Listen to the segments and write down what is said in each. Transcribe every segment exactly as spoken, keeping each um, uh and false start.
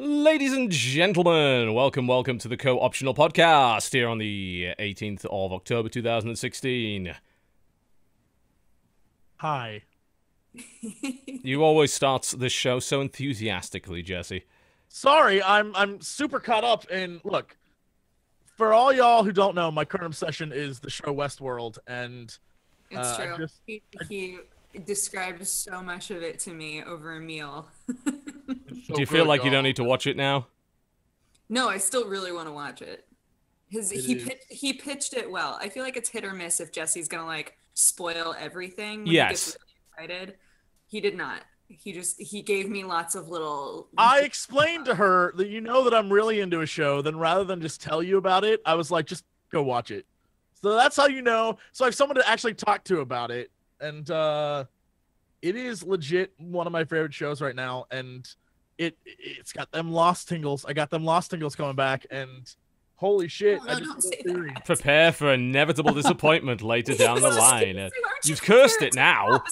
Ladies and gentlemen, welcome, welcome to the Co-Optional Podcast here on the eighteenth of October two thousand sixteen. Hi. You always start this show so enthusiastically, Jesse. Sorry, I'm I'm super caught up in, look, for all y'all who don't know, my current obsession is the show Westworld, and uh, it's true. I just, he, he I, described so much of it to me over a meal. So do you feel like you don't need to watch it now? No, I still really want to watch it. His, it he, pitch, he pitched it well. I feel like it's hit or miss if Jesse's going to, like, spoil everything. When yes. He gets really excited. He did not. He just, he gave me lots of little... I explained to her that you know that I'm really into a show, then rather than just tell you about it, I was like, just go watch it. So that's how you know. So I have someone to actually talk to about it. And uh, it is legit one of my favorite shows right now. And... It, it's got them Lost tingles. I got them Lost tingles coming back, and holy shit. Oh, no, I just don't prepare for inevitable disappointment later down the line. Say, You've cursed it now.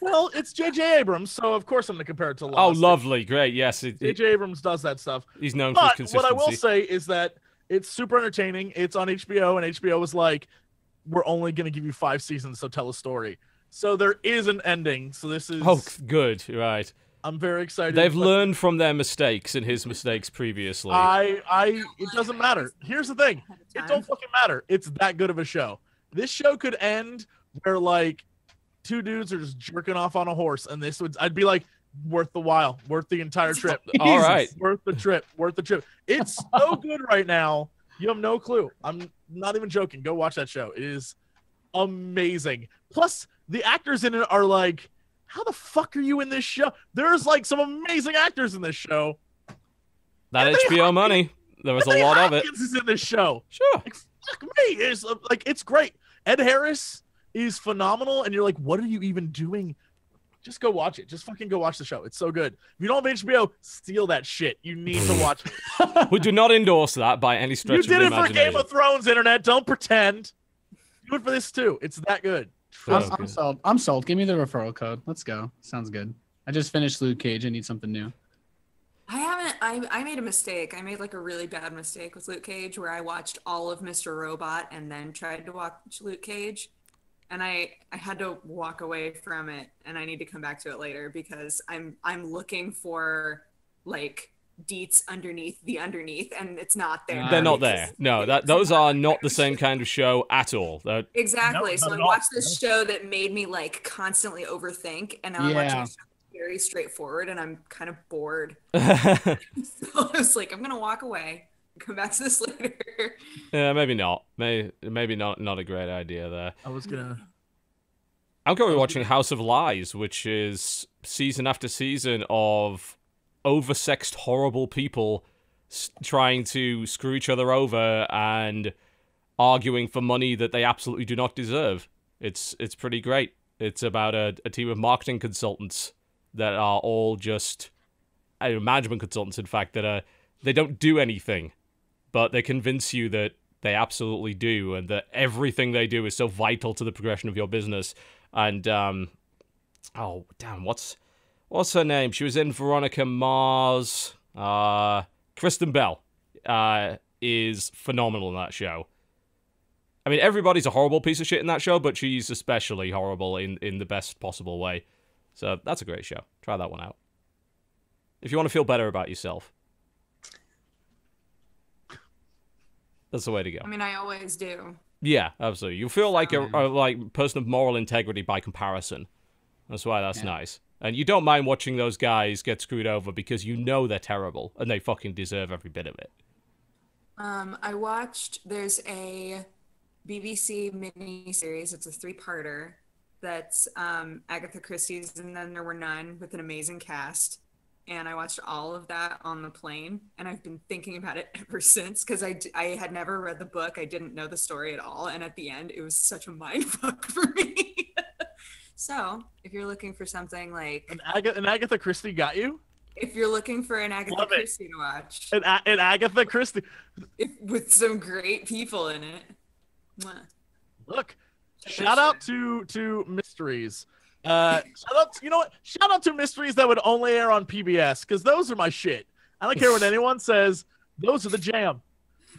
Well, it's J J. Abrams, so of course I'm going to compare it to Lost. Oh, lovely. Great. Yes. J J. Abrams does that stuff. He's known but for his consistency. What I will say is that it's super entertaining. It's on H B O, and H B O was like, we're only going to give you five seasons, so tell a story. So there is an ending. So this is... Oh, good. Right. I'm very excited. They've learned from their mistakes and his mistakes previously. I, I, it doesn't matter. Here's the thing. It don't fucking matter. It's that good of a show. This show could end where, like, two dudes are just jerking off on a horse, and this would, I'd be like, worth the while, worth the entire trip. All right. Worth the trip, worth the trip. It's so good right now. You have no clue. I'm not even joking. Go watch that show. It is amazing. Plus, the actors in it are like, how the fuck are you in this show? There's, like, some amazing actors in this show. That Anthony H B O Hopkins, money. There was Anthony a lot Hopkins of it. Is in this show. Sure. Like, fuck me. It's, like, it's great. Ed Harris is phenomenal, and you're like, what are you even doing? Just go watch it. Just fucking go watch the show. It's so good. If you don't have H B O, steal that shit. You need to watch it. We do not endorse that by any stretch of the imagination. You did it for Game of Thrones, Internet. Don't pretend. Do it for this, too. It's that good. I'm, I'm sold. I'm sold. Give me the referral code. Let's go. Sounds good. I just finished Luke Cage. I need something new. I haven't. I I made a mistake. I made like a really bad mistake with Luke Cage, where I watched all of Mister Robot and then tried to watch Luke Cage, and I I had to walk away from it, and I need to come back to it later because I'm I'm looking for like deets underneath the underneath, and it's not there. They're not there. No, that those are not the same kind of show at all. They're... Exactly. No, so I watched this show that made me like constantly overthink, and now yeah. I'm watching a show that's very straightforward, and I'm kind of bored. So I was like, I'm gonna walk away. Come back to this later. Yeah, maybe not. Maybe maybe not. Not a great idea there. I was gonna. I'm going to be watching House of Lies, which is season after season of oversexed, horrible people trying to screw each other over and arguing for money that they absolutely do not deserve. It's it's pretty great. It's about a, a team of marketing consultants that are all just uh, management consultants, in fact, that are they don't do anything, but they convince you that they absolutely do, and that everything they do is so vital to the progression of your business. And um, oh damn, what's What's her name? She was in Veronica Mars. Uh, Kristen Bell uh, is phenomenal in that show. I mean, everybody's a horrible piece of shit in that show, but she's especially horrible in, in the best possible way. So that's a great show. Try that one out. If you want to feel better about yourself. That's the way to go. I mean, I always do. Yeah, absolutely. You feel like a, a like person of moral integrity by comparison. That's why that's yeah. nice. And you don't mind watching those guys get screwed over because you know they're terrible and they fucking deserve every bit of it. Um, I watched, there's a B B C miniseries, it's a three-parter, that's um, Agatha Christie's And Then There Were None, with an amazing cast. And I watched all of that on the plane, and I've been thinking about it ever since because I, I had never read the book, I didn't know the story at all, and at the end it was such a mindfuck for me. So, if you're looking for something like... An, Ag- an Agatha Christie got you? If you're looking for an Agatha Christie to watch. An, A- an Agatha Christie. If, with some great people in it. Mwah. Look, shout out to, to Mysteries. Uh, shout out to, you know what? Shout out to Mysteries that would only air on P B S, because those are my shit. I don't care what anyone says. Those are the jam.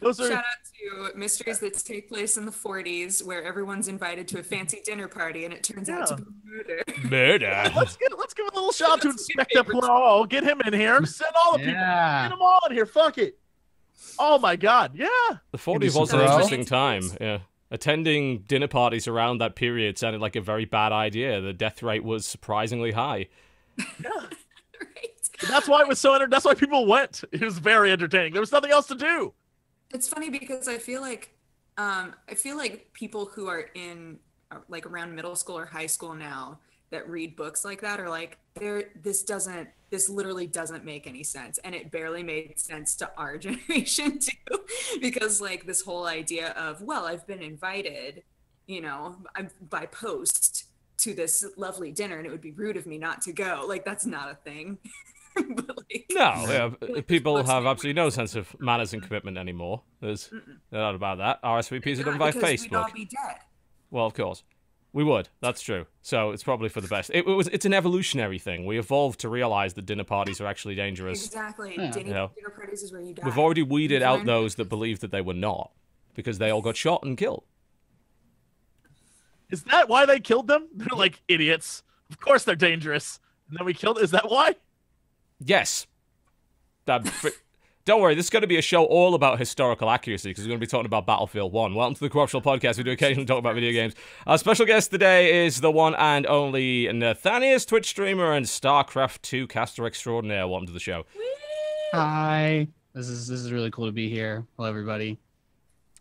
Those are... Shout out to mysteries that take place in the forties where everyone's invited to a fancy dinner party and it turns yeah. out to be murder. Murder. Let's give, let's give a little shout out to Inspector Poirot. Get him in here. Send all the people. Yeah. Get them all in here. Fuck it. Oh my God. Yeah. The forties was an interesting time. Yeah. Attending dinner parties around that period sounded like a very bad idea. The death rate was surprisingly high. Yeah. Right. That's why it was so enter- that's why people went. It was very entertaining. There was nothing else to do. It's funny because I feel like um, I feel like people who are in like around middle school or high school now that read books like that are like, there this doesn't this literally doesn't make any sense, and it barely made sense to our generation too, because like this whole idea of, well, I've been invited, you know, I'm by post to this lovely dinner and it would be rude of me not to go. Like that's not a thing. But like, no, yeah, people have absolutely no sense of manners and commitment anymore. There's Mm-mm. not about that. R S V Ps are done by Facebook. We'd all be dead. Well, of course, we would. That's true. So it's probably for the best. It, it was. It's an evolutionary thing. We evolved to realize that dinner parties are actually dangerous. Exactly. Yeah. Dinner, you know, dinner parties is where you die. We've already weeded out learn. those that believed that they were not, because they all got shot and killed. Is that why they killed them? They're like idiots. Of course they're dangerous. And then we killed. Is that why? Yes. That, don't worry, this is going to be a show all about historical accuracy, because we're going to be talking about Battlefield one. Welcome to the Corruptional Podcast. We do occasionally talk about video games. Our special guest today is the one and only Nathanias, Twitch streamer and StarCraft two caster extraordinaire. Welcome to the show. Hi. This is this is really cool to be here. Hello, everybody.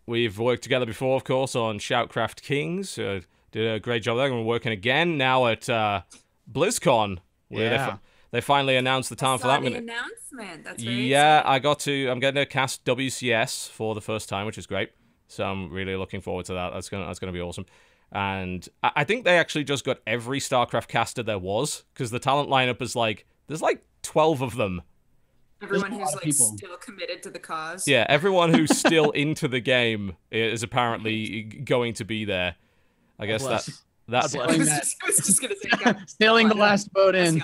We've worked together before, of course, on Shoutcraft Kings. Uh, did a great job there. And we're working again now at uh, BlizzCon. Yeah. They finally announced the time I saw for that. The announcement. That's very yeah, exciting. I got to. I'm going to cast W C S for the first time, which is great. So I'm really looking forward to that. That's gonna that's gonna be awesome. And I think they actually just got every StarCraft caster there was, because the talent lineup is like there's like twelve of them. Everyone who's like still committed to the cause. Yeah, everyone who's still into the game is apparently going to be there. I guess that. That's I was just, I was just gonna say, yeah. Sailing the last boat in.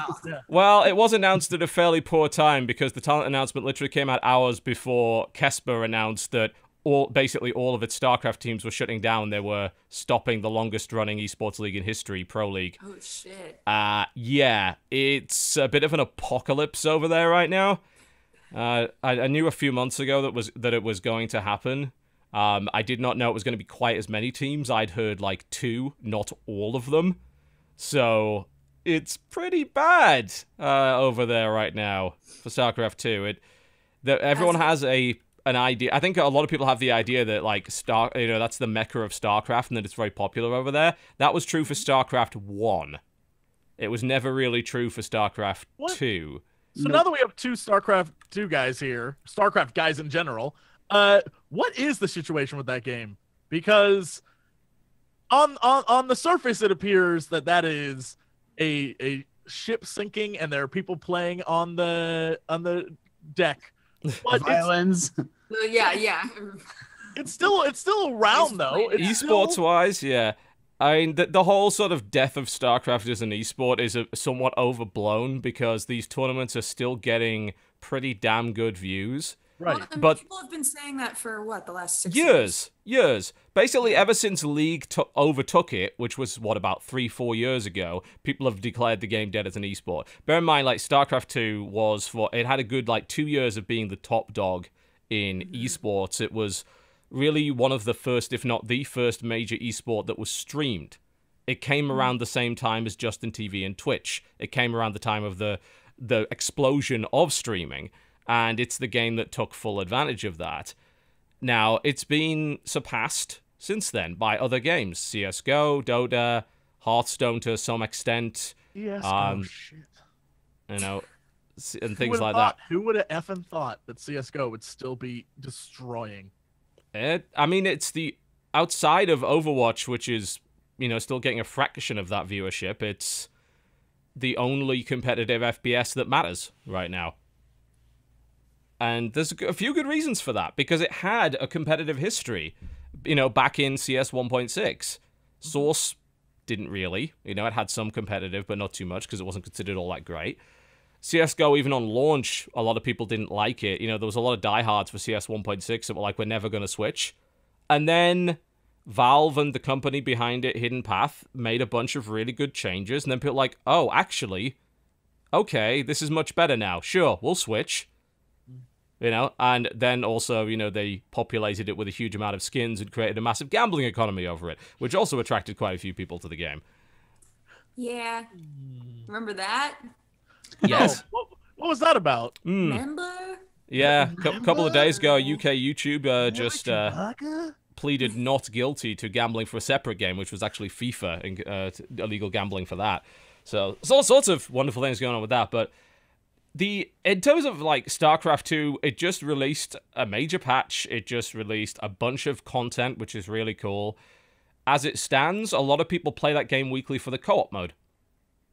Well, it was announced at a fairly poor time, because the talent announcement literally came out hours before Kesper announced that all basically all of its StarCraft teams were shutting down. They were stopping the longest running esports league in history, Pro League. Oh shit. Uh yeah, it's a bit of an apocalypse over there right now. Uh I, I knew a few months ago that was that it was going to happen. Um, I did not know it was going to be quite as many teams. I'd heard like two, not all of them. So it's pretty bad uh, over there right now for StarCraft two. It, the, everyone has a an idea. I think a lot of people have the idea that like Star, you know, that's the mecca of StarCraft and that it's very popular over there. That was true for StarCraft one. It was never really true for StarCraft two. So now that we have two StarCraft two guys here, StarCraft guys in general. Uh, what is the situation with that game? Because on on on the surface, it appears that that is a a ship sinking, and there are people playing on the on the deck. But violins. Yeah, yeah. It's still it's still around though. Esports still... wise, yeah. I mean, the, the whole sort of death of StarCraft as an esport is a, somewhat overblown, because these tournaments are still getting pretty damn good views. Right. Well, I mean, but people have been saying that for, what, the last six years? Years, years. Basically, ever since League t overtook it, which was, what, about three, four years ago, people have declared the game dead as an esport. Bear in mind, like, StarCraft two was for... It had a good, like, two years of being the top dog in mm-hmm. esports. It was really one of the first, if not the first, major esport that was streamed. It came mm-hmm. around the same time as Justin T V and Twitch. It came around the time of the the explosion of streaming. And it's the game that took full advantage of that. Now, it's been surpassed since then by other games. C S G O, Dota, Hearthstone to some extent. Yes, um, oh, shit. You know, and things like thought, that. Who would have effing thought that C S G O would still be destroying? It, I mean, it's the... Outside of Overwatch, which is, you know, still getting a fraction of that viewership, it's the only competitive F P S that matters right now. And there's a few good reasons for that, because it had a competitive history, you know, back in C S one point six. Source didn't really, you know, it had some competitive, but not too much, because it wasn't considered all that great. C S G O, even on launch, a lot of people didn't like it. You know, there was a lot of diehards for C S one point six that were like, we're never going to switch. And then Valve and the company behind it, Hidden Path, made a bunch of really good changes. And then people were like, oh, actually, okay, this is much better now. Sure, we'll switch. You know, and then also, you know, they populated it with a huge amount of skins and created a massive gambling economy over it, which also attracted quite a few people to the game. Yeah. Remember that? Yes. Oh, what, what was that about? Mm. Remember? Yeah, a couple of days ago, a U K YouTuber uh, just uh, pleaded not guilty to gambling for a separate game, which was actually FIFA, and uh, illegal gambling for that. So there's all sorts of wonderful things going on with that. But the in terms of like StarCraft two, it just released a major patch. It just released a bunch of content, which is really cool. As it stands, a lot of people play that game weekly for the co-op mode,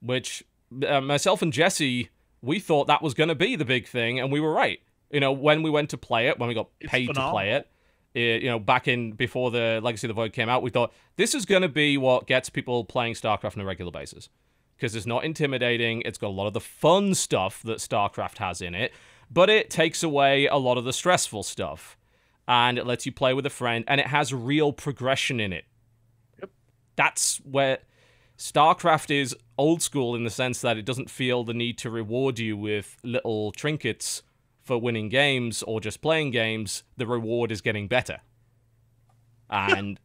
which... Uh, myself and Jesse, we thought that was going to be the big thing, and we were right. You know, when we went to play it, when we got paid to play it, it, you know, back in before the Legacy of the Void came out, we thought this is going to be what gets people playing StarCraft on a regular basis, because it's not intimidating. It's got a lot of the fun stuff that StarCraft has in it, but it takes away a lot of the stressful stuff, and it lets you play with a friend, and it has real progression in it. Yep. That's where StarCraft is old school, in the sense that it doesn't feel the need to reward you with little trinkets for winning games or just playing games. The reward is getting better. And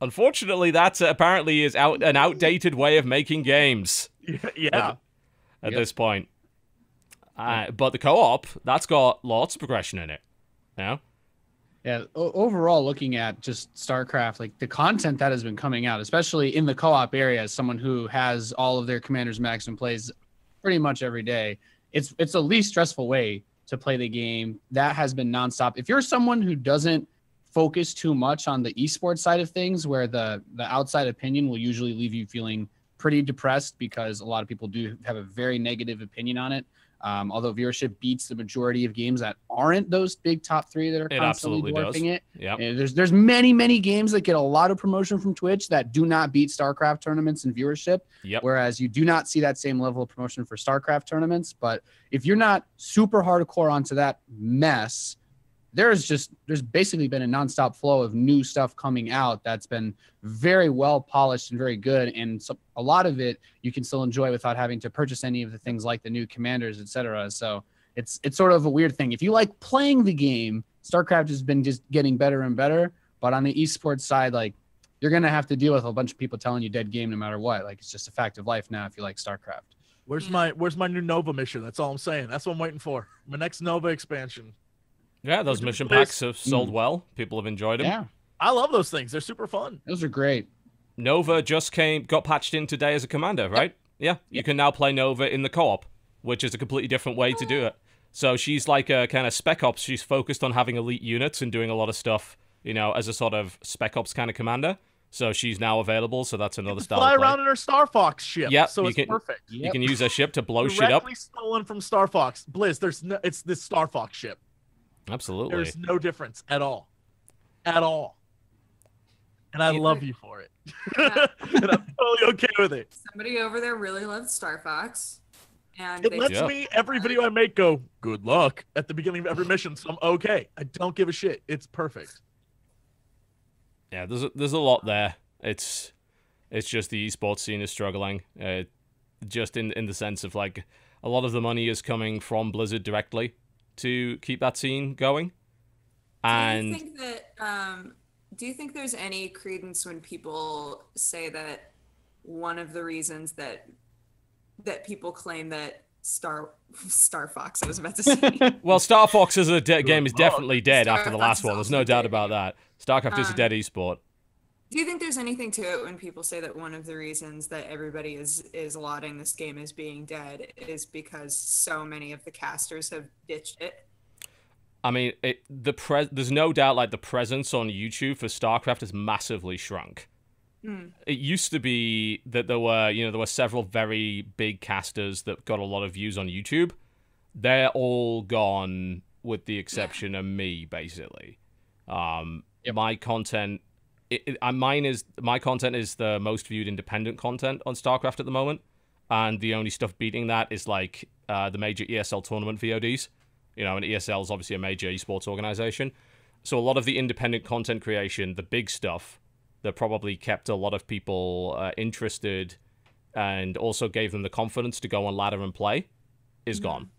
unfortunately, that apparently is out an outdated way of making games. Yeah. At, at yeah. this point. Uh, but the co-op, that's got lots of progression in it. You know? Yeah, overall, looking at just StarCraft, like the content that has been coming out, especially in the co-op area, as someone who has all of their commanders maxed and plays pretty much every day, it's it's the least stressful way to play the game. That has been nonstop. If you're someone who doesn't focus too much on the esports side of things, where the, the outside opinion will usually leave you feeling pretty depressed, because a lot of people do have a very negative opinion on it. Um, although viewership beats the majority of games that aren't those big top three that are it constantly dwarfing does. it. Yep. And there's, there's many, many games that get a lot of promotion from Twitch that do not beat StarCraft tournaments in viewership, yep. whereas you do not see that same level of promotion for StarCraft tournaments. But if you're not super hardcore onto that mess, there's just there's basically been a nonstop flow of new stuff coming out that's been very well polished and very good, and so a lot of it you can still enjoy without having to purchase any of the things like the new commanders, et cetera. So it's it's sort of a weird thing. If you like playing the game, StarCraft has been just getting better and better. But on the esports side, like you're gonna have to deal with a bunch of people telling you dead game no matter what. Like it's just a fact of life now if you like StarCraft. Where's my where's my new Nova mission? That's all I'm saying. That's what I'm waiting for. My next Nova expansion. Yeah, those mission packs have sold well. People have enjoyed them. Yeah, I love those things. They're super fun. Those are great. Nova just came, got patched in today as a commander, right? Yeah, yeah. You can now play Nova in the co-op, which is a completely different way to do it. So she's like a kind of Spec Ops. She's focused on having elite units and doing a lot of stuff, you know, as a sort of Spec Ops kind of commander. So she's now available. So that's another style. Fly around in her Star Fox ship. Yeah, so it's can, perfect. You yep. can use her ship to blow Directly shit up. Stolen from Star Fox. Blizz, there's no, it's this Star Fox ship. Absolutely. There's no difference at all. At all. And I Either. love you for it. Yeah. And I'm totally okay with it. Somebody over there really loves Star Fox. And it lets yeah. me, every video I make, go, good luck, at the beginning of every mission. So I'm okay. I don't give a shit. It's perfect. Yeah, there's a, there's a lot there. It's it's just the esports scene is struggling. Uh, just in, in the sense of, like, a lot of the money is coming from Blizzard directly to keep that scene going. And do you think that um do you think there's any credence when people say that one of the reasons that that people claim that Star Star Fox I was about to say well Star Fox is a de game is definitely dead Star after the last Fox one, there's no doubt dead. about that. StarCraft um, is a dead esport. Do you think there's anything to it when people say that one of the reasons that everybody is is lauding this game as being dead is because so many of the casters have ditched it? I mean, it, the pre there's no doubt, like, the presence on YouTube for StarCraft has massively shrunk. Mm. It used to be that there were, you know, there were several very big casters that got a lot of views on YouTube. They're all gone, with the exception yeah. of me, basically. Um, yep. My content. It, it, mine is my content is the most viewed independent content on StarCraft at the moment, and the only stuff beating that is like uh, the major E S L tournament V O Ds. You know, and E S L is obviously a major esports organization. So a lot of the independent content creation, the big stuff, that probably kept a lot of people uh, interested and also gave them the confidence to go on ladder and play, is mm-hmm. gone.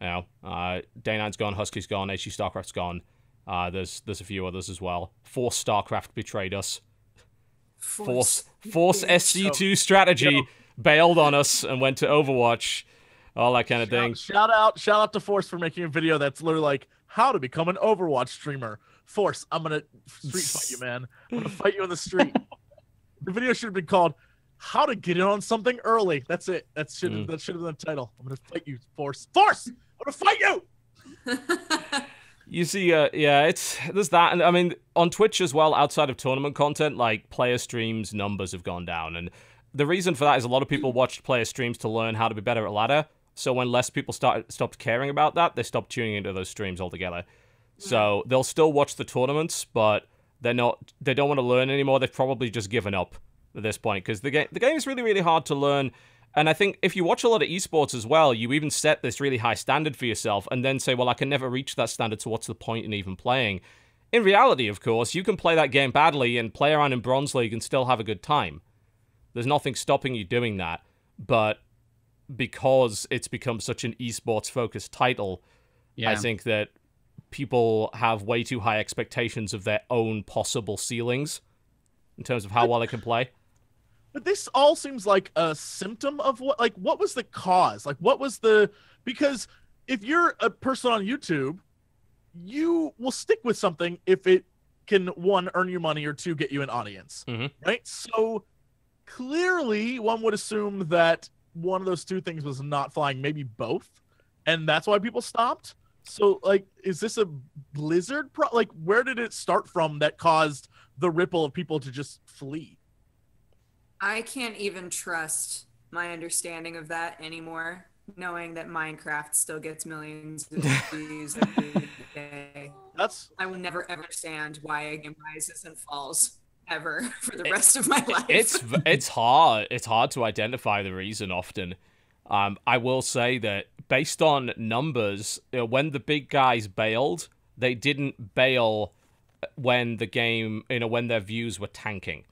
You know, uh, Day nine's gone, Husky's gone, H G StarCraft's gone. Uh, there's there's a few others as well. Force StarCraft betrayed us. Force Force, Force S C two oh. strategy Yo. bailed on us and went to Overwatch. All that kind of shout, thing. Shout out, shout out to Force for making a video that's literally like how to become an Overwatch streamer. Force, I'm gonna street fight you, man. I'm gonna fight you on the street. The video should have been called "How to Get In on Something Early." That's it. That should mm. that should have been the title. I'm gonna fight you, Force. Force, I'm gonna fight you. You see, uh, yeah, it's there's that, and I mean on Twitch as well. Outside of tournament content, like player streams, numbers have gone down, and the reason for that is a lot of people watched player streams to learn how to be better at ladder. So when less people start, stopped caring about that, they stopped tuning into those streams altogether. So they'll still watch the tournaments, but they're not, they don't want to learn anymore. They've probably just given up at this point because the game the game is really, really hard to learn. And I think if you watch a lot of esports as well, you even set this really high standard for yourself and then say, well, I can never reach that standard, so what's the point in even playing? In reality, of course, you can play that game badly and play around in Bronze League and still have a good time. There's nothing stopping you doing that, but because it's become such an esports-focused title, yeah. I think that people have way too high expectations of their own possible ceilings in terms of how but, well they can play. But this all seems like a symptom of what, like, what was the cause? Like, what was the, because if you're a person on YouTube, you will stick with something if it can, one, earn you money, or two, get you an audience, mm-hmm. right? So clearly one would assume that one of those two things was not flying, maybe both, and that's why people stopped. So, like, is this a Blizzard pro like where did it start from that caused the ripple of people to just flee? I can't even trust my understanding of that anymore, knowing that Minecraft still gets millions of views every day. That's I will never ever understand why a game rises and falls ever for the rest of my life. It's it's hard. It's hard to identify the reason often. Um, I will say that based on numbers, you know, when the big guys bailed, they didn't bail when the game, you know, when their views were tanking.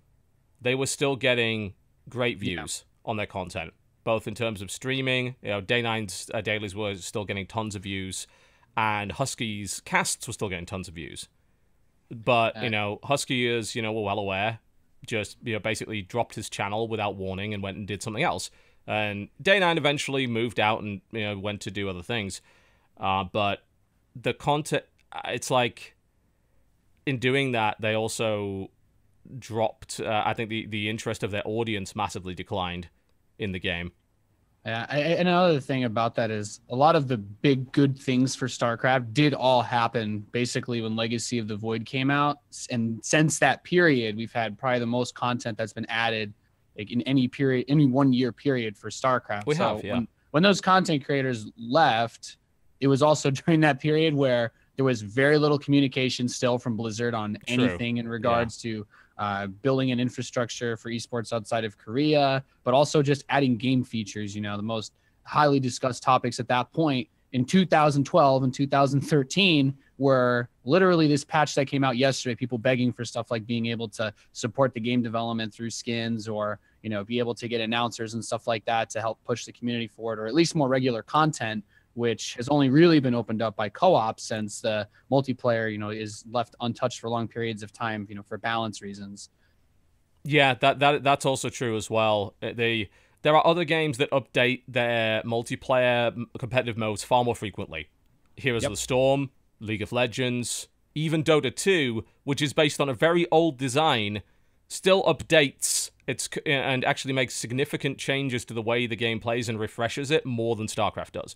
They were still getting great views yeah. on their content, both in terms of streaming. You know, Day nine's uh, dailies were still getting tons of views, and Husky's casts were still getting tons of views. But, you know, Husky is, you know, we're well aware, just, you know, basically dropped his channel without warning and went and did something else. And Day nine eventually moved out and, you know, went to do other things. Uh, but the content, it's like, in doing that, they also dropped, uh, I think, the, the interest of their audience massively declined in the game. Yeah, I, another thing about that is a lot of the big good things for StarCraft did all happen basically when Legacy of the Void came out, and since that period, we've had probably the most content that's been added, like, in any period, any one year period for StarCraft. We so have, yeah. when, when those content creators left, it was also during that period where there was very little communication still from Blizzard on True. anything in regards yeah. to Uh, building an infrastructure for esports outside of Korea, but also just adding game features, you know, the most highly discussed topics at that point in two thousand twelve and two thousand thirteen were literally this patch that came out yesterday, people begging for stuff like being able to support the game development through skins, or, you know, be able to get announcers and stuff like that to help push the community forward, or at least more regular content, which has only really been opened up by co-op since the multiplayer, you know, is left untouched for long periods of time, you know, for balance reasons. Yeah, that that that's also true as well. They there are other games that update their multiplayer competitive modes far more frequently. Heroes yep. of the Storm, League of Legends, even Dota two, which is based on a very old design, still updates its and actually makes significant changes to the way the game plays and refreshes it more than StarCraft does.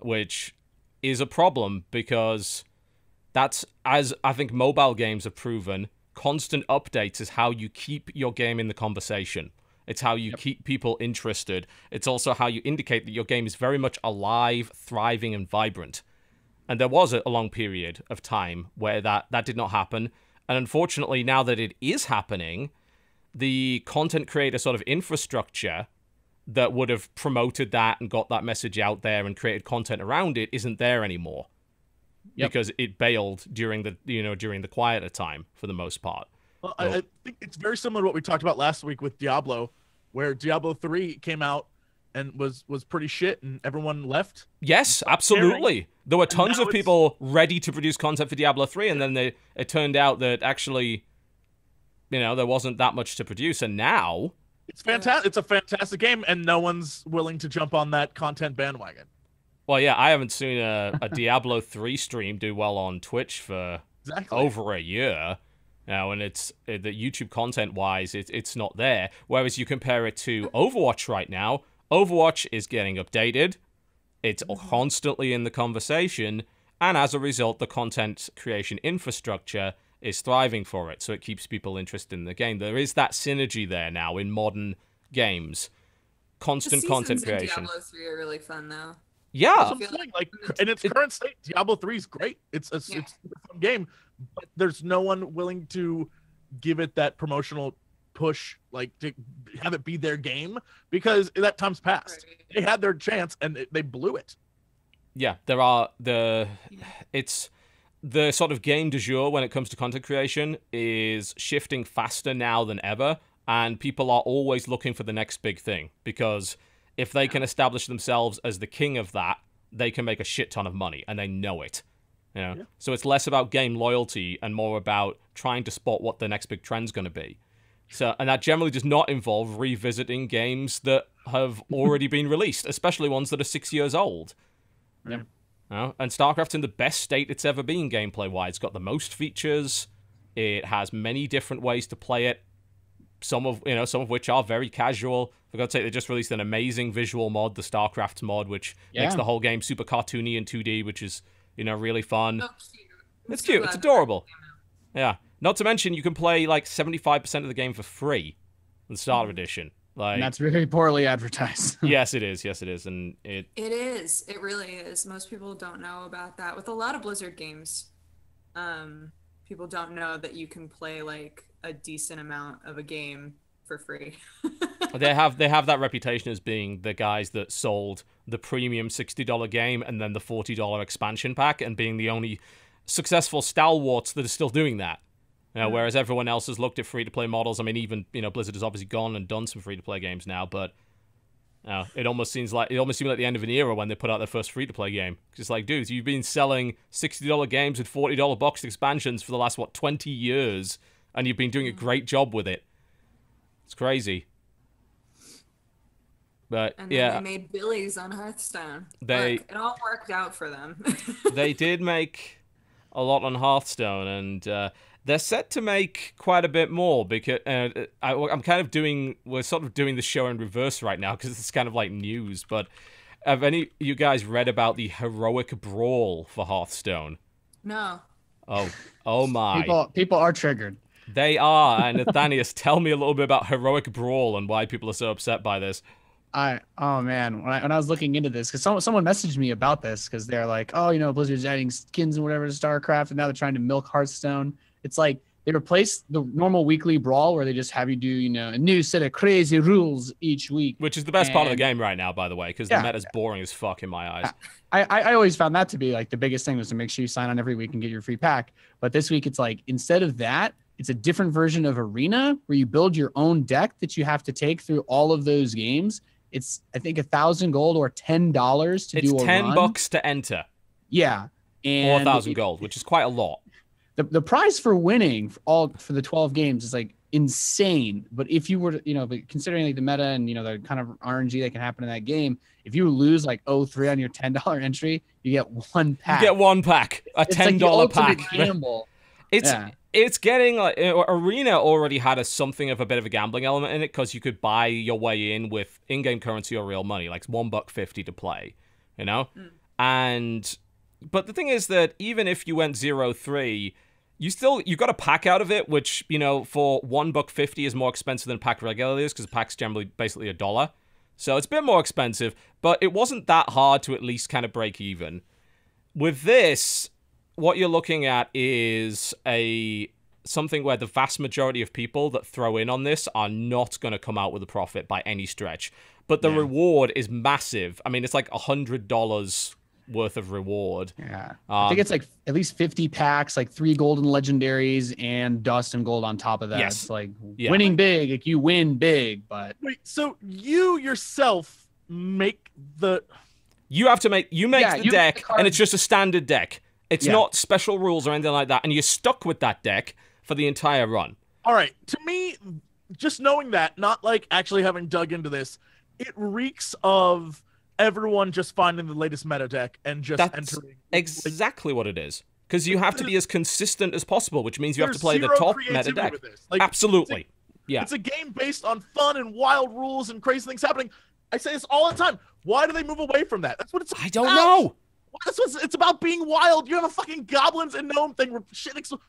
Which is a problem because that's, as I think mobile games have proven, constant updates is how you keep your game in the conversation. It's how you Yep. keep people interested. It's also how you indicate that your game is very much alive, thriving, and vibrant. And there was a long period of time where that, that did not happen. And unfortunately, now that it is happening, the content creator sort of infrastructure that would have promoted that and got that message out there and created content around it isn't there anymore. Yep. Because it bailed during the, you know, during the quieter time for the most part. Well, so, I, I think it's very similar to what we talked about last week with Diablo, where Diablo three came out and was was pretty shit and everyone left. Yes, absolutely. Caring. There were tons of people it's... ready to produce content for Diablo three, and then they, it turned out that actually, you know, there wasn't that much to produce, and now... It's fantastic. It's a fantastic game, and no one's willing to jump on that content bandwagon. Well, yeah, I haven't seen a, a Diablo three stream do well on Twitch for exactly. over a year now, and it's it, the YouTube content-wise, it, it's not there. Whereas you compare it to Overwatch right now, Overwatch is getting updated, it's constantly in the conversation, and as a result, the content creation infrastructure is thriving for it, so it keeps people interested in the game. There is that synergy there now in modern games. Constant content creation. Diablo three are really fun, though. Yeah. That's what I'm like, in its current state, Diablo three is great. It's a, yeah. it's a fun game, but there's no one willing to give it that promotional push, like to have it be their game, because that time's passed. Right. They had their chance, and it, they blew it. Yeah, there are the... Yeah. It's... The sort of game du jour when it comes to content creation is shifting faster now than ever, and people are always looking for the next big thing, because if they can establish themselves as the king of that, they can make a shit ton of money, and they know it. You know? Yeah. So it's less about game loyalty and more about trying to spot what the next big trend's going to be. So, and that generally does not involve revisiting games that have already been released, especially ones that are six years old. Yeah. No? And StarCraft's in the best state it's ever been gameplay-wise. It's got the most features. It has many different ways to play it. Some of you know, some of which are very casual. For God's sake, they just released an amazing visual mod, the StarCraft mod, which yeah. makes the whole game super cartoony and two D, which is you know really fun. So cute. It's, it's cute. It's adorable. Yeah. Not to mention, you can play like seventy-five percent of the game for free in the Starter mm-hmm. Edition. Like, and that's very poorly advertised. Yes, it is. Yes, it is. And it It is. It really is. Most people don't know about that. With a lot of Blizzard games, um, people don't know that you can play like a decent amount of a game for free. They have they have that reputation as being the guys that sold the premium sixty dollar game and then the forty dollar expansion pack, and being the only successful stalwarts that are still doing that. You know, whereas everyone else has looked at free-to-play models. I mean, even you know, Blizzard has obviously gone and done some free-to-play games now, but you know, it almost seems like it almost seemed like the end of an era when they put out their first free-to-play game. It's like, dudes, you've been selling sixty dollar games and forty dollar boxed expansions for the last what twenty years, and you've been doing a great job with it. It's crazy. But and then yeah, they made billies on Hearthstone. They Look, it all worked out for them. They did make a lot on Hearthstone, and. Uh, They're set to make quite a bit more because uh, I, I'm kind of doing we're sort of doing the show in reverse right now because it's kind of like news. But have any of you guys read about the heroic brawl for Hearthstone? No. Oh, oh my! People, people are triggered. They are. And Nathanias, tell me a little bit about heroic brawl and why people are so upset by this. I oh man, when I, when I was looking into this, because someone someone messaged me about this because they're like, oh, you know, Blizzard's adding skins and whatever to StarCraft, and now they're trying to milk Hearthstone. It's like they replaced the normal weekly brawl where they just have you do, you know, a new set of crazy rules each week. Which is the best and, part of the game right now, by the way, because yeah, the meta's boring as fuck in my eyes. I, I, I always found that to be like the biggest thing was to make sure you sign on every week and get your free pack. But this week it's like instead of that, it's a different version of Arena where you build your own deck that you have to take through all of those games. It's, I think, a thousand gold or ten dollars to it's do a ten run. bucks to enter. Yeah. And or a thousand gold, which is quite a lot. The, the prize for winning for all for the twelve games is like insane. But if you were to, you know, but considering like the meta and, you know, the kind of R N G that can happen in that game, if you lose like oh three on your ten dollar entry, you get one pack. You get one pack, a ten dollar pack. It's yeah. it's getting like Arena already had a something of a bit of a gambling element in it because you could buy your way in with in-game currency or real money, like one buck fifty to play, you know, mm. and but the thing is that even if you went zero three. You still, you got a pack out of it, which, you know, for one buck fifty is more expensive than a pack regularly is because a pack's generally basically a dollar. So it's a bit more expensive, but it wasn't that hard to at least kind of break even. With this, what you're looking at is a something where the vast majority of people that throw in on this are not going to come out with a profit by any stretch. But the yeah. reward is massive. I mean, it's like one hundred dollars worth of reward. Yeah. Um, I think it's like at least fifty packs, like three golden legendaries and dust and gold on top of that. Yes. It's like yeah. winning big. Like you win big, but... Wait, so you yourself make the... You have to make... You make yeah, the you deck, make and it's just a standard deck. It's yeah. not special rules or anything like that, and you're stuck with that deck for the entire run. All right. To me, just knowing that, not like actually having dug into this, it reeks of everyone just finding the latest meta deck and just That's entering. Exactly what it is. Because you have to be as consistent as possible, which means you have to play the top meta deck. Like, absolutely. It's a, yeah. It's a game based on fun and wild rules and crazy things happening. I say this all the time. Why do they move away from that? That's what it's about. I don't know. That's what it's about, being wild. You have a fucking goblins and gnome thing. Where shit expl-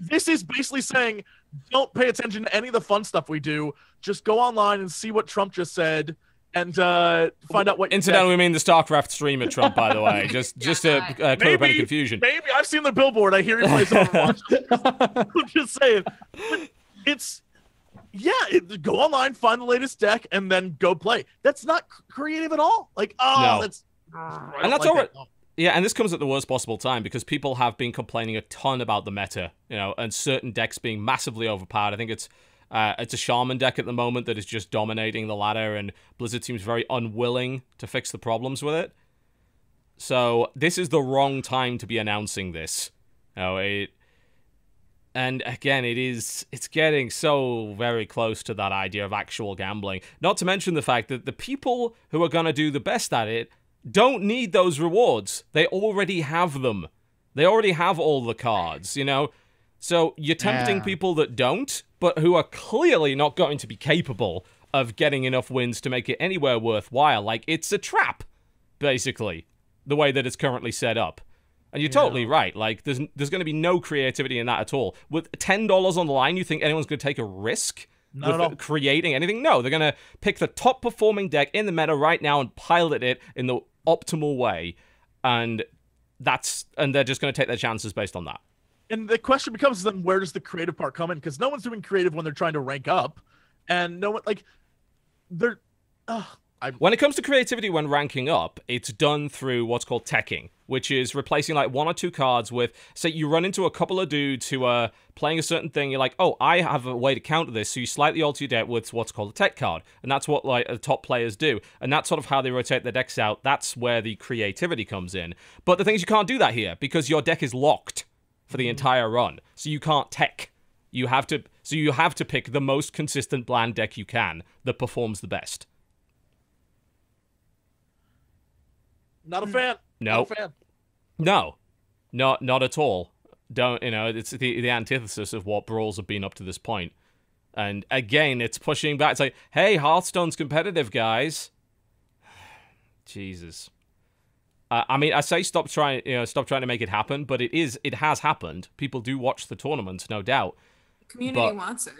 this is basically saying, don't pay attention to any of the fun stuff we do. Just go online and see what Trump just said. And uh, find out what... Incidentally, we mean the StarCraft streamer Trump, by the way. Just just to uh, clear up any confusion. Maybe. I've seen the billboard. I hear he plays Overwatch. I'm just saying. But it's... Yeah, it, go online, find the latest deck, and then go play. That's not creative at all. Like, oh, no. that's... And that's like all right. That. Yeah, and this comes at the worst possible time because people have been complaining a ton about the meta, you know, and certain decks being massively overpowered. I think it's... Uh, it's a shaman deck at the moment that is just dominating the ladder, and Blizzard seems very unwilling to fix the problems with it. So this is the wrong time to be announcing this. You know, it, and again, it is it's getting so very close to that idea of actual gambling. Not to mention the fact that the people who are going to do the best at it don't need those rewards. They already have them. They already have all the cards, you know? So you're tempting yeah. people that don't, but who are clearly not going to be capable of getting enough wins to make it anywhere worthwhile. Like, it's a trap, basically, the way that it's currently set up. And you're yeah. totally right. Like, there's there's going to be no creativity in that at all. With ten dollars on the line, you think anyone's going to take a risk Not with creating anything? No, they're going to pick the top-performing deck in the meta right now and pilot it in the optimal way. And that's and they're just going to take their chances based on that. And the question becomes then, where does the creative part come in? Because no one's doing creative when they're trying to rank up, and no one like they're. Uh, when it comes to creativity when ranking up, it's done through what's called teching, which is replacing like one or two cards with. Say you run into a couple of dudes who are playing a certain thing. You're like, oh, I have a way to counter this. So you slightly alter your deck with what's called a tech card, and that's what like the top players do, and that's sort of how they rotate their decks out. That's where the creativity comes in. But the thing is, you can't do that here because your deck is locked for the entire run, so you can't tech. You have to, so you have to pick the most consistent bland deck you can that performs the best. Not a fan. No, not a fan. No, not not at all. Don't you know? It's the the antithesis of what brawls have been up to this point. And again, it's pushing back. It's like, hey, Hearthstone's competitive, guys. Jesus. Uh, I mean, I say stop trying, you know, stop trying to make it happen, but it is, it has happened. People do watch the tournaments, no doubt. The community but, wants it,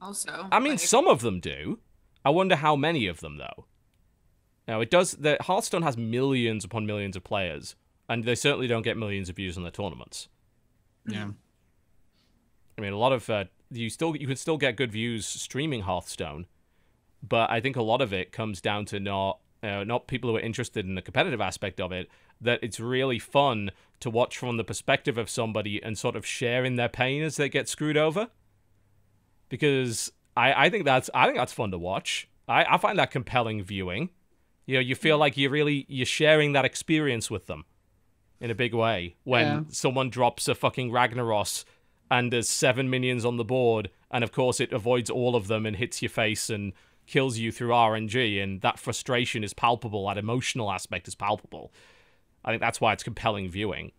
also. I mean, like, some of them do. I wonder how many of them, though. Now, it does. The Hearthstone has millions upon millions of players, and they certainly don't get millions of views on their tournaments. Yeah. I mean, a lot of uh, you still you can still get good views streaming Hearthstone, but I think a lot of it comes down to not. Uh, not people who are interested in the competitive aspect of it, that it's really fun to watch from the perspective of somebody and sort of share in their pain as they get screwed over. Because I, I think that's I think that's fun to watch. I, I find that compelling viewing. You know, you feel like you're really you're sharing that experience with them in a big way when yeah. someone drops a fucking Ragnaros and there's seven minions on the board and of course it avoids all of them and hits your face and kills you through R N G, and that frustration is palpable, that emotional aspect is palpable. I think that's why it's compelling viewing.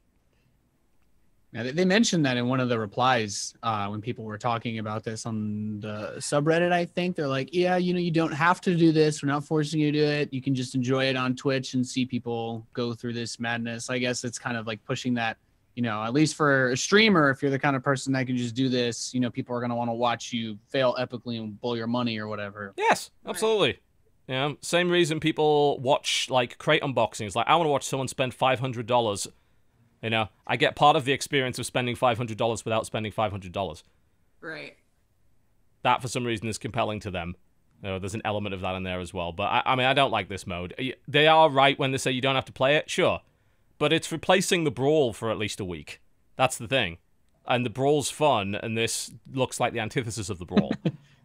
Yeah, they mentioned that in one of the replies uh, when people were talking about this on the subreddit, I think. They're like, yeah, you know, you don't have to do this. We're not forcing you to do it. You can just enjoy it on Twitch and see people go through this madness. I guess it's kind of like pushing that, you know, at least for a streamer, if you're the kind of person that can just do this, you know, people are going to want to watch you fail epically and blow your money or whatever. Yes, absolutely. Yeah, same reason people watch, like, crate unboxings. Like, I want to watch someone spend five hundred dollars You know, I get part of the experience of spending five hundred dollars without spending five hundred dollars. Right. That, for some reason, is compelling to them. You know, there's an element of that in there as well. But, I, I mean, I don't like this mode. They are right when they say you don't have to play it, sure. But it's replacing the Brawl for at least a week. That's the thing. And the Brawl's fun, and this looks like the antithesis of the Brawl.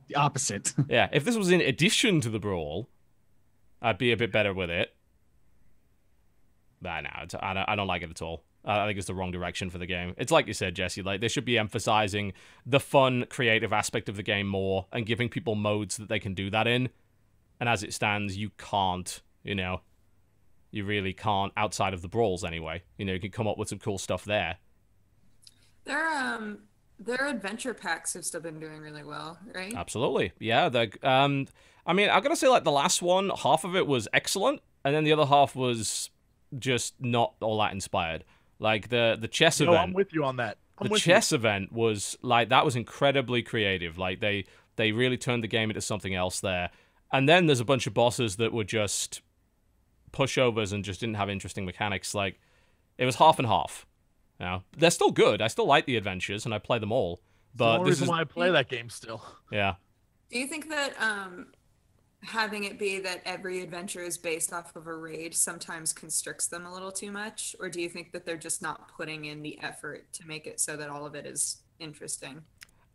The opposite. Yeah, if this was in addition to the Brawl, I'd be a bit better with it. Nah, no, it's, I, don't, I don't like it at all. I think it's the wrong direction for the game. It's like you said, Jesse, like they should be emphasizing the fun, creative aspect of the game more and giving people modes that they can do that in. And as it stands, you can't, you know. You really can't outside of the Brawls anyway. You know, you can come up with some cool stuff there. Their, um, their adventure packs have still been doing really well, right? Absolutely. Yeah. Um, I mean, I've got to say, like, the last one, half of it was excellent, and then the other half was just not all that inspired. Like, the, the chess you know, event... I'm with you on that. I'm the chess you. event was, like, that was incredibly creative. Like, they, they really turned the game into something else there. And then there's a bunch of bosses that were just pushovers and just didn't have interesting mechanics. Like, it was half and half. You know? They're still good. I still like the adventures, and I play them all. But the this reason is why I play that game still. Yeah. Do you think that um, having it be that every adventure is based off of a raid sometimes constricts them a little too much? Or do you think that they're just not putting in the effort to make it so that all of it is interesting?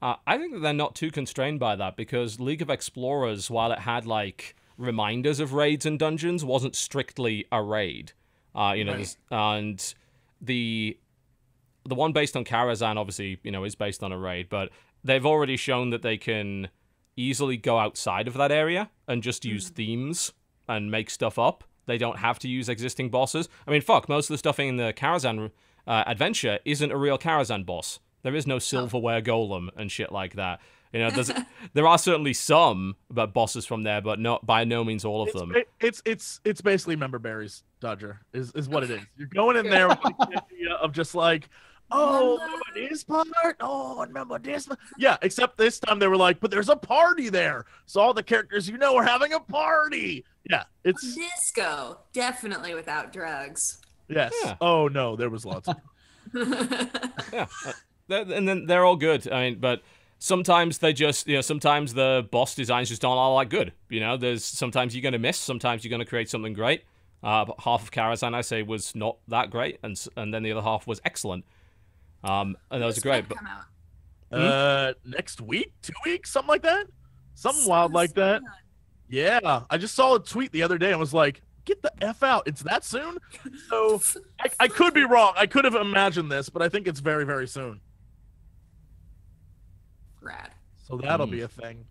Uh, I think that they're not too constrained by that, because League of Explorers, while it had, like, reminders of raids and dungeons, wasn't strictly a raid. Uh, you know, right. And the... The one based on Karazhan, obviously, you know, is based on a raid, but they've already shown that they can easily go outside of that area and just use mm. themes and make stuff up. They don't have to use existing bosses. I mean, fuck, most of the stuff in the Karazhan uh, adventure isn't a real Karazhan boss. There is no silverware golem and shit like that. You know, there's, there are certainly some but bosses from there, but not by no means all of it's, them. It, it's it's it's basically member berries, Dodger, is is what it is. You're going in there with the idea of just like, oh, remember this part? Oh, remember this part? Yeah, except this time they were like, but there's a party there. So all the characters you know are having a party. Yeah, it's... Disco, definitely without drugs. Yes. Yeah. Oh, no, there was lots of yeah, and then they're all good. I mean, but sometimes they just, you know, sometimes the boss designs just aren't all that good. You know, there's sometimes you're going to miss, sometimes you're going to create something great. Uh, but half of Karazhan, I say, was not that great, and and then the other half was excellent. Um, and that was great. But, uh, hmm? next week, two weeks, something like that, something so wild like that. Fun. Yeah, I just saw a tweet the other day and was like, "Get the f out! It's that soon." So I, I could be wrong. I could have imagined this, but I think it's very, very soon. Rad. So that'll mm. be a thing.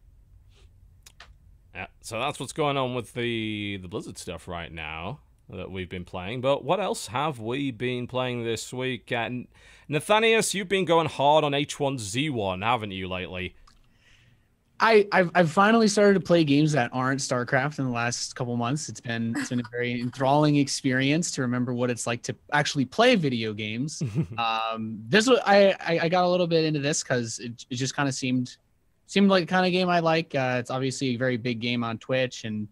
Yeah. So that's what's going on with the the Blizzard stuff right now that we've been playing. But what else have we been playing this week? And Nathanias, you've been going hard on H one Z one, haven't you, lately? I, I've, I've finally started to play games that aren't StarCraft in the last couple months. It's been, it's been a very enthralling experience to remember what it's like to actually play video games. um, this I, I got a little bit into this because it, it just kind of seemed seemed like the kind of game I like. Uh, it's obviously a very big game on Twitch, and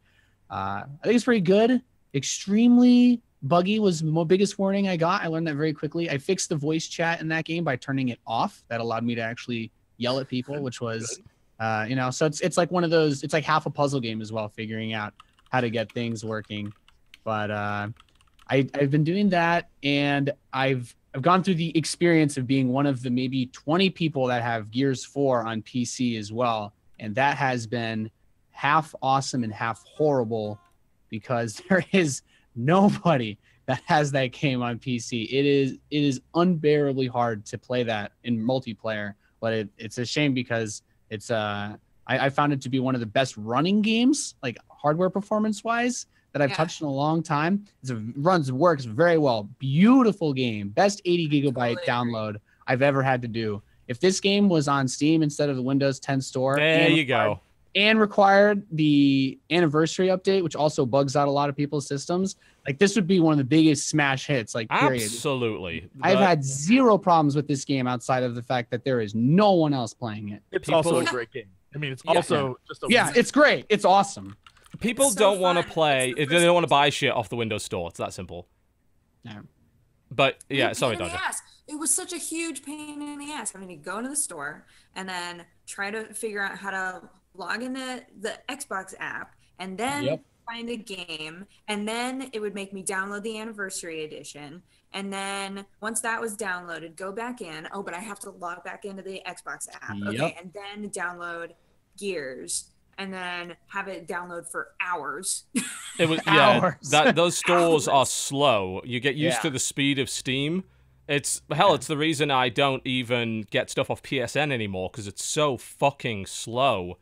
uh, I think it's pretty good. Extremely buggy was the biggest warning I got. I learned that very quickly. I fixed the voice chat in that game by turning it off. That allowed me to actually yell at people, which was, uh, you know, so it's it's like one of those, it's like half a puzzle game as well, figuring out how to get things working. But uh, I, I've been doing that, and I've I've gone through the experience of being one of the maybe twenty people that have Gears four on P C as well. And that has been half awesome and half horrible, because there is nobody that has that game on P C. It is it is unbearably hard to play that in multiplayer, but it, it's a shame because it's uh I, I found it to be one of the best running games, like hardware performance-wise, that I've yeah. touched in a long time. It's a, runs works very well. Beautiful game. Best eighty gigabyte totally download agree. I've ever had to do. If this game was on Steam instead of the Windows ten store, there you go. And required the anniversary update, which also bugs out a lot of people's systems. Like, this would be one of the biggest smash hits, like, period. Absolutely. I've but... had zero problems with this game outside of the fact that there is no one else playing it. It's People... also a great game. I mean, it's yeah. also just a Yeah, it's great. It's awesome. People it's so don't want to play. They don't want to buy shit off the Windows store. It's that simple. No. But yeah, sorry, Dodger. It was such a huge pain in the ass. I mean, you go into the store and then try to figure out how to log into the Xbox app and then yep. find a game. And then it would make me download the anniversary edition. And then once that was downloaded, go back in. Oh, but I have to log back into the Xbox app. Yep. Okay. And then download Gears and then have it download for hours. It was yeah, hours. That, those stores hours. are slow. You get used yeah. to the speed of Steam. It's hell, it's the reason I don't even get stuff off P S N anymore, because it's so fucking slow.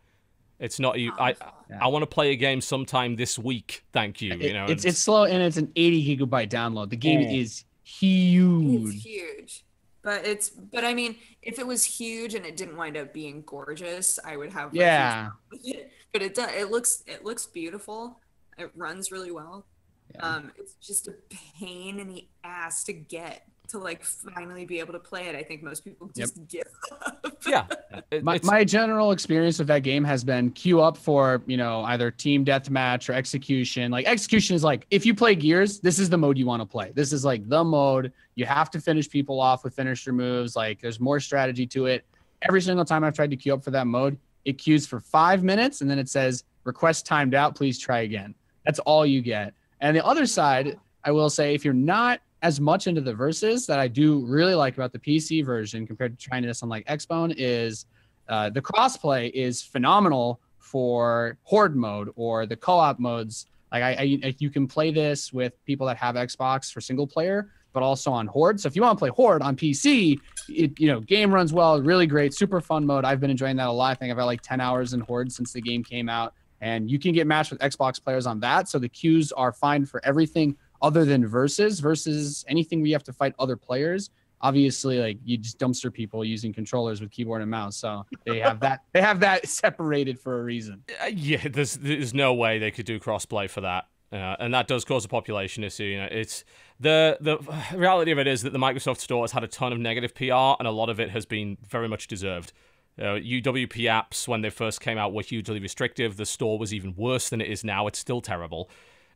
It's not you. I yeah. I want to play a game sometime this week. Thank you. You know, it's it's, it's slow, and it's an eighty gigabyte download. The game yeah. is huge. It's huge, but it's but I mean, if it was huge and it didn't wind up being gorgeous, I would have yeah. It. But it does. It looks it looks beautiful. It runs really well. Yeah. Um, it's just a pain in the ass to get. To like finally be able to play it. I think most people just yep. give up. Yeah. It, my, my general experience with that game has been queue up for, you know, either team deathmatch or execution. Like execution is like, if you play Gears, this is the mode you want to play. This is like the mode. You have to finish people off with finisher moves. Like there's more strategy to it. Every single time I've tried to queue up for that mode, it queues for five minutes. And then it says request timed out. Please try again. That's all you get. And the other side, I will say, if you're not as much into the verses that I do really like about the P C version compared to trying this on like Xbone is uh, the crossplay is phenomenal for horde mode or the co-op modes. Like I, I, you can play this with people that have Xbox for single player, but also on horde. So if you want to play horde on P C, it, you know, game runs well, really great, super fun mode. I've been enjoying that a lot. I think I've had like ten hours in horde since the game came out, and you can get matched with Xbox players on that. So the queues are fine for everything other than versus, versus anything where you have to fight other players. Obviously, like you just dumpster people using controllers with keyboard and mouse, so they have that. They have that separated for a reason. Uh, yeah, there's there's no way they could do crossplay for that, uh, and that does cause a population issue. You know, it's the the reality of it is that the Microsoft Store has had a ton of negative P R, and a lot of it has been very much deserved. Uh, U W P apps when they first came out were hugely restrictive. The store was even worse than it is now. It's still terrible.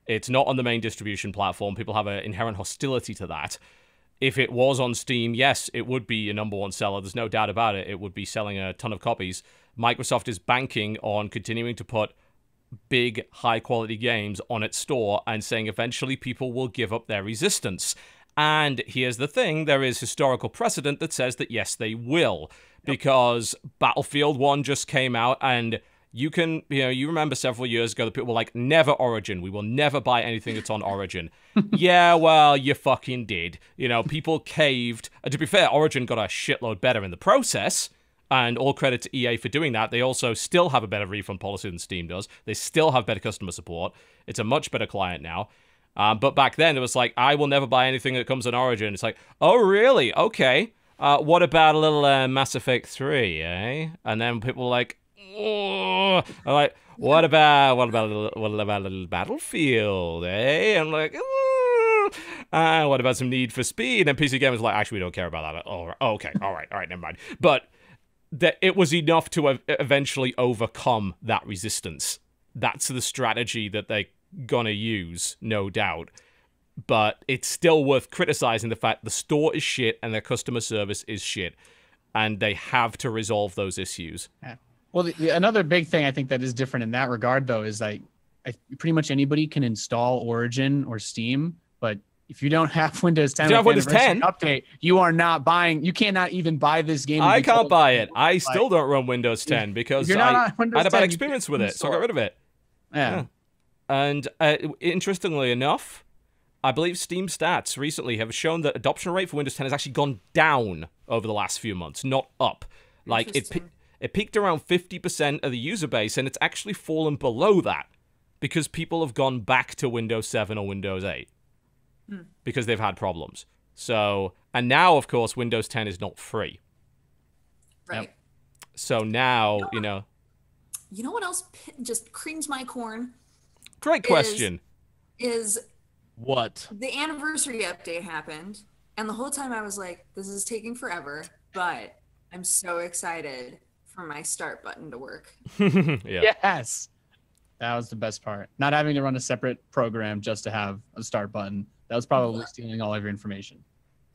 It's not on the main distribution platform. People have an inherent hostility to that. If it was on Steam, yes, it would be a number one seller. There's no doubt about it. It would be selling a ton of copies. Microsoft is banking on continuing to put big, high-quality games on its store and saying eventually people will give up their resistance. And here's the thing. There is historical precedent that says that, yes, they will. Yep. Because Battlefield one just came out and... You can, you know, you remember several years ago that people were like, never Origin. We will never buy anything that's on Origin. Yeah, well, you fucking did. You know, people caved. And to be fair, Origin got a shitload better in the process. And all credit to E A for doing that. They also still have a better refund policy than Steam does. They still have better customer support. It's a much better client now. Um, but back then, it was like, I will never buy anything that comes on Origin. It's like, oh, really? Okay. Uh, what about a little uh, Mass Effect three, eh? And then people were like... Oh, I'm like, what about what about a little, what about a little Battlefield, eh? I'm like, oh. uh, what about some Need for Speed? And then P C Gamer's like, actually, we don't care about that. Oh, okay, all right, all right, never mind. But that it was enough to eventually overcome that resistance. That's the strategy that they're gonna use, no doubt. But it's still worth criticizing the fact the store is shit and their customer service is shit, and they have to resolve those issues. Yeah. Well, the, the, another big thing I think that is different in that regard, though, is like I, pretty much anybody can install Origin or Steam, but if you don't have Windows ten, don't have Windows ten update, you are not buying. You cannot even buy this game. I can't buy it. I still don't run Windows ten because I had a bad experience with it, so I got rid of it. Yeah. yeah. And uh, interestingly enough, I believe Steam stats recently have shown that adoption rate for Windows ten has actually gone down over the last few months, not up. Like it. It peaked around fifty percent of the user base, and it's actually fallen below that because people have gone back to Windows seven or Windows eight hmm. because they've had problems. So, and now, of course, Windows ten is not free. Right. Yep. So now, you know, you know... You know what else just creams my corn? Great question. Is... is what? The anniversary update happened, and the whole time I was like, this is taking forever, but I'm so excited... for my start button to work. yeah. Yes. That was the best part. Not having to run a separate program just to have a start button. That was probably stealing all of your information.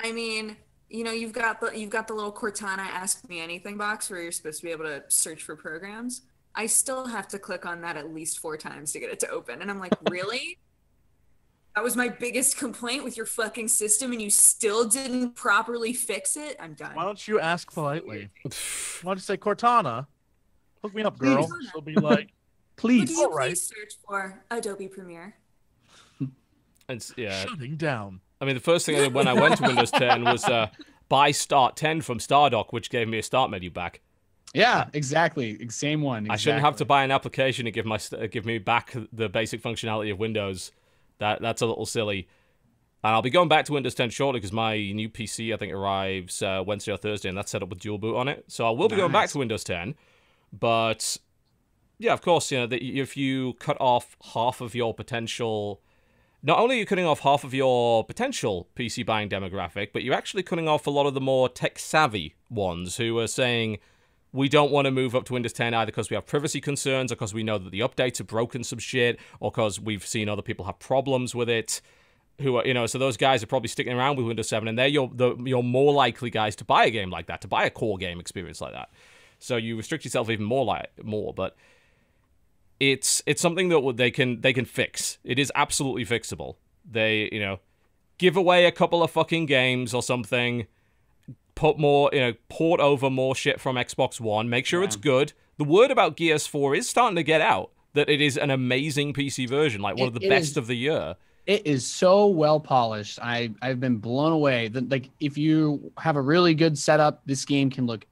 I mean, you know, you've got the you've got the little Cortana Ask Me Anything box where you're supposed to be able to search for programs. I still have to click on that at least four times to get it to open. And I'm like, really? That was my biggest complaint with your fucking system and you still didn't properly fix it? I'm done. Why don't you ask politely? Why don't you say, Cortana, hook me up, girl. Cortana. She'll be like, please. What do you please right. search for? Adobe Premiere. It's, yeah. Shutting down. I mean, the first thing I did when I went to Windows ten was uh, buy Start ten from Stardock, which gave me a start menu back. Yeah, exactly. Same one. Exactly. I shouldn't have to buy an application to give my give me back the basic functionality of Windows. That that's a little silly. And I'll be going back to Windows ten shortly because my new P C I think arrives uh, Wednesday or Thursday, and that's set up with dual boot on it. So I will be nice. going back to Windows ten. But yeah, of course, you know, the, if you cut off half of your potential, not only are you cutting off half of your potential P C buying demographic, but you're actually cutting off a lot of the more tech savvy ones who are saying, we don't want to move up to Windows ten either because we have privacy concerns or because we know that the updates are broken some shit or because we've seen other people have problems with it. Who are, you know, so those guys are probably sticking around with Windows seven and they're your, the, your more likely guys to buy a game like that, to buy a core game experience like that. So you restrict yourself even more, like, more, but it's it's something that they can they can fix. It is absolutely fixable. They, you know, give away a couple of fucking games or something. Put more, you know, port over more shit from Xbox One. Make sure yeah. it's good. The word about Gears four is starting to get out that it is an amazing P C version, like one it, of the best is, of the year. It is so well polished. I I've been blown away. That like if you have a really good setup, this game can look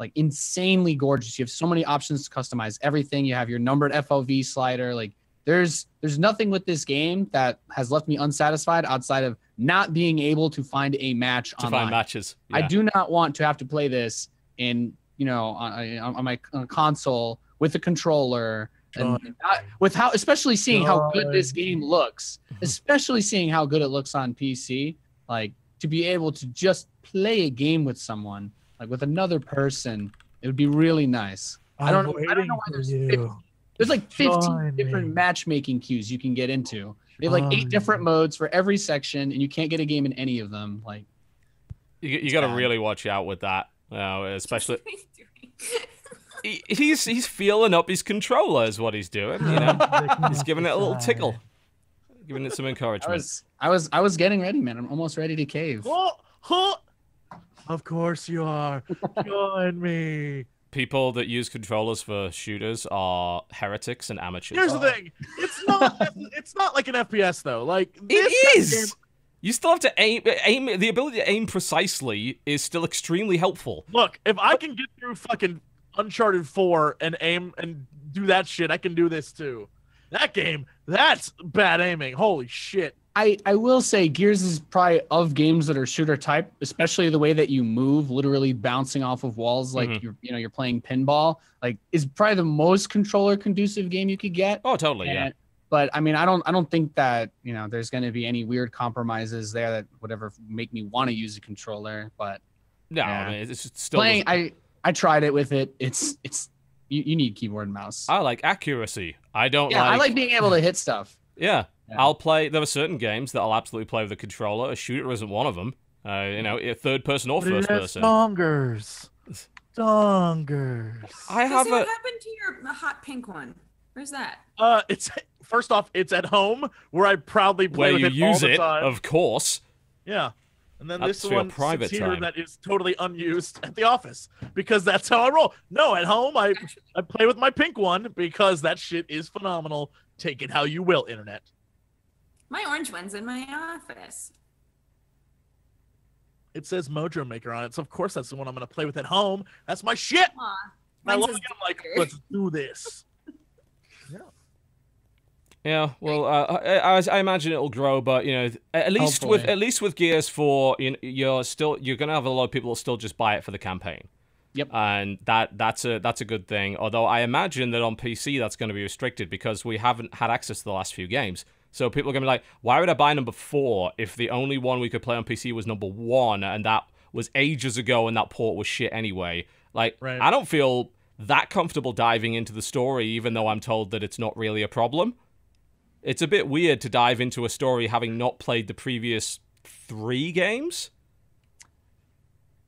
like insanely gorgeous. You have so many options to customize everything. You have your numbered F O V slider. Like there's there's nothing with this game that has left me unsatisfied outside of not being able to find a match to online. Find matches. Yeah. I do not want to have to play this in, you know, on, on my on a console with a controller, and not, with how, especially seeing God. how good this game looks, especially seeing how good it looks on P C. Like to be able to just play a game with someone, like with another person, it would be really nice. I'm I don't know. I don't know why there's fifty, there's like fifteen Join different me. matchmaking queues you can get into. They have like eight different modes for every section, and you can't get a game in any of them. Like, you, you got to really watch out with that, uh, especially. he, he's he's feeling up his controller is what he's doing. You know, he's giving it a little tickle, giving it some encouragement. I was I was I was getting ready, man. I'm almost ready to cave. Of course you are. Join me. People that use controllers for shooters are heretics and amateurs. Here's the thing. It's not it's not like an F P S though. Like this It is. Kind of game... You still have to aim aim the ability to aim precisely is still extremely helpful. Look, if I can get through fucking Uncharted four and aim and do that shit, I can do this too. That game, that's bad aiming. Holy shit. I, I will say Gears is probably of games that are shooter type, especially the way that you move, literally bouncing off of walls like mm-hmm. you're you know you're playing pinball. Like is probably the most controller conducive game you could get. Oh, totally, and, yeah. But I mean, I don't I don't think that you know there's going to be any weird compromises there that would ever make me want to use a controller. But no, yeah. I mean, it's still playing. I I tried it with it. It's it's you, you need keyboard and mouse. I like accuracy. I don't. Yeah, like... I like being able to hit stuff. Yeah. Yeah. I'll play. There are certain games that I'll absolutely play with a controller. A shooter isn't one of them. Uh, you know, third person or first person. Dongers, dongers. I have a. What happened to your hot pink one? Where's that? Uh, it's first off, it's at home where I proudly play where with you it use all the time. It, of course. Yeah, and then that's this one private here time. That is totally unused at the office because that's how I roll. No, at home I Actually. I play with my pink one because that shit is phenomenal. Take it how you will, internet. My orange one's in my office. It says Mojo Maker on it, so of course that's the one I'm going to play with at home. That's my shit! I love it. I'm like, let's do this. Yeah. Yeah, well, uh, I, I, I imagine it'll grow, but, you know, at least Hopefully. with at least with Gears four, you, you're still you're going to have a lot of people who still just buy it for the campaign. Yep. And that that's a that's a good thing, although I imagine that on P C that's going to be restricted because we haven't had access to the last few games. So people are going to be like, why would I buy number four if the only one we could play on P C was number one and that was ages ago and that port was shit anyway? Like, right. I don't feel that comfortable diving into the story even though I'm told that it's not really a problem. It's a bit weird to dive into a story having not played the previous three games.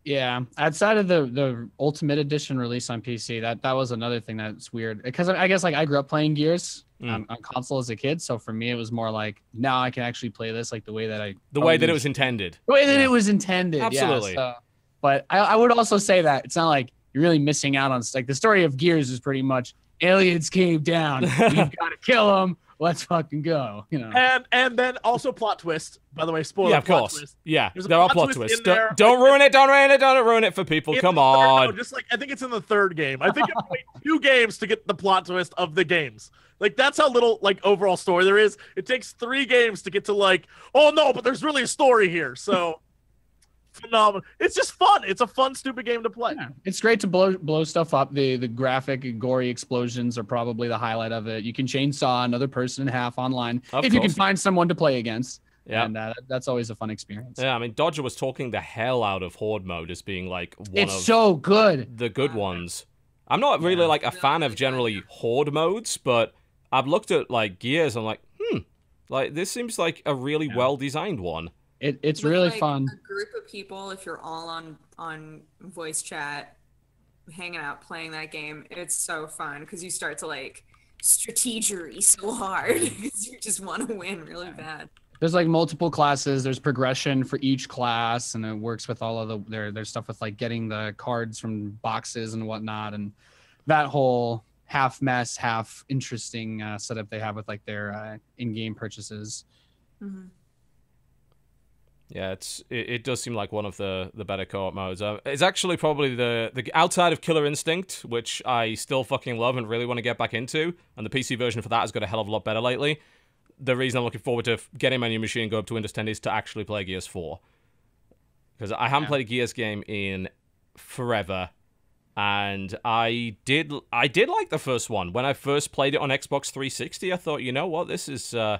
Yeah, outside of the the Ultimate Edition release on P C, that that was another thing that's weird, because I guess like I grew up playing Gears mm. um, on console as a kid, so for me it was more like now I can actually play this like the way that I the way that it was intended, the way that yeah. it was intended, absolutely. Yeah, so, but I, I would also say that it's not like you're really missing out on like the story of Gears is pretty much aliens came down, we've got to kill them. Let's fucking go, you know. And and then also plot twist. By the way, spoiler. Yeah, of plot course. Twist. Yeah, there's there are plot twists. Twist. Don't, don't ruin it. Don't ruin it. Don't ruin it for people. Come third, on. No, just like I think it's in the third game. I think I played two games to get the plot twist of the games. Like that's how little like overall story there is. It takes three games to get to like oh no, but there's really a story here. So phenomenal. It's just fun. It's a fun stupid game to play. Yeah. It's great to blow blow stuff up. The the graphic and gory explosions are probably the highlight of it. You can chainsaw another person in half online of if course. You can find someone to play against. Yeah, and uh, that's always a fun experience. Yeah, I mean Dodger was talking the hell out of Horde mode as being like one it's of so good. The good ones. I'm not really yeah. like a fan of generally Horde modes, but I've looked at like Gears. I'm like, hmm, like this seems like a really yeah. well designed one. It, it's with, really like, fun. A group of people, if you're all on on voice chat, hanging out, playing that game, it's so fun because you start to like strategery so hard because you just want to win really bad. There's like multiple classes. There's progression for each class, and it works with all of the their their stuff with like getting the cards from boxes and whatnot, and that whole half mess, half interesting uh, setup they have with like their uh, in-game purchases. Mm-hmm. Yeah, it's it, it does seem like one of the the better co-op modes. Uh, it's actually probably the the outside of Killer Instinct, which I still fucking love and really want to get back into, and the P C version for that has got a hell of a lot better lately. The reason I'm looking forward to getting my new machine and go up to Windows ten is to actually play Gears four, because I haven't yeah. played a Gears game in forever, and I did I did like the first one when I first played it on Xbox three sixty. I thought, you know what, this is uh,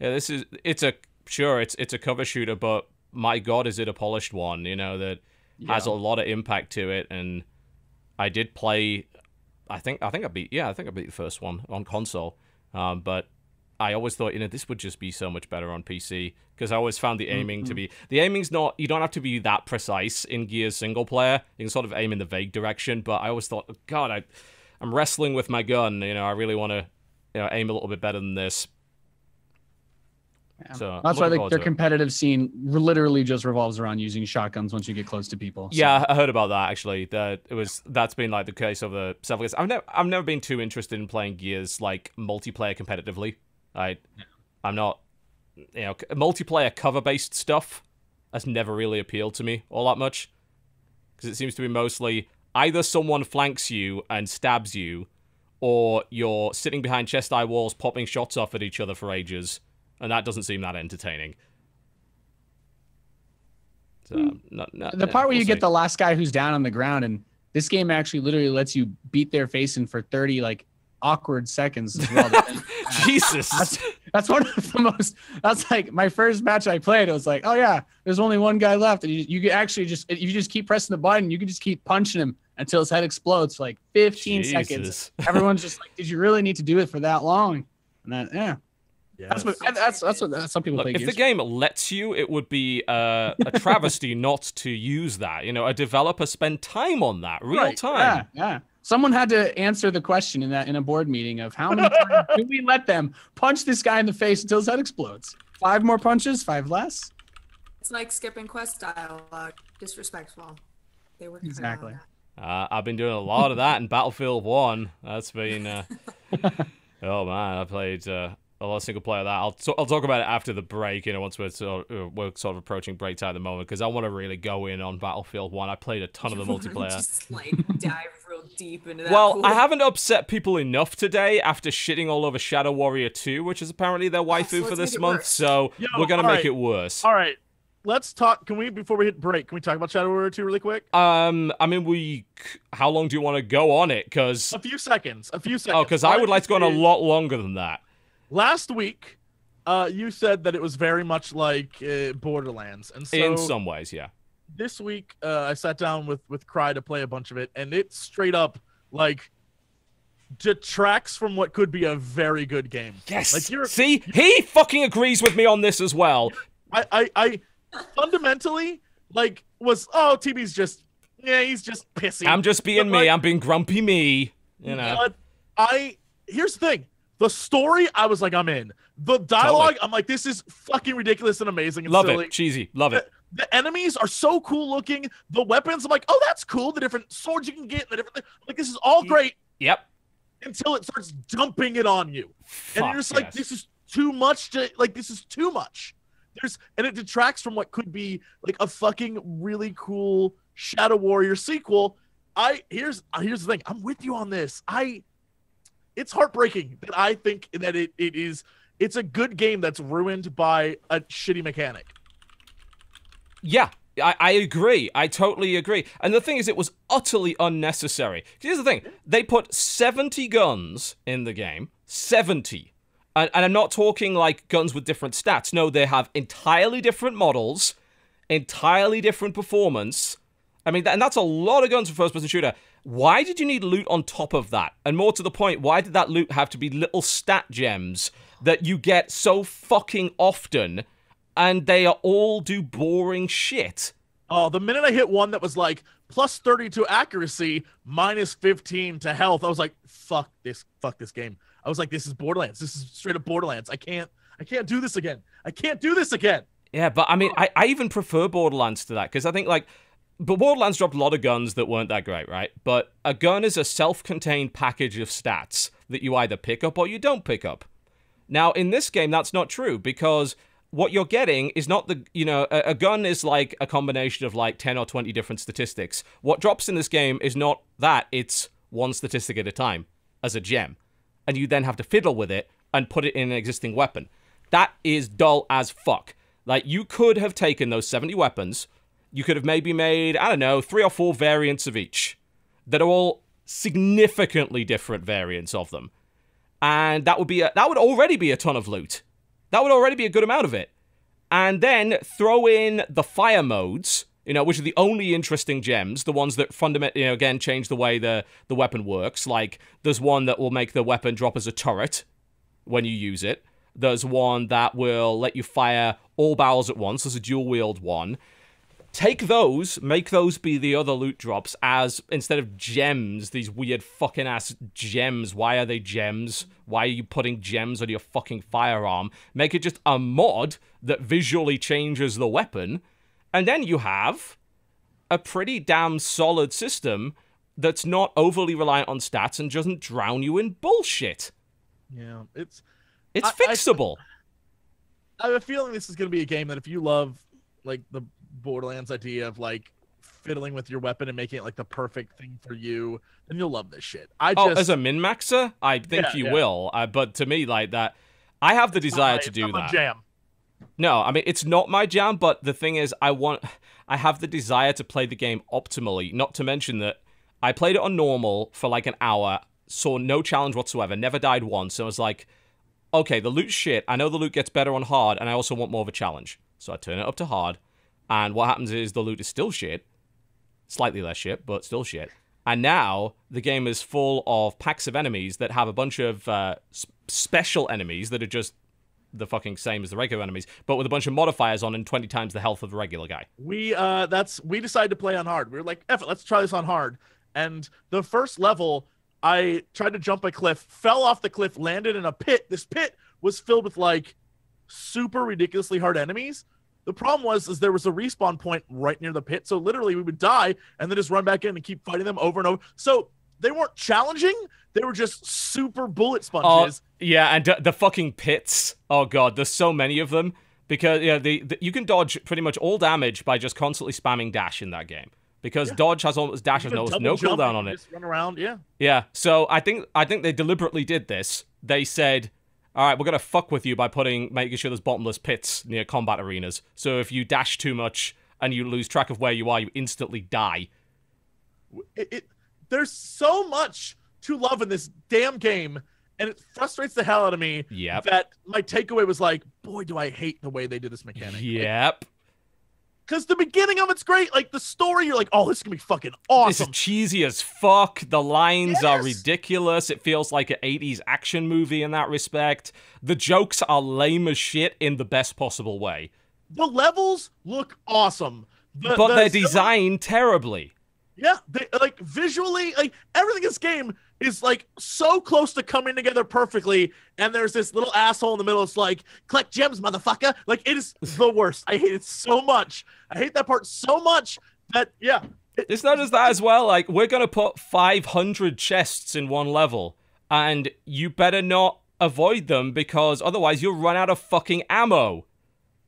yeah, this is it's a Sure, it's it's a cover shooter, but my God, is it a polished one, you know, that yeah. has a lot of impact to it. And I did play, I think I think I beat, yeah, I think I beat the first one on console. Um, but I always thought, you know, this would just be so much better on P C, because I always found the aiming mm-hmm. to be, the aiming's not, you don't have to be that precise in Gears single player. You can sort of aim in the vague direction, but I always thought, God, I, I'm wrestling with my gun, you know, I really want to you know, aim a little bit better than this. Yeah. So, that's why the, their competitive it. scene literally just revolves around using shotguns once you get close to people. So. Yeah, I heard about that actually. That it was that's been like the case over several years. I've never I've never been too interested in playing Gears like multiplayer competitively. I yeah. I'm not, you know, multiplayer cover based stuff has never really appealed to me all that much, because it seems to be mostly either someone flanks you and stabs you, or you're sitting behind chest high walls popping shots off at each other for ages. And that doesn't seem that entertaining. So, mm. not, not, the part where you get the last guy who's down on the ground, and this game actually literally lets you beat their face in for thirty like awkward seconds as well. Jesus, that's, that's one of the most. That's like my first match I played. It was like, oh yeah, there's only one guy left, and you you can actually just if you just keep pressing the button, you can just keep punching him until his head explodes for like fifteen Jesus. seconds. Everyone's just like, did you really need to do it for that long? And that yeah. Yes. That's what that's that's what that's, some people Look, play. If Gears. The game lets you, it would be uh, a travesty not to use that. You know, a developer spent time on that, real right. time. Yeah, yeah. Someone had to answer the question in that in a board meeting of how many times do we let them punch this guy in the face until his head explodes? Five more punches, five less. It's like skipping quest dialogue, disrespectful. They were exactly. Uh, I've been doing a lot of that in Battlefield one. That's been. Uh... oh man, I played. Uh... A lot of single player that I'll I'll talk about it after the break. You know, once we're sort of, we're sort of approaching break time at the moment, because I want to really go in on Battlefield One. I played a ton of the multiplayer. Just like dive real deep into that. Well, pool. I haven't upset people enough today after shitting all over Shadow Warrior two, which is apparently their waifu so for this month. Worse. So Yo, we're gonna make right. it worse. All right, let's talk. Can we before we hit break? Can we talk about Shadow Warrior two really quick? Um, I mean, we. How long do you want to go on it? Because a few seconds. A few seconds. Oh, because I would like to go on a lot longer than that. Last week, uh, you said that it was very much like uh, Borderlands, and so in some ways, yeah. This week, uh, I sat down with with Cry to play a bunch of it, and it straight up like detracts from what could be a very good game. Yes. Like you're, see, he fucking agrees with me on this as well. I I, I fundamentally, like, was, oh, T B's just, yeah, he's just pissy. I'm just being but me. Like, I'm being grumpy me. You know. But I, here's the thing. The story, I was like, I'm in. The dialogue, totally. I'm like, this is fucking ridiculous and amazing. And love silly. it. Cheesy. Love the, it. The enemies are so cool looking. The weapons, I'm like, oh, that's cool. The different swords you can get. The different, like, this is all great. Yep. Until it starts dumping it on you. Fuck, and you're just like, yes. this is too much. To, like, this is too much. There's, and it detracts from what could be like a fucking really cool Shadow Warrior sequel. I here's here's the thing. I'm with you on this. I it's heartbreaking that I think that it it is it's a good game that's ruined by a shitty mechanic. Yeah, I, I agree. I totally agree. And the thing is, it was utterly unnecessary. Here's the thing. They put seventy guns in the game. seventy. And, and I'm not talking like guns with different stats. No, they have entirely different models, entirely different performance. I mean, that, and that's a lot of guns for first-person shooter. Why did you need loot on top of that? And more to the point, why did that loot have to be little stat gems that you get so fucking often, and they are all do boring shit? Oh, the minute I hit one that was like, plus thirty to accuracy, minus fifteen to health, I was like, fuck this, fuck this game. I was like, this is Borderlands. This is straight up Borderlands. I can't, I can't do this again. I can't do this again. Yeah, but I mean, I, I even prefer Borderlands to that, because I think like, but Borderlands dropped a lot of guns that weren't that great, right? But a gun is a self-contained package of stats that you either pick up or you don't pick up. Now, in this game, that's not true, because what you're getting is not the, you know, a, a gun is like a combination of like ten or twenty different statistics. What drops in this game is not that, it's one statistic at a time as a gem. And you then have to fiddle with it and put it in an existing weapon. That is dull as fuck. Like, you could have taken those seventy weapons, you could have maybe made, I don't know, three or four variants of each that are all significantly different variants of them. And that would be a, that would already be a ton of loot. That would already be a good amount of it. And then throw in the fire modes, you know, which are the only interesting gems, the ones that fundamentally, you know, again, change the way the, the weapon works. Like, there's one that will make the weapon drop as a turret when you use it. There's one that will let you fire all barrels at once. There's a dual-wield one. Take those, make those be the other loot drops as, instead of gems, these weird fucking ass gems. Why are they gems? Why are you putting gems on your fucking firearm? Make it just a mod that visually changes the weapon. And then you have a pretty damn solid system that's not overly reliant on stats and doesn't drown you in bullshit. Yeah, it's... It's I, fixable. I, I have a feeling this is going to be a game that if you love, like, the Borderlands idea of, like, fiddling with your weapon and making it, like, the perfect thing for you, then you'll love this shit. I just... Oh, as a min-maxer? I think yeah, you yeah. will. Uh, but to me, like, that... I have the it's desire not, to do that. Jam. No, I mean, it's not my jam, but the thing is, I want... I have the desire to play the game optimally, not to mention that I played it on normal for, like, an hour, saw no challenge whatsoever, never died once, and I was like, okay, the loot's shit. I know the loot gets better on hard, and I also want more of a challenge. So I turn it up to hard, and what happens is the loot is still shit. Slightly less shit, but still shit. And now the game is full of packs of enemies that have a bunch of uh, special enemies that are just the fucking same as the regular enemies, but with a bunch of modifiers on and twenty times the health of the regular guy. We uh, that's we decided to play on hard. We were like, F it, let's try this on hard. And the first level... I tried to jump a cliff, fell off the cliff, landed in a pit. This pit was filled with, like, super ridiculously hard enemies. The problem was is there was a respawn point right near the pit, so literally we would die and then just run back in and keep fighting them over and over. So they weren't challenging. They were just super bullet sponges. Oh, yeah, and the fucking pits. Oh, God, there's so many of them. Because you know, the, the, you can dodge pretty much all damage by just constantly spamming dash in that game. Because yeah. dodge has almost dash has almost no cooldown on it. Just run around, yeah. Yeah. So I think I think they deliberately did this. They said, "All right, we're gonna fuck with you by putting making sure there's bottomless pits near combat arenas. So if you dash too much and you lose track of where you are, you instantly die." It, it, there's so much to love in this damn game, and it frustrates the hell out of me. Yep. That my takeaway was like, "Boy, do I hate the way they did this mechanic." Yep. Like, because the beginning of it's great. Like, the story, you're like, oh, this is going to be fucking awesome. This is cheesy as fuck. The lines yes. are ridiculous. It feels like an eighties action movie in that respect. The jokes are lame as shit in the best possible way. The levels look awesome. The, but the they're designed terribly. Yeah, they, like visually, like everything in this game is like so close to coming together perfectly, and there's this little asshole in the middle. It's like, collect gems, motherfucker. Like, it is the worst. I hate it so much. I hate that part so much that yeah. It, it's not just that as well. Like, we're gonna put five hundred chests in one level, and you better not avoid them because otherwise you'll run out of fucking ammo.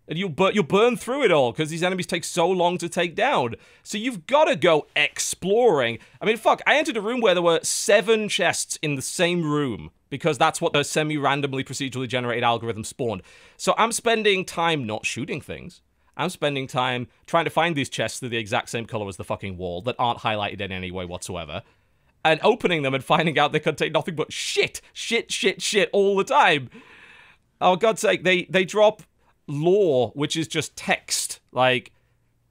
And you'll, bur you'll burn through it all because these enemies take so long to take down. So you've got to go exploring. I mean, fuck, I entered a room where there were seven chests in the same room because that's what the semi-randomly procedurally generated algorithm spawned. So I'm spending time not shooting things. I'm spending time trying to find these chests that are the exact same color as the fucking wall that aren't highlighted in any way whatsoever. And opening them and finding out they contain nothing but shit, shit, shit, shit all the time. Oh, God's sake, they, they drop... lore, which is just text. Like,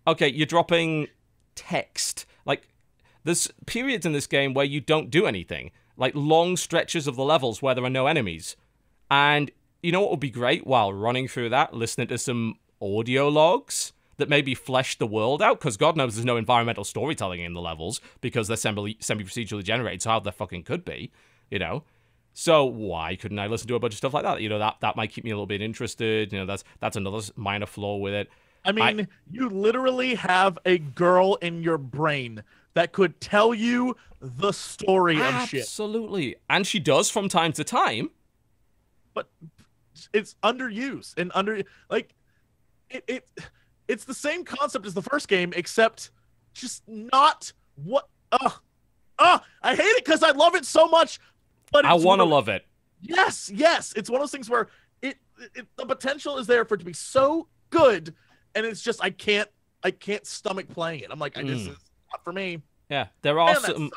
okay, you're dropping text. Like, there's periods in this game where you don't do anything. Like, long stretches of the levels where there are no enemies. And you know what would be great while running through that? Listening to some audio logs that maybe flesh the world out, because God knows there's no environmental storytelling in the levels, because they're semi-procedurally generated, so how there fucking could be, you know? So why couldn't I listen to a bunch of stuff like that? You know, that, that might keep me a little bit interested. You know, that's that's another minor flaw with it. I mean, I, you literally have a girl in your brain that could tell you the story absolutely. of shit. Absolutely. And she does from time to time. But it's underused and under like it, it it's the same concept as the first game, except just not what uh uh I hate it because I love it so much. But I want to love it. Yes, yes. It's one of those things where it, it the potential is there for it to be so good, and it's just I can't I can't stomach playing it. I'm like, mm. this is not for me. Yeah, there are Man, some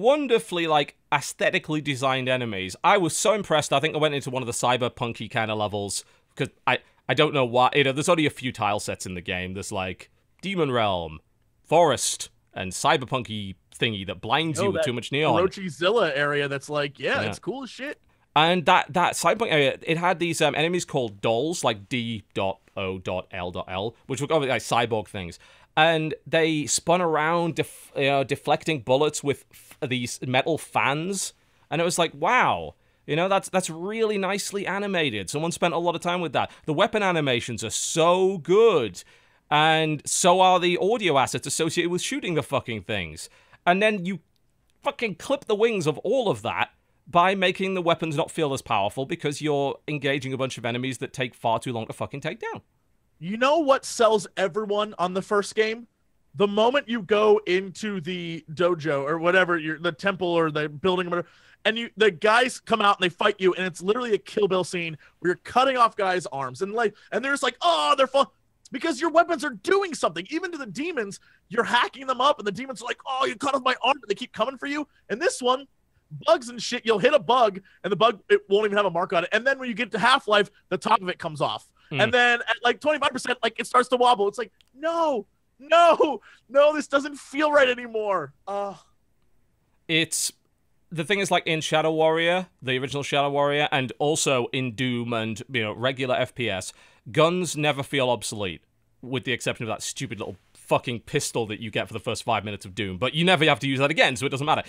wonderfully like aesthetically designed enemies. I was so impressed. I think I went into one of the cyberpunky kind of levels because I I don't know why. You know, there's only a few tile sets in the game. There's like Demon Realm, Forest, and cyberpunky thingy that blinds oh, you with too much neon. Roachizilla area that's like, yeah, yeah, it's cool as shit. And that, that cyberpunk area, it had these um, enemies called dolls, like D dot O dot L dot L, which were obviously like cyborg things. And they spun around, def you know, deflecting bullets with f these metal fans. And it was like, wow, you know, that's, that's really nicely animated. Someone spent a lot of time with that. The weapon animations are so good. And so are the audio assets associated with shooting the fucking things. And then you fucking clip the wings of all of that by making the weapons not feel as powerful because you're engaging a bunch of enemies that take far too long to fucking take down. You know what sells everyone on the first game? The moment you go into the dojo or whatever, you're, the temple or the building or whatever, and you, the guys come out and they fight you, and it's literally a Kill Bill scene where you're cutting off guys' arms. And, like, and they're just like, oh, they're fun. Because your weapons are doing something. Even to the demons, you're hacking them up, and the demons are like, oh, you cut off my arm, and they keep coming for you. And this one, bugs and shit, you'll hit a bug, and the bug, it won't even have a mark on it. And then when you get to Half-Life, the top of it comes off. Mm. And then at, like, twenty-five percent, like, it starts to wobble. It's like, no, no, no, this doesn't feel right anymore. Uh. It's... The thing is, like, in Shadow Warrior, the original Shadow Warrior, and also in Doom and, you know, regular F P S, guns never feel obsolete, with the exception of that stupid little fucking pistol that you get for the first five minutes of Doom. But you never have to use that again, so it doesn't matter.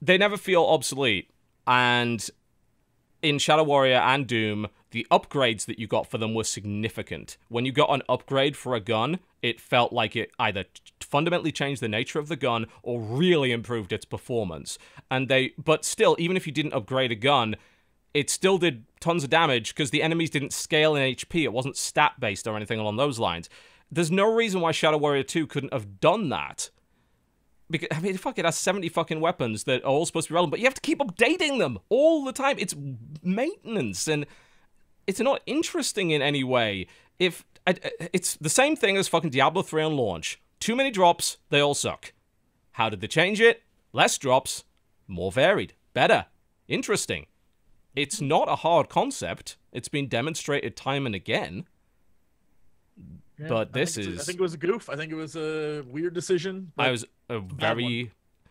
They never feel obsolete. And in Shadow Warrior and Doom, the upgrades that you got for them were significant. When you got an upgrade for a gun, it felt like it either fundamentally changed the nature of the gun or really improved its performance. And they, but still, even if you didn't upgrade a gun, it still did tons of damage because the enemies didn't scale in H P. It wasn't stat-based or anything along those lines. There's no reason why Shadow Warrior two couldn't have done that. Because, I mean, fuck, it has seventy fucking weapons that are all supposed to be relevant, but you have to keep updating them all the time. It's maintenance, and it's not interesting in any way. If it's the same thing as fucking Diablo three on launch. Too many drops, they all suck. How did they change it? Less drops, more varied, better, interesting. It's not a hard concept. It's been demonstrated time and again. Yeah, but this I is... I think it was a goof. I think it was a weird decision. I was a very...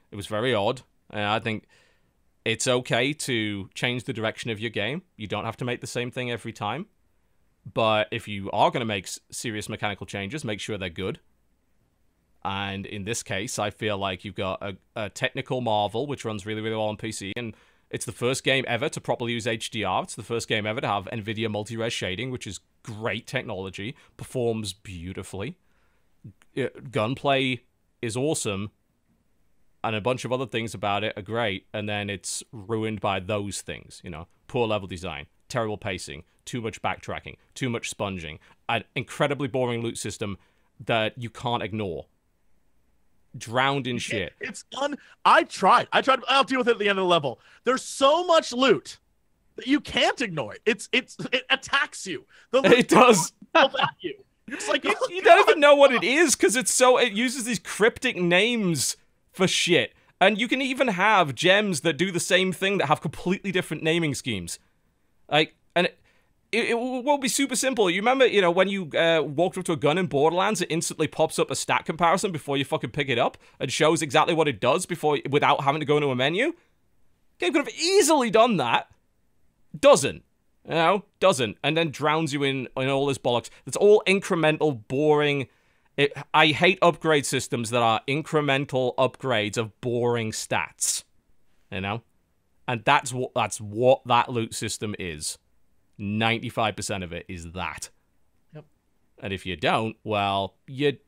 It was very odd. And I think it's okay to change the direction of your game. You don't have to make the same thing every time. But if you are going to make serious mechanical changes, make sure they're good. And in this case, I feel like you've got a, a technical marvel, which runs really, really well on P C. And it's the first game ever to properly use H D R. It's the first game ever to have NVIDIA multi-res shading, which is great technology. Performs beautifully. G- gunplay is awesome. And a bunch of other things about it are great. And then it's ruined by those things, you know. Poor level design. Terrible pacing. Too much backtracking. Too much sponging. An incredibly boring loot system that you can't ignore. Drowned in shit. It's un- I tried. I tried. I'll deal with it at the end of the level. There's so much loot that you can't ignore it. It's it's it attacks you. The loot it does. At you. It's like, oh, you, you don't even know what it is because it's so. It uses these cryptic names for shit, and you can even have gems that do the same thing that have completely different naming schemes. Like and. It, It, it will be super simple. You remember, you know, when you uh, walked up to a gun in Borderlands, it instantly pops up a stat comparison before you fucking pick it up and shows exactly what it does before, without having to go into a menu? Game could have easily done that. Doesn't. You know? Doesn't. And then drowns you in, in all this bollocks. It's all incremental, boring... It, I hate upgrade systems that are incremental upgrades of boring stats. You know? And that's what that's what that loot system is. ninety-five percent of it is that. Yep. And if you don't, well, you're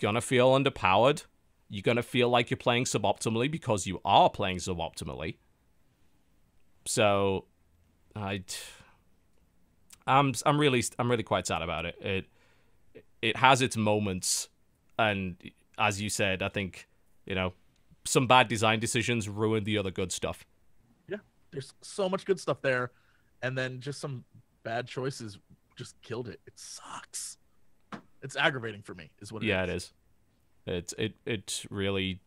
gonna feel underpowered. You're gonna feel like you're playing suboptimally because you are playing suboptimally. So, I, I'm I'm really I'm really quite sad about it. It it has its moments, and as you said, I think you know some bad design decisions ruined the other good stuff. Yeah, there's so much good stuff there. And then just some bad choices just killed it. It sucks. It's aggravating for me, is what it yeah, is. Yeah, it is. It's it it really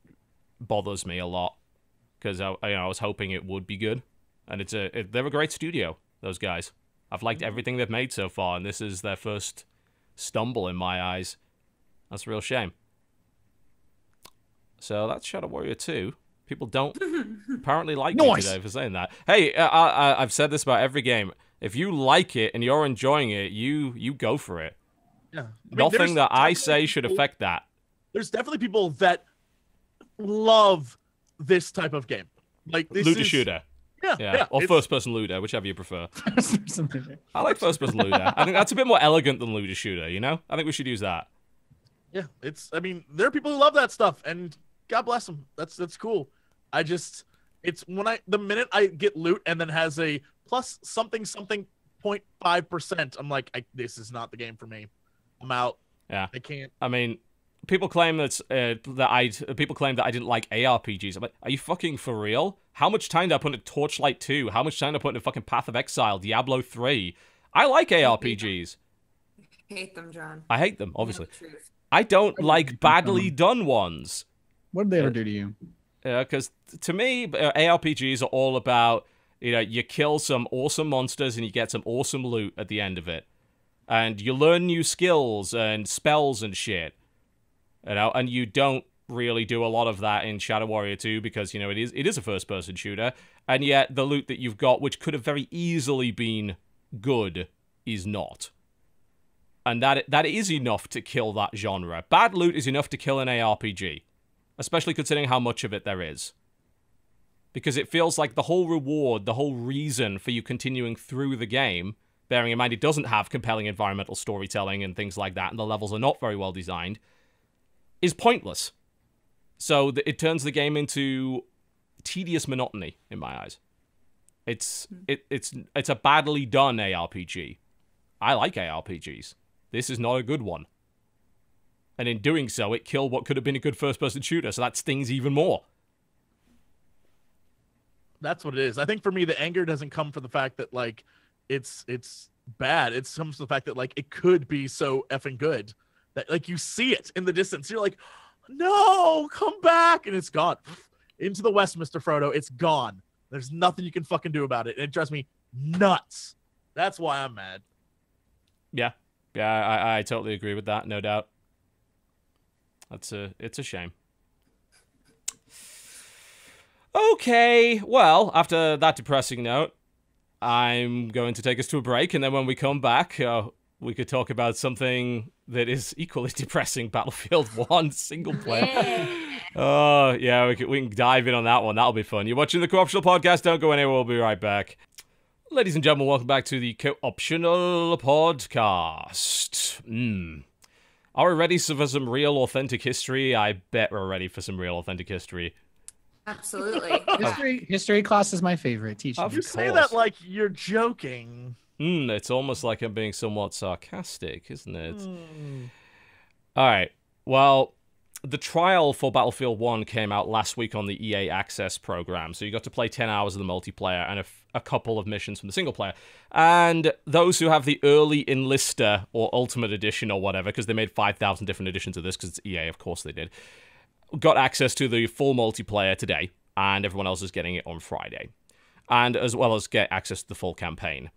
bothers me a lot because I you know, I was hoping it would be good, and it's a it, they're a great studio. Those guys, I've liked everything they've made so far, and this is their first stumble in my eyes. That's a real shame. So that's Shadow Warrior two. People don't apparently like me today for saying that. Hey, I, I, I've said this about every game. If you like it and you're enjoying it, you you go for it. Yeah. I mean, nothing that I say people, should affect that. There's definitely people that love this type of game. Like this Looter is, shooter. Yeah, yeah. yeah. Or first-person looter, whichever you prefer. I like first-person looter. I think that's a bit more elegant than looter shooter, you know? I think we should use that. Yeah, it's... I mean, there are people who love that stuff, and God bless them. That's, that's cool. I just, it's when I, the minute I get loot and then has a plus something, something zero point five percent, I'm like, I, this is not the game for me. I'm out. Yeah. I can't. I mean, people claim that, uh, that I, people claim that I didn't like A R P Gs. I'm like, are you fucking for real? How much time did I put into Torchlight two? How much time did I put into fucking Path of Exile, Diablo three? I like A R P Gs. I hate them, John. I hate them, obviously. No, I don't like badly done ones. What did they ever do to you? Yeah, because to me, A R P Gs are all about, you know, you kill some awesome monsters and you get some awesome loot at the end of it. And you learn new skills and spells and shit. You know, and you don't really do a lot of that in Shadow Warrior two because, you know, it is it is a first-person shooter. And yet the loot that you've got, which could have very easily been good, is not. And that that is enough to kill that genre. Bad loot is enough to kill an A R P G. Especially considering how much of it there is. Because it feels like the whole reward, the whole reason for you continuing through the game, bearing in mind it doesn't have compelling environmental storytelling and things like that, and the levels are not very well designed, is pointless. So it turns the game into tedious monotony, in my eyes. It's it, it's it's a badly done A R P G. I like A R P Gs. This is not a good one. And in doing so, it killed what could have been a good first-person shooter, so that stings even more. That's what it is. I think for me, the anger doesn't come from the fact that, like, it's it's bad. It comes from the fact that, like, it could be so effing good. That, like, you see it in the distance. You're like, no, come back! And it's gone. Into the west, Mister Frodo. It's gone. There's nothing you can fucking do about it. And it drives me nuts. That's why I'm mad. Yeah. Yeah, I, I totally agree with that, no doubt. That's a, it's a shame. Okay, well, after that depressing note, I'm going to take us to a break, and then when we come back, uh, we could talk about something that is equally depressing, Battlefield one single player. Oh, yeah, we can, we can dive in on that one. That'll be fun. You're watching the Co-optional Podcast. Don't go anywhere. We'll be right back. Ladies and gentlemen, welcome back to the Co-optional Podcast. Mm. Are we ready for some real, authentic history? I bet we're ready for some real, authentic history. Absolutely. History history class is my favorite teaching. You say that like you're joking. Mm, it's almost like I'm being somewhat sarcastic, isn't it? Mm. All right. Well, the trial for Battlefield one came out last week on the E A Access program. So you got to play ten hours of the multiplayer and a, a couple of missions from the single player. And those who have the early Enlister or Ultimate Edition or whatever, because they made five thousand different editions of this, because it's E A, of course they did, got access to the full multiplayer today, and everyone else is getting it on Friday. And as well as get access to the full campaign.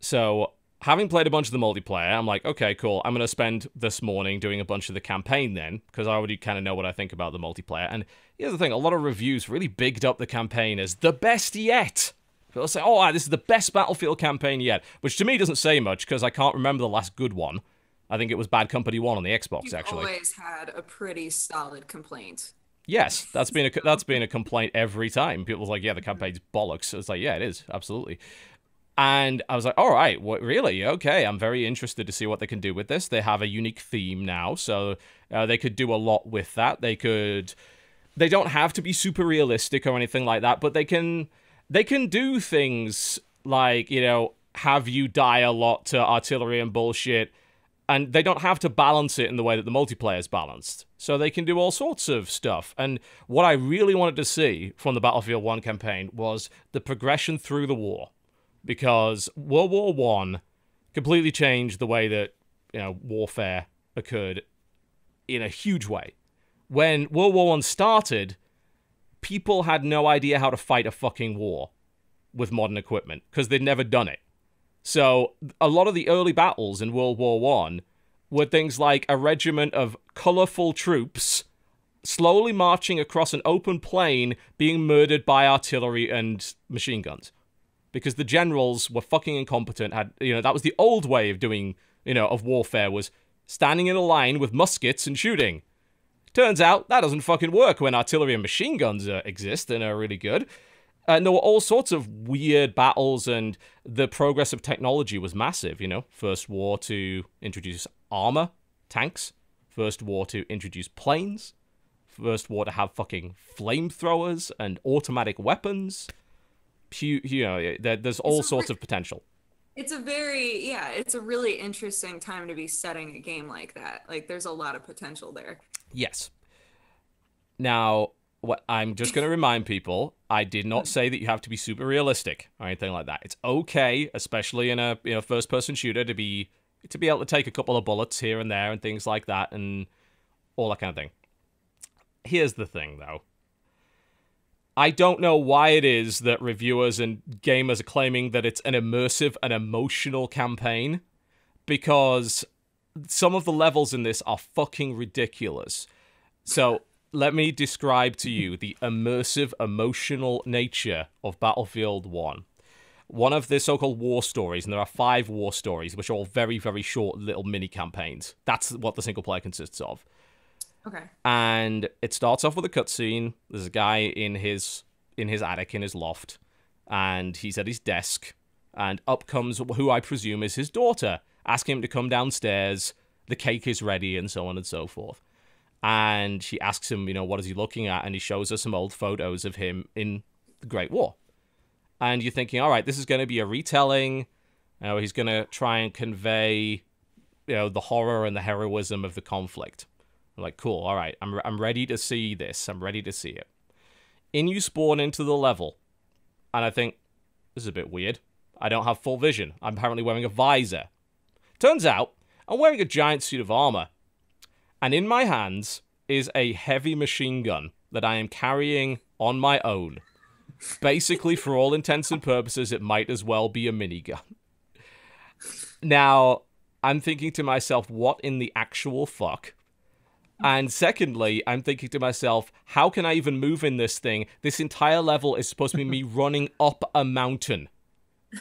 So, having played a bunch of the multiplayer, I'm like, okay, cool. I'm going to spend this morning doing a bunch of the campaign then, because I already kind of know what I think about the multiplayer. And here's the thing, a lot of reviews really bigged up the campaign as the best yet. People say, oh, this is the best Battlefield campaign yet, which to me doesn't say much, because I can't remember the last good one. I think it was Bad Company one on the Xbox, You've actually. You've always had a pretty solid complaint. Yes, that's been, a, that's been a complaint every time. People are like, yeah, the campaign's bollocks. So it's like, yeah, it is, absolutely. And I was like, all right, what, really? Okay, I'm very interested to see what they can do with this. They have a unique theme now, so uh, they could do a lot with that. They could, they don't have to be super realistic or anything like that, but they can, they can do things like, you know, have you die a lot to artillery and bullshit, and they don't have to balance it in the way that the multiplayer is balanced. So they can do all sorts of stuff. And what I really wanted to see from the Battlefield one campaign was the progression through the war. Because World War One completely changed the way that, you know, warfare occurred in a huge way. When World War One started, people had no idea how to fight a fucking war with modern equipment because they'd never done it. So a lot of the early battles in World War One were things like a regiment of colorful troops slowly marching across an open plain being murdered by artillery and machine guns. Because the generals were fucking incompetent, had, you know, that was the old way of doing, you know, of warfare, was standing in a line with muskets and shooting. Turns out that doesn't fucking work when artillery and machine guns uh, exist and are really good. And there were all sorts of weird battles, and the progress of technology was massive, you know. First war to introduce armor, tanks. First war to introduce planes. First war to have fucking flamethrowers and automatic weapons. You know, there's all sorts of potential. It's a very, yeah, it's a really interesting time to be setting a game like that. Like, there's a lot of potential there. Yes. Now, what I'm just going to remind people, I did not say that you have to be super realistic or anything like that. It's okay, especially in a, you know, first-person shooter, to be to be able to take a couple of bullets here and there and things like that and all that kind of thing. Here's the thing, though. I don't know why it is that reviewers and gamers are claiming that it's an immersive and emotional campaign, because some of the levels in this are fucking ridiculous. So let me describe to you the immersive, emotional nature of Battlefield one. One of the so-called war stories, and there are five war stories, which are all very, very short little mini campaigns. That's what the single player consists of. Okay. And it starts off with a cutscene. There's a guy in his in his attic, in his loft, and he's at his desk, and up comes who I presume is his daughter, asking him to come downstairs. The cake is ready, and so on and so forth. And she asks him, you know, what is he looking at? And he shows her some old photos of him in the Great War. And you're thinking, all right, this is going to be a retelling. You know, he's going to try and convey, you know, the horror and the heroism of the conflict. Like, cool, all right, I'm, re I'm ready to see this. I'm ready to see it. In you spawn into the level, and I think, this is a bit weird. I don't have full vision. I'm apparently wearing a visor. Turns out, I'm wearing a giant suit of armor, and in my hands is a heavy machine gun that I am carrying on my own. Basically, for all intents and purposes, it might as well be a minigun. Now, I'm thinking to myself, what in the actual fuck? And secondly, I'm thinking to myself, how can I even move in this thing? This entire level is supposed to be me running up a mountain.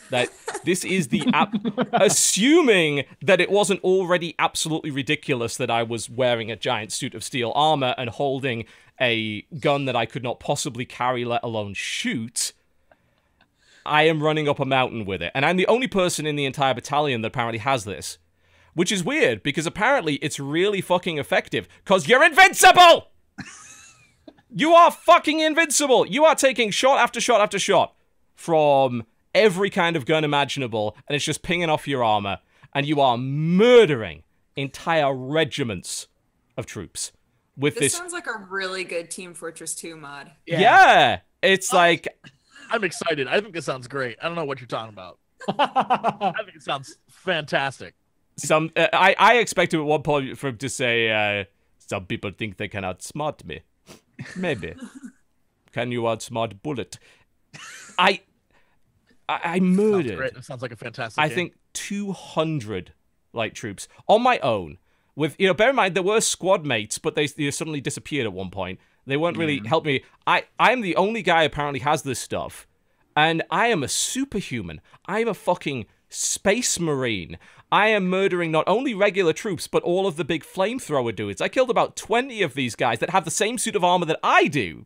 That this is the app, assuming that it wasn't already absolutely ridiculous that I was wearing a giant suit of steel armor and holding a gun that I could not possibly carry, let alone shoot. I am running up a mountain with it, and I'm the only person in the entire battalion that apparently has this, which is weird because apparently it's really fucking effective. Cause you're invincible. You are fucking invincible. You are taking shot after shot after shot from every kind of gun imaginable, and it's just pinging off your armor, and you are murdering entire regiments of troops with this. This sounds like a really good Team Fortress two mod. Yeah, yeah, it's oh. like. I'm excited. I think this sounds great. I don't know what you're talking about. I think it sounds fantastic. Some uh, I I expected at one point for him to say, uh, "Some people think they can outsmart me." Maybe. Can you outsmart Bullet? I I, I murdered. Sounds great. That sounds like a fantastic. I game. think two hundred light troops on my own. With you know, bear in mind there were squad mates, but they they suddenly disappeared at one point. They won't really mm. help me. I, I'm the only guy apparently has this stuff. And I am a superhuman. I'm a fucking space marine. I am murdering not only regular troops, but all of the big flamethrower dudes. I killed about twenty of these guys that have the same suit of armor that I do.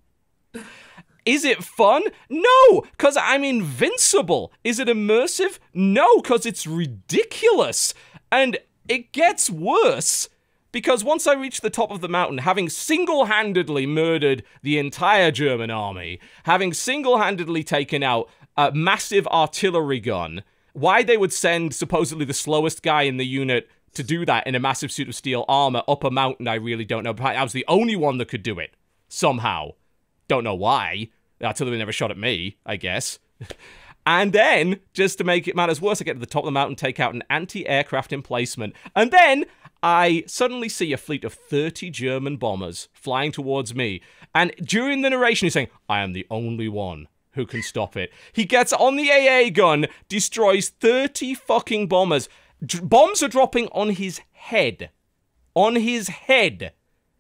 Is it fun? No, because I'm invincible. Is it immersive? No, because it's ridiculous. And it gets worse. Because once I reached the top of the mountain, having single-handedly murdered the entire German army, having single-handedly taken out a massive artillery gun, why they would send supposedly the slowest guy in the unit to do that in a massive suit of steel armor up a mountain, I really don't know. I was the only one that could do it, somehow. Don't know why. The artillery never shot at me, I guess. And then, just to make it matters worse, I get to the top of the mountain, take out an anti-aircraft emplacement, and then I suddenly see a fleet of thirty German bombers flying towards me. And during the narration, he's saying, I am the only one who can stop it. He gets on the A A gun, destroys thirty fucking bombers. D- bombs are dropping on his head. On his head.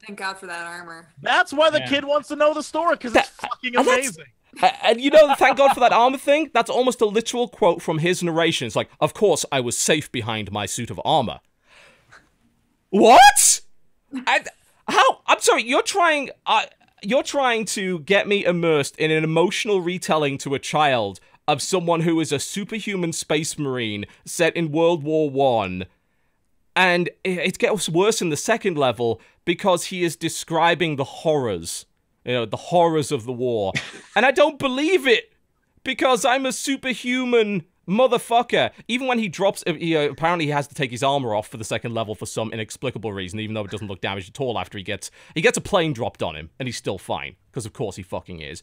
Thank God for that armor. That's why the yeah. kid wants to know the story, because it's fucking amazing. uh, and you know, thank God for that armor thing. That's almost a literal quote from his narration. It's like, of course, I was safe behind my suit of armor. What? I, how? I'm sorry. You're trying. Uh, you're trying to get me immersed in an emotional retelling to a child of someone who is a superhuman space marine set in World War One, and it, it gets worse in the second level because he is describing the horrors, you know, the horrors of the war, and I don't believe it because I'm a superhuman. Motherfucker. Even when he drops, he, uh, apparently he has to take his armor off for the second level for some inexplicable reason, even though it doesn't look damaged at all after he gets, he gets a plane dropped on him, and he's still fine, because of course he fucking is.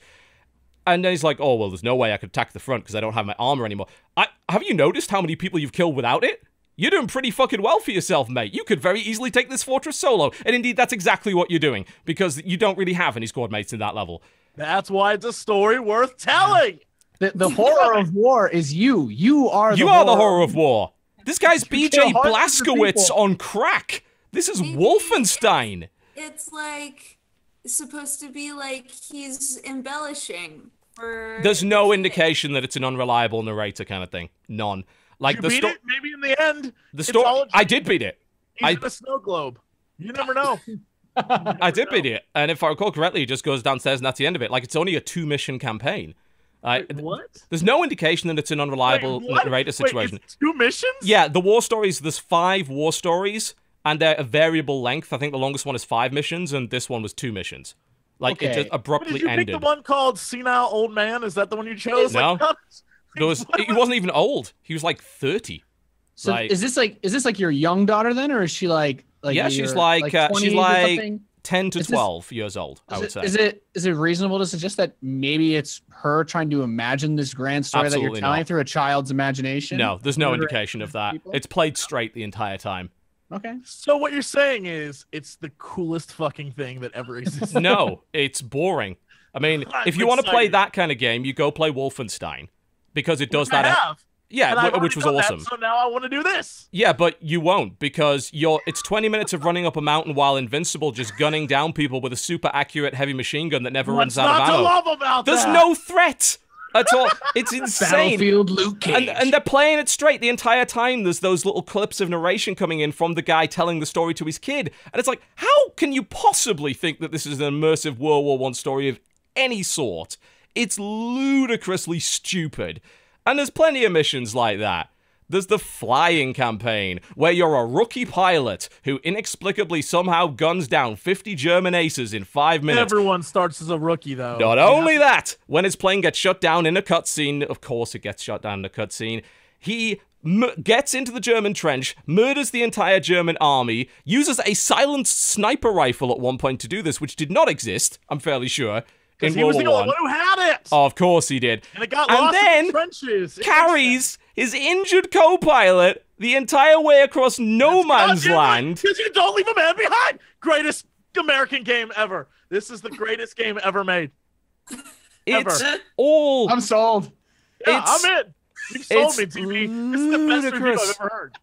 And then he's like, oh, well, there's no way I could attack the front because I don't have my armor anymore. I, have you noticed how many people you've killed without it? You're doing pretty fucking well for yourself, mate. You could very easily take this fortress solo, and indeed that's exactly what you're doing, because you don't really have any squad mates in that level. That's why it's a story worth telling! The, the horror of war is you. You are the, you are horror. the horror of war. This guy's B J Blazkowicz on crack. This is Maybe Wolfenstein. It's like it's supposed to be like he's embellishing. For There's no indication that it's an unreliable narrator kind of thing. None. Like you the beat it? Maybe in the end. The story. I did beat it. He's I in a snow globe. You never know. you never I did know. beat it, and if I recall correctly, he just goes downstairs, and that's the end of it. Like it's only a two-mission campaign. Uh, Wait, what? There's no indication that it's an unreliable Wait, narrator situation. Wait, two missions? Yeah, the war stories, there's five war stories, and they're a variable length. I think the longest one is five missions, and this one was two missions. Like, okay. it just abruptly ended. Did you ended. pick the one called Senile Old Man? Is that the one you chose? No. Like, there was, he wasn't even old. He was like thirty. So like, is this like is this like your young daughter then, or is she like... like yeah, she's like, like uh, she's like... ten to twelve years old, I would say. Is it is it reasonable to suggest that maybe it's her trying to imagine this grand story that you're telling through a child's imagination? No, there's no indication of that. It's played straight the entire time. Okay. So what you're saying is it's the coolest fucking thing that ever existed. No, it's boring. I mean, if you want to play that kind of game, you go play Wolfenstein because it does that. Yeah, which was awesome. That, so now I want to do this. Yeah, but you won't because you're. It's twenty minutes of running up a mountain while invincible, just gunning down people with a super accurate heavy machine gun that never What's runs out of ammo. What's not to love about There's that? There's no threat. at all. It's insane. Battlefield Luke Cage. And, and they're playing it straight the entire time. There's those little clips of narration coming in from the guy telling the story to his kid. And it's like, how can you possibly think that this is an immersive World War One story of any sort? It's ludicrously stupid. And there's plenty of missions like that. There's the flying campaign, where you're a rookie pilot who inexplicably somehow guns down fifty German aces in five minutes. Everyone starts as a rookie, though. Not only yeah. that, when his plane gets shut down in a cutscene, of course it gets shut down in a cutscene, he m gets into the German trench, murders the entire German army, uses a silenced sniper rifle at one point to do this, which did not exist, I'm fairly sure. Because he was the only one who had it! Oh, of course he did. And it got lost in the trenches. Carries his injured co-pilot the entire way across no man's land. Because you don't leave a man behind! Greatest American game ever. This is the greatest game ever made. It's all... I'm sold. Yeah, I'm in. You've sold me, T V. This is the best review I've ever heard.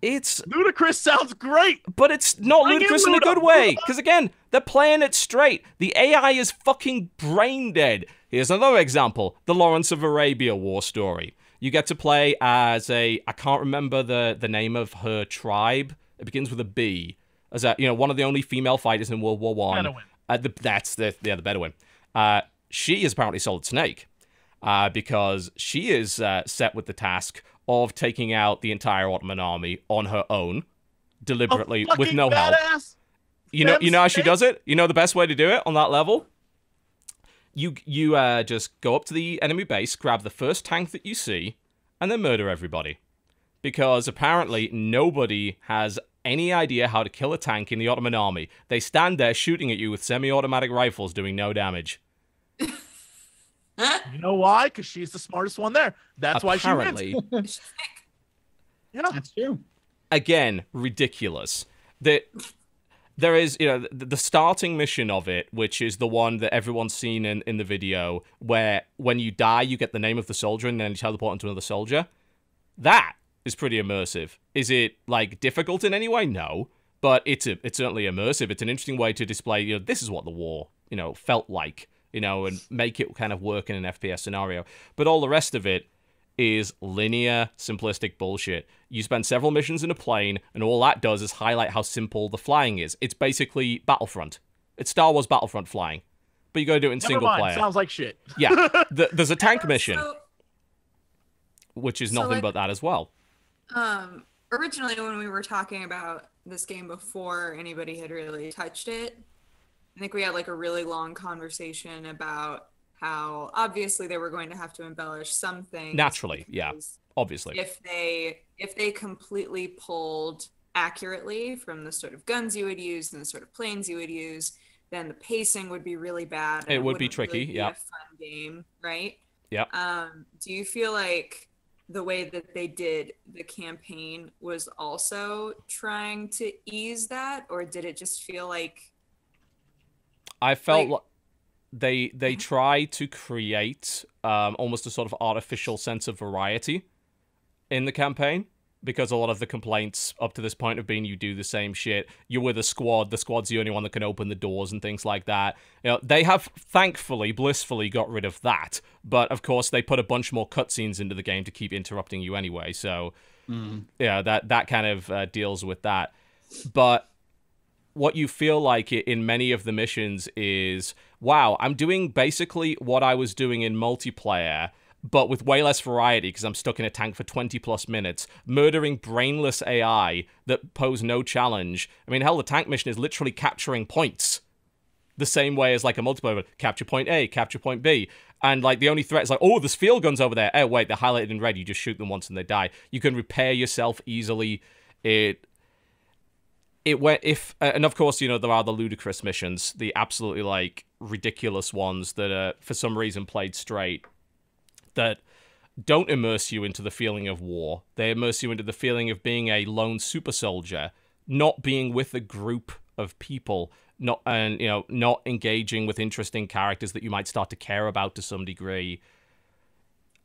It's ludicrous sounds great, but it's not Bring ludicrous in, in a good way, because again, they're playing it straight. The A I is fucking brain dead. Here's another example, the Lawrence of Arabia war story. You get to play as a, I can't remember the, the name of her tribe. It begins with a B, as a, you know, one of the only female fighters in World War One. Bedouin. Uh, the, that's the, yeah, the Bedouin. Uh, she is apparently Solid Snake, uh, because she is uh, set with the task of taking out the entire Ottoman army on her own, deliberately, with no help. You know, you know how she does it? You know the best way to do it on that level? You you uh, just go up to the enemy base, grab the first tank that you see, and then murder everybody. Because apparently nobody has any idea how to kill a tank in the Ottoman army. They stand there shooting at you with semi-automatic rifles doing no damage. You know why? Because she's the smartest one there. That's Apparently. why she wins. Yeah, that's true. Again, ridiculous. That there is, you know, the, the starting mission of it, which is the one that everyone's seen in in the video, where when you die, you get the name of the soldier and then you teleport into another soldier. That is pretty immersive. Is it like difficult in any way? No, but it's a, it's certainly immersive. It's an interesting way to display, you know, this is what the war, you know, felt like. You know, and make it kind of work in an F P S scenario. But all the rest of it is linear, simplistic bullshit. You spend several missions in a plane, and all that does is highlight how simple the flying is. It's basically Battlefront. It's Star Wars Battlefront flying. But you gotta do it in Never single mind. player. Sounds like shit. Yeah. The, there's a tank mission, so, which is so nothing like, but that as well. Um, originally, when we were talking about this game before anybody had really touched it, I think we had like a really long conversation about how obviously they were going to have to embellish something. Naturally, yeah, obviously. If they if they completely pulled accurately from the sort of guns you would use and the sort of planes you would use, then the pacing would be really bad. And it would be tricky. Really be yeah, a fun game, right? Yeah. Um, do you feel like the way that they did the campaign was also trying to ease that, or did it just feel like? I felt like they they try to create um, almost a sort of artificial sense of variety in the campaign, because a lot of the complaints up to this point have been you do the same shit. You're with a squad. The squad's the only one that can open the doors and things like that. You know, they have thankfully, blissfully got rid of that. But of course, they put a bunch more cutscenes into the game to keep interrupting you anyway. So mm. yeah, that that kind of uh, deals with that. But what you feel like in many of the missions is, wow, I'm doing basically what I was doing in multiplayer, but with way less variety because I'm stuck in a tank for twenty plus minutes, murdering brainless A I that pose no challenge. I mean, hell, the tank mission is literally capturing points the same way as like a multiplayer. Capture point A, capture point B. And like the only threat is like, oh, there's field guns over there. Oh, wait, they're highlighted in red. You just shoot them once and they die. You can repair yourself easily. It... It went if uh, and of course, you know, there are the ludicrous missions, the absolutely like ridiculous ones that are for some reason played straight that don't immerse you into the feeling of war. They immerse you into the feeling of being a lone super soldier, not being with a group of people, not and you know, not engaging with interesting characters that you might start to care about to some degree.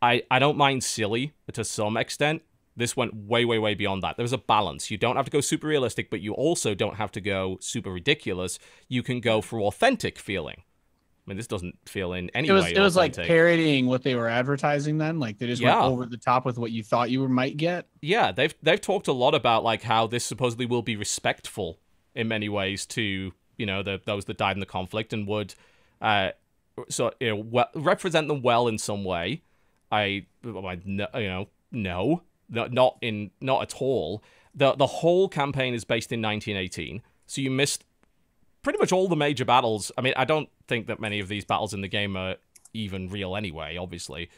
I I don't mind silly to some extent. This went way, way, way beyond that. There's a balance. You don't have to go super realistic, but you also don't have to go super ridiculous. You can go for authentic feeling. I mean, this doesn't feel in any way. It was, way it was like parodying what they were advertising then. Like they just yeah. went over the top with what you thought you might get. Yeah, they've they've talked a lot about like how this supposedly will be respectful in many ways to you know the, those that died in the conflict and would uh, so you know well, represent them well in some way. I, I you know no not in not at all. the The whole campaign is based in nineteen eighteen, so you missed pretty much all the major battles. I mean, I don't think that many of these battles in the game are even real anyway, obviously.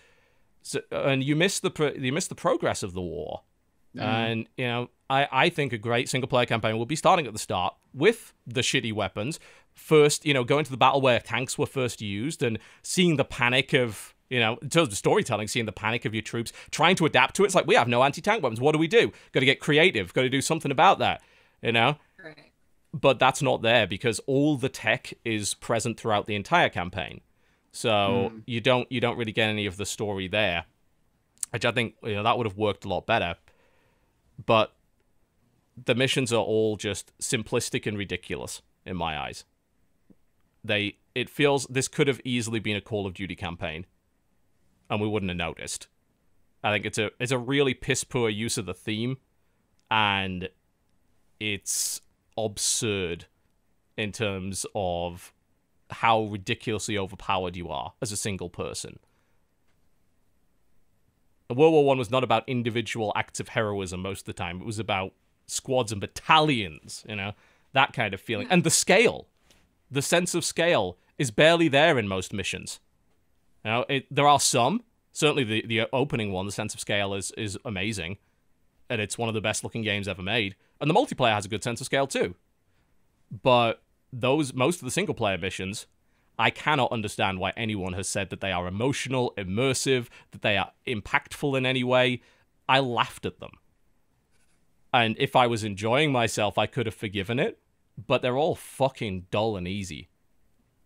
So, and you miss the pro you miss the progress of the war. Mm. And, you know, I, I think a great single-player campaign will be starting at the start with the shitty weapons. First, you know, going to the battle where tanks were first used and seeing the panic of, you know, in terms of storytelling, seeing the panic of your troops, trying to adapt to it. It's like, we have no anti-tank weapons. What do we do? Got to get creative. Got to do something about that, you know? Right. But that's not there because all the tech is present throughout the entire campaign, so mm. you don't you don't really get any of the story there, which I think you know that would have worked a lot better. But the missions are all just simplistic and ridiculous in my eyes. They it feels this could have easily been a Call of Duty campaign, and we wouldn't have noticed. I think it's a it's a really piss poor use of the theme, and it's absurd in terms of how ridiculously overpowered you are as a single person. World War One was not about individual acts of heroism most of the time. It was about squads and battalions, you know, that kind of feeling. And the scale, the sense of scale is barely there in most missions. You know, it, there are some, certainly the, the opening one, the sense of scale is, is amazing. And it's one of the best looking games ever made. And the multiplayer has a good sense of scale too. But those most of the single player missions, I cannot understand why anyone has said that they are emotional, immersive, that they are impactful in any way. I laughed at them. And if I was enjoying myself, I could have forgiven it. But they're all fucking dull and easy.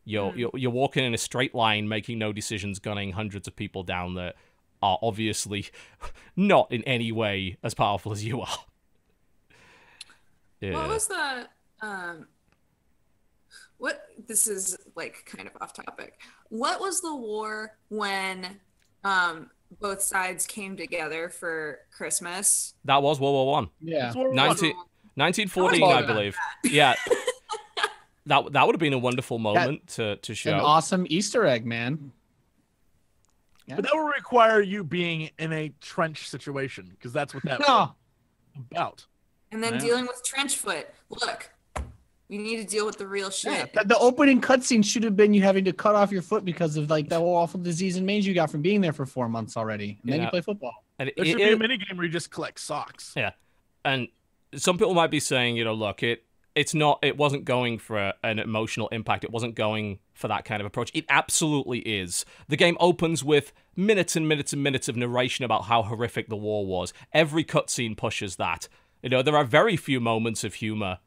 You're, you're, you're walking in a straight line, making no decisions, gunning hundreds of people down that are obviously not in any way as powerful as you are. Yeah. What was the, um, what, this is like kind of off topic. What was the war when um, both sides came together for Christmas? That was World War One. Yeah. nineteen fourteen, I believe. That. Yeah. that that would have been a wonderful moment that, to, to show. An awesome Easter egg, man. Yeah. But that would require you being in a trench situation, because that's what that no. was about. And then yeah. dealing with trench foot. Look, we need to deal with the real shit. Yeah, the opening cutscene should have been you having to cut off your foot because of like that whole awful disease and mange you got from being there for four months already. And yeah. then you play football. And it, there should it, be a minigame where you just collect socks. Yeah. And some people might be saying, you know, look, it it's not it wasn't going for a, an emotional impact. It wasn't going for that kind of approach. It absolutely is. The game opens with minutes and minutes and minutes of narration about how horrific the war was. Every cutscene pushes that. You know, there are very few moments of humor,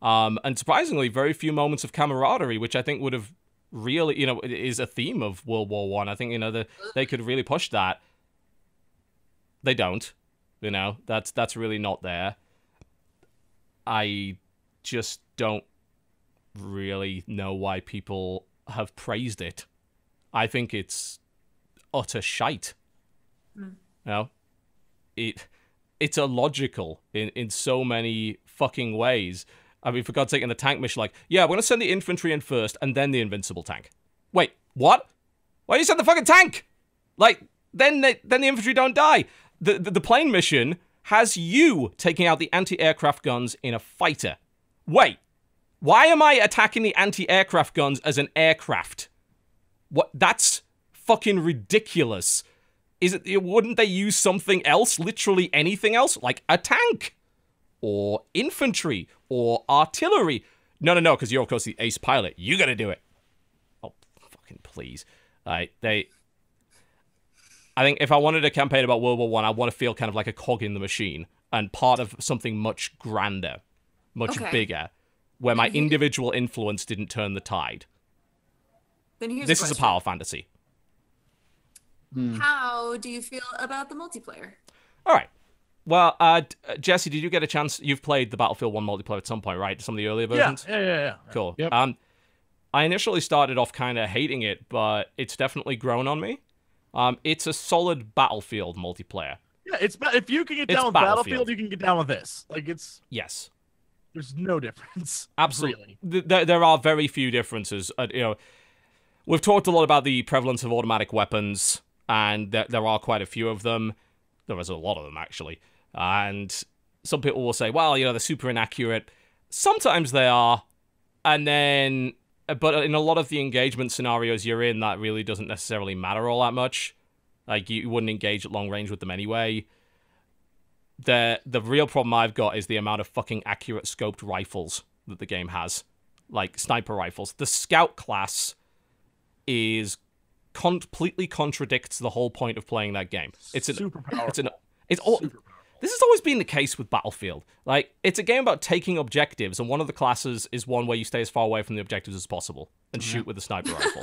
um, and surprisingly, very few moments of camaraderie, which I think would have really, you know, is a theme of World War One. I. I think, you know, the, they could really push that. They don't, you know, that's that's really not there. I just don't really know why people have praised it. I think it's utter shite. Mm. You know, it. It's illogical in, in so many fucking ways. I mean, for God's sake, in the tank mission, like, yeah, we're going to send the infantry in first and then the invincible tank. Wait, what? Why do you send the fucking tank? Like, then they, then the infantry don't die. The, the, the plane mission has you taking out the anti-aircraft guns in a fighter. Wait, why am I attacking the anti-aircraft guns as an aircraft? What? That's fucking ridiculous. Is it, wouldn't they use something else, literally anything else, like a tank or infantry or artillery? No, no, no, because you're, of course, the ace pilot. You got to do it. Oh, fucking please. All right, they. I think if I wanted a campaign about World War One, I, I want to feel kind of like a cog in the machine and part of something much grander, much okay. bigger, where my individual influence didn't turn the tide. Then here's this a is a power fantasy. Hmm. How do you feel about the multiplayer? All right. Well, uh, Jesse, did you get a chance? You've played the Battlefield one multiplayer at some point, right? Some of the earlier versions? Yeah, yeah, yeah. yeah. Cool. Yep. Um, I initially started off kind of hating it, but it's definitely grown on me. Um, it's a solid Battlefield multiplayer. Yeah, it's if you can get down with Battlefield. Battlefield, you can get down with this. Like it's yes, there's no difference. Absolutely, really. there there are very few differences. Uh, you know, we've talked a lot about the prevalence of automatic weapons, and there there are quite a few of them. There is a lot of them actually, and some people will say, "Well, you know, they're super inaccurate." Sometimes they are, and then but in a lot of the engagement scenarios you're in, that really doesn't necessarily matter all that much. Like, you wouldn't engage at long range with them anyway. The the real problem I've got is the amount of fucking accurate scoped rifles that the game has. Like, sniper rifles. The scout class is completely contradicts the whole point of playing that game. It's an, super powerful. It's, an, it's all, super powerful. This has always been the case with Battlefield. Like, it's a game about taking objectives, and one of the classes is one where you stay as far away from the objectives as possible and mm-hmm. shoot with a sniper rifle.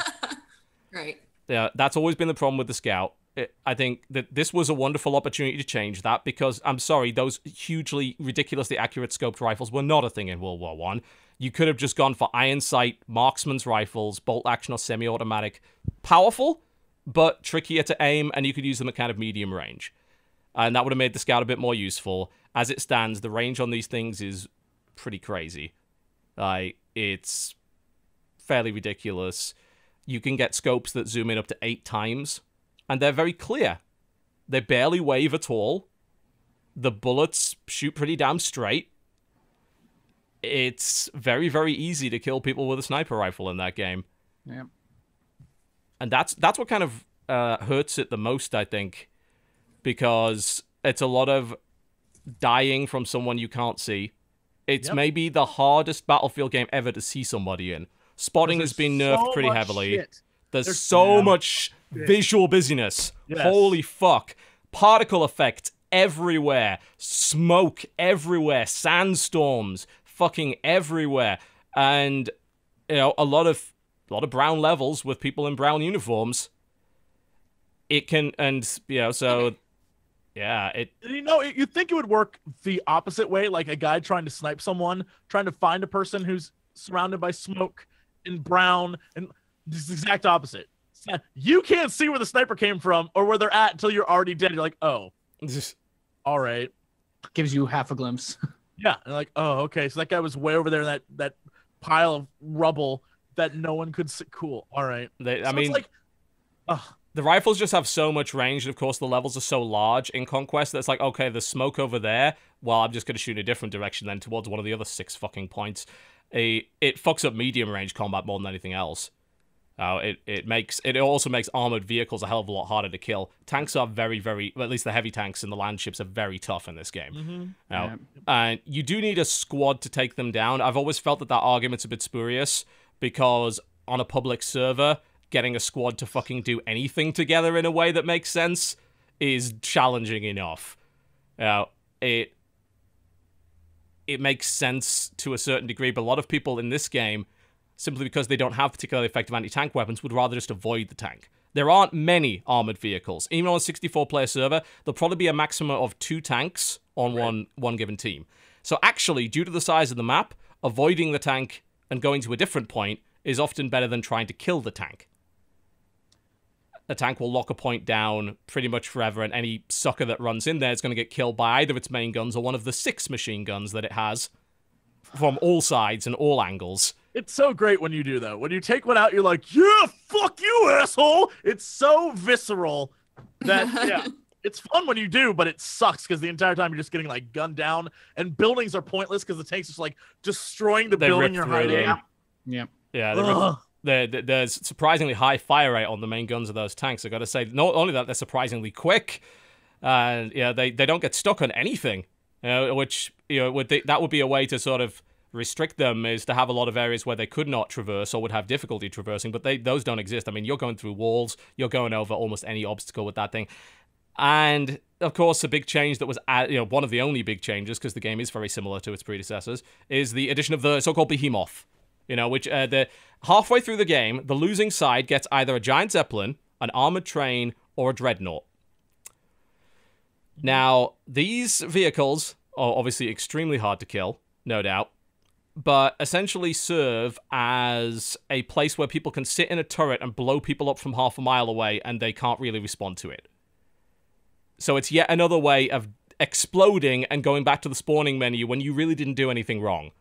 Right. Yeah, that's always been the problem with the scout. It, I think that this was a wonderful opportunity to change that because, I'm sorry, those hugely, ridiculously accurate scoped rifles were not a thing in World War One. You could have just gone for iron sight, marksman's rifles, bolt action or semi-automatic. Powerful, but trickier to aim, and you could use them at kind of medium range. And that would have made the scout a bit more useful. As it stands, the range on these things is pretty crazy. Like, it's fairly ridiculous. You can get scopes that zoom in up to eight times. And they're very clear. They barely wave at all. The bullets shoot pretty damn straight. It's very, very easy to kill people with a sniper rifle in that game. Yeah. And that's that's what kind of uh, hurts it the most, I think. Because it's a lot of dying from someone you can't see. It's yep. maybe the hardest Battlefield game ever to see somebody in. Spotting has been nerfed so pretty heavily. Shit. There's, There's so yeah. much visual busyness. Yes. Holy fuck. Particle effect everywhere. Smoke everywhere. Sandstorms fucking everywhere. And, you know, a lot of a lot of brown levels with people in brown uniforms. It can, and, you know, so, yeah. it. You know, you'd think it would work the opposite way. Like a guy trying to snipe someone, trying to find a person who's surrounded by smoke and brown and... It's the exact opposite. You can't see where the sniper came from or where they're at until you're already dead. You're like, oh, all right. Gives you half a glimpse. Yeah. And like, oh, okay. So that guy was way over there in that, that pile of rubble that no one could see. Cool. All right. They, so I mean, it's like, ugh. The rifles just have so much range. And of course, the levels are so large in Conquest that's like, okay, there's smoke over there. Well, I'm just going to shoot in a different direction then towards one of the other six fucking points. A, it fucks up medium range combat more than anything else. Uh, it, it makes it also makes armored vehicles a hell of a lot harder to kill. Tanks are very, very, well, at least the heavy tanks and the land ships are very tough in this game. Mm-hmm. Now, yeah. And you do need a squad to take them down. I've always felt that that argument's a bit spurious because on a public server, getting a squad to fucking do anything together in a way that makes sense is challenging enough. Now, it, it makes sense to a certain degree, but a lot of people in this game, simply because they don't have particularly effective anti-tank weapons, would rather just avoid the tank. There aren't many armored vehicles. Even on a sixty-four player server, there'll probably be a maximum of two tanks on right. one, one given team. So actually, due to the size of the map, avoiding the tank and going to a different point is often better than trying to kill the tank. The tank will lock a point down pretty much forever, and any sucker that runs in there is going to get killed by either its main guns or one of the six machine guns that it has from all sides and all angles. It's so great when you do, though. When you take one out, you're like, yeah, fuck you, asshole! It's so visceral that, yeah, it's fun when you do, but it sucks because the entire time you're just getting, like, gunned down, and buildings are pointless because the tanks are just, like, destroying the they building you're hiding in. Yeah. Yeah, yeah they're, they're, there's surprisingly high fire rate on the main guns of those tanks, I gotta say. Not only that, they're surprisingly quick, and, uh, yeah, they, they don't get stuck on anything, you know, which, you know, would they, that would be a way to sort of restrict them is to have a lot of areas where they could not traverse or would have difficulty traversing, but they those don't exist. I mean, you're going through walls, you're going over almost any obstacle with that thing. And, of course, a big change that was, you know, one of the only big changes, because the game is very similar to its predecessors, is the addition of the so-called Behemoth, you know, which uh, the halfway through the game, the losing side gets either a giant zeppelin, an armored train, or a dreadnought. Now, these vehicles are obviously extremely hard to kill, no doubt. but essentially serve as a place where people can sit in a turret and blow people up from half a mile away, and they can't really respond to it. So it's yet another way of exploding and going back to the spawning menu when you really didn't do anything wrong.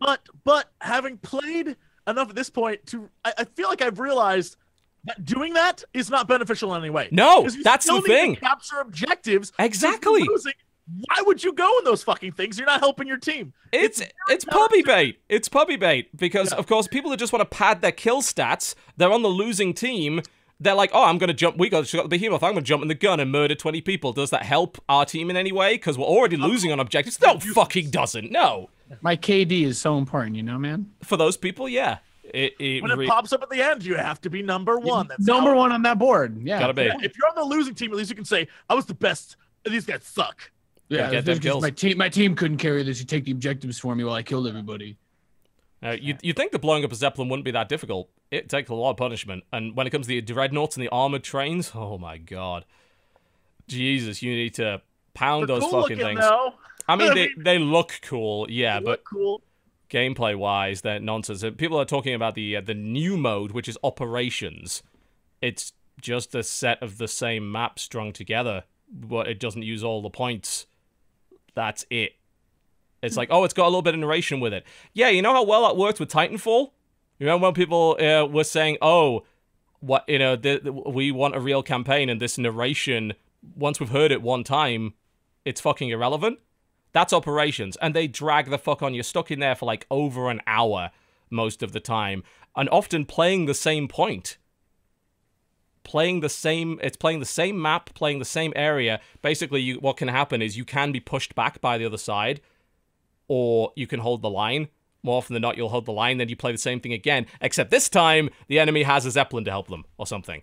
But, but having played enough at this point to... I, I feel like I've realized... doing that is not beneficial in any way. No, that's the thing. Capture objectives. Exactly. Losing, why would you go in those fucking things? You're not helping your team. It's it's, it's pubby bait. It's pubby bait because yeah. of course people that just want to pad their kill stats. They're on the losing team. They're like, oh, I'm gonna jump. We got, got the behemoth. I'm gonna jump in the gun and murder twenty people. Does that help our team in any way? Because we're already losing on objectives. No, fucking doesn't. No. My K D is so important, you know, man. For those people, yeah. It, it when it pops up at the end, you have to be number one. That's number one on that board. Yeah. Gotta be. Yeah. If you're on the losing team, at least you can say, I was the best. These guys suck. Yeah, yeah get kills. My team my team couldn't carry this. You take the objectives for me while I killed everybody. Uh, you, you'd think that blowing up a Zeppelin wouldn't be that difficult. It takes a lot of punishment. And when it comes to the dreadnoughts and the armored trains, oh my god. Jesus, you need to pound They're those cool fucking looking, things. Though. I mean, I mean they, they look cool, yeah, they but look cool. Gameplay-wise, they're nonsense. People are talking about the uh, the new mode, which is operations. It's just a set of the same maps strung together, but it doesn't use all the points. That's it. It's like, oh, it's got a little bit of narration with it. Yeah, you know how well that worked with Titanfall? You remember when people uh, were saying, oh, what you know, the, the, we want a real campaign, and this narration, once we've heard it one time, it's fucking irrelevant? That's operations, and they drag the fuck on. You're stuck in there for like over an hour most of the time, and often playing the same point. Playing the same, it's playing the same map, playing the same area. Basically, you, what can happen is you can be pushed back by the other side, or you can hold the line. More often than not, you'll hold the line, then you play the same thing again, except this time, the enemy has a Zeppelin to help them, or something.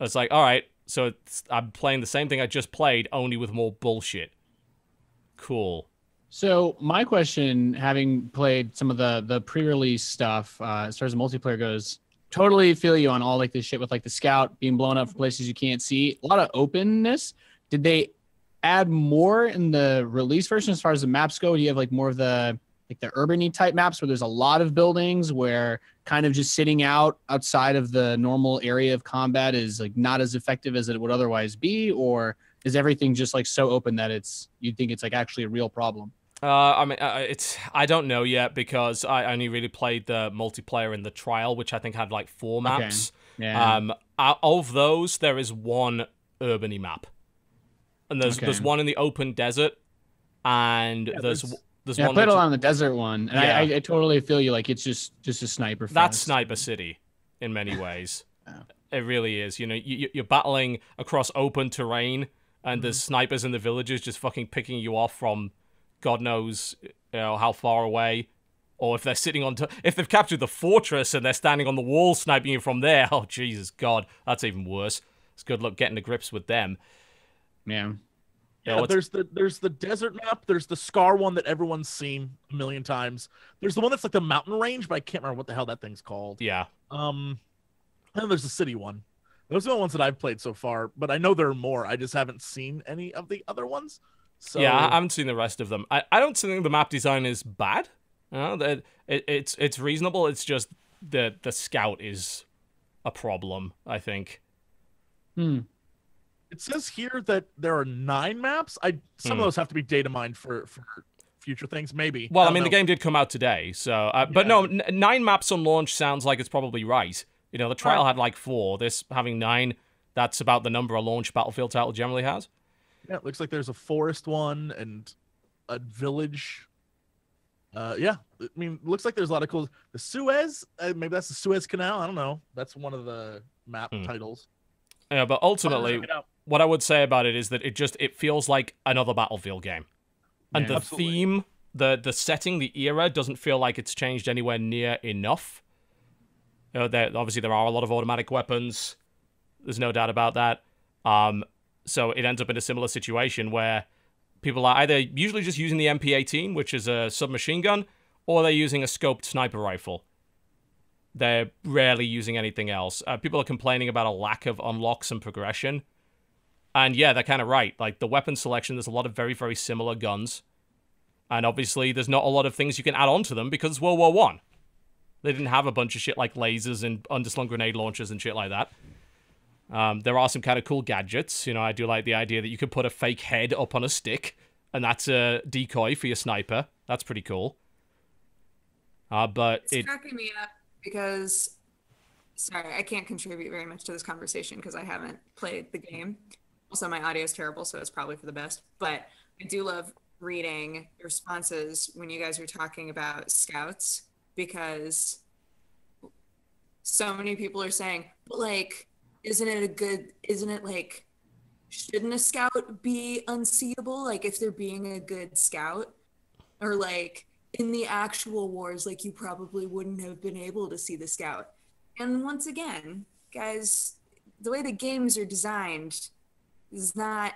It's like, alright, so it's, I'm playing the same thing I just played, only with more bullshit. Cool. So my question, having played some of the the pre-release stuff uh, as far as the multiplayer goes, totally feel you on all like this shit with like the scout being blown up for places you can't see. A lot of openness. Did they add more in the release version as far as the maps go? Do you have like more of the like the urban-y type maps where there's a lot of buildings where kind of just sitting out outside of the normal area of combat is like not as effective as it would otherwise be, or? Is everything just like so open that it's you think it's like actually a real problem? Uh, I mean, uh, it's I don't know yet because I only really played the multiplayer in the trial, which I think had like four maps. Okay. Yeah. Um, out of those, there is one urban-y map, and there's okay. there's one in the open desert, and yeah, there's there's, there's yeah, one. I played a lot on the desert one, and yeah. I, I, I totally feel you. Like it's just just a sniper. That's fest. Sniper City in many ways. Yeah. It really is. You know, you, you're battling across open terrain. And there's snipers in the villages just fucking picking you off from God knows you know, how far away. Or if they're sitting on... T if they've captured the fortress and they're standing on the wall sniping you from there. Oh, Jesus God. That's even worse. It's good luck getting to grips with them. Yeah. Yeah, you know, there's the there's the desert map. There's the Scar one that everyone's seen a million times. There's the one that's like the mountain range, but I can't remember what the hell that thing's called. Yeah. Um, and there's the city one. Those are the ones that I've played so far, but I know there are more. I just haven't seen any of the other ones. So... Yeah, I haven't seen the rest of them. I, I don't think the map design is bad. You know, it, it, it's it's reasonable. It's just the, the scout is a problem, I think. Hmm. It says here that there are nine maps. I Some hmm. of those have to be data mined for, for future things, maybe. Well, I, I mean, know. the game did come out today. so uh, But yeah. no, n nine maps on launch sounds like it's probably right. You know, the trial had like four. This having nine, that's about the number a launch Battlefield title generally has. Yeah, it looks like there's a forest one and a village. Uh, yeah, I mean, looks like there's a lot of cool... The Suez, uh, maybe that's the Suez Canal. I don't know. That's one of the map mm. titles. Yeah, but ultimately, what I would say about it is that it just it feels like another Battlefield game. And yeah, the absolutely. theme, the the setting, the era doesn't feel like it's changed anywhere near enough. You know, there, obviously, there are a lot of automatic weapons. There's no doubt about that. Um, so it ends up in a similar situation where people are either usually just using the M P eighteen, which is a submachine gun, or they're using a scoped sniper rifle. They're rarely using anything else. Uh, people are complaining about a lack of unlocks and progression. And yeah, they're kind of right. Like, the weapon selection, there's a lot of very, very similar guns. And obviously, there's not a lot of things you can add on to them because it's World War One. They didn't have a bunch of shit like lasers and underslung grenade launchers and shit like that. Um, there are some kind of cool gadgets. You know, I do like the idea that you could put a fake head up on a stick, and that's a decoy for your sniper. That's pretty cool. Uh, but it's it... cracking me up because... Sorry, I can't contribute very much to this conversation because I haven't played the game. Also, my audio is terrible, so it's probably for the best. But I do love reading your responses when you guys were talking about scouts, because so many people are saying, but like, isn't it a good, isn't it like, shouldn't a scout be unseeable? Like, if they're being a good scout, or like in the actual wars, like you probably wouldn't have been able to see the scout. And once again, guys, the way the games are designed is not,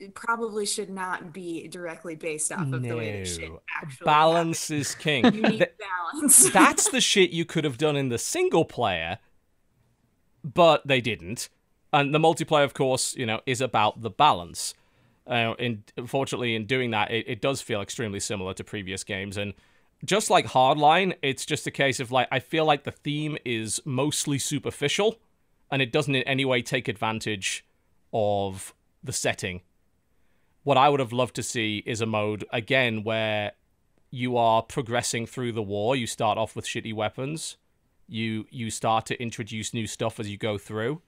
it probably should not be directly based off of no. the way the shit actually Balance happens. Is king. You need the, balance. That's the shit you could have done in the single player, but they didn't. And the multiplayer, of course, you know, is about the balance. Uh, in, unfortunately, in doing that, it, it does feel extremely similar to previous games, and just like Hardline, it's just a case of, like, I feel like the theme is mostly superficial, and it doesn't in any way take advantage of the setting. What I would have loved to see is a mode, again, where you are progressing through the war. You start off with shitty weapons. You you start to introduce new stuff as you go through.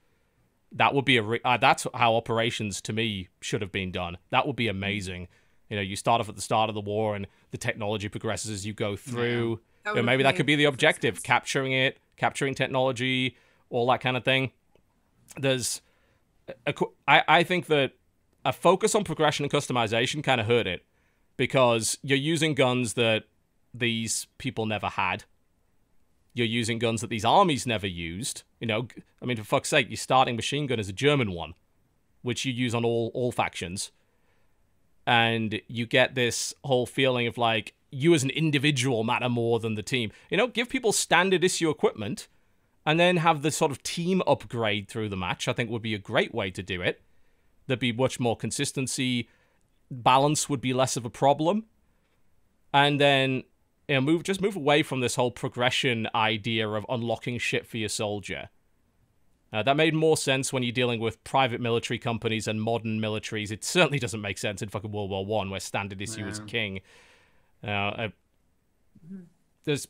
That would be a... Re- uh, that's how operations, to me, should have been done. That would be amazing. You know, you start off at the start of the war and the technology progresses as you go through. Yeah, that you know, maybe that could be the objective, sense. capturing it, capturing technology, all that kind of thing. There's, a, I, I think that a focus on progression and customization kind of hurt it, because you're using guns that these people never had. You're using guns that these armies never used. You know, I mean, for fuck's sake, your starting machine gun is a German one, which you use on all, all factions. And you get this whole feeling of, like, you as an individual matter more than the team. You know, give people standard issue equipment and then have the sort of team upgrade through the match, I think would be a great way to do it. There'd be much more consistency. Balance would be less of a problem. And then, you know, move, just move away from this whole progression idea of unlocking shit for your soldier. Uh, that made more sense when you're dealing with private military companies and modern militaries. It certainly doesn't make sense in fucking World War One, where standard issue was yeah. king. Uh, I, there's,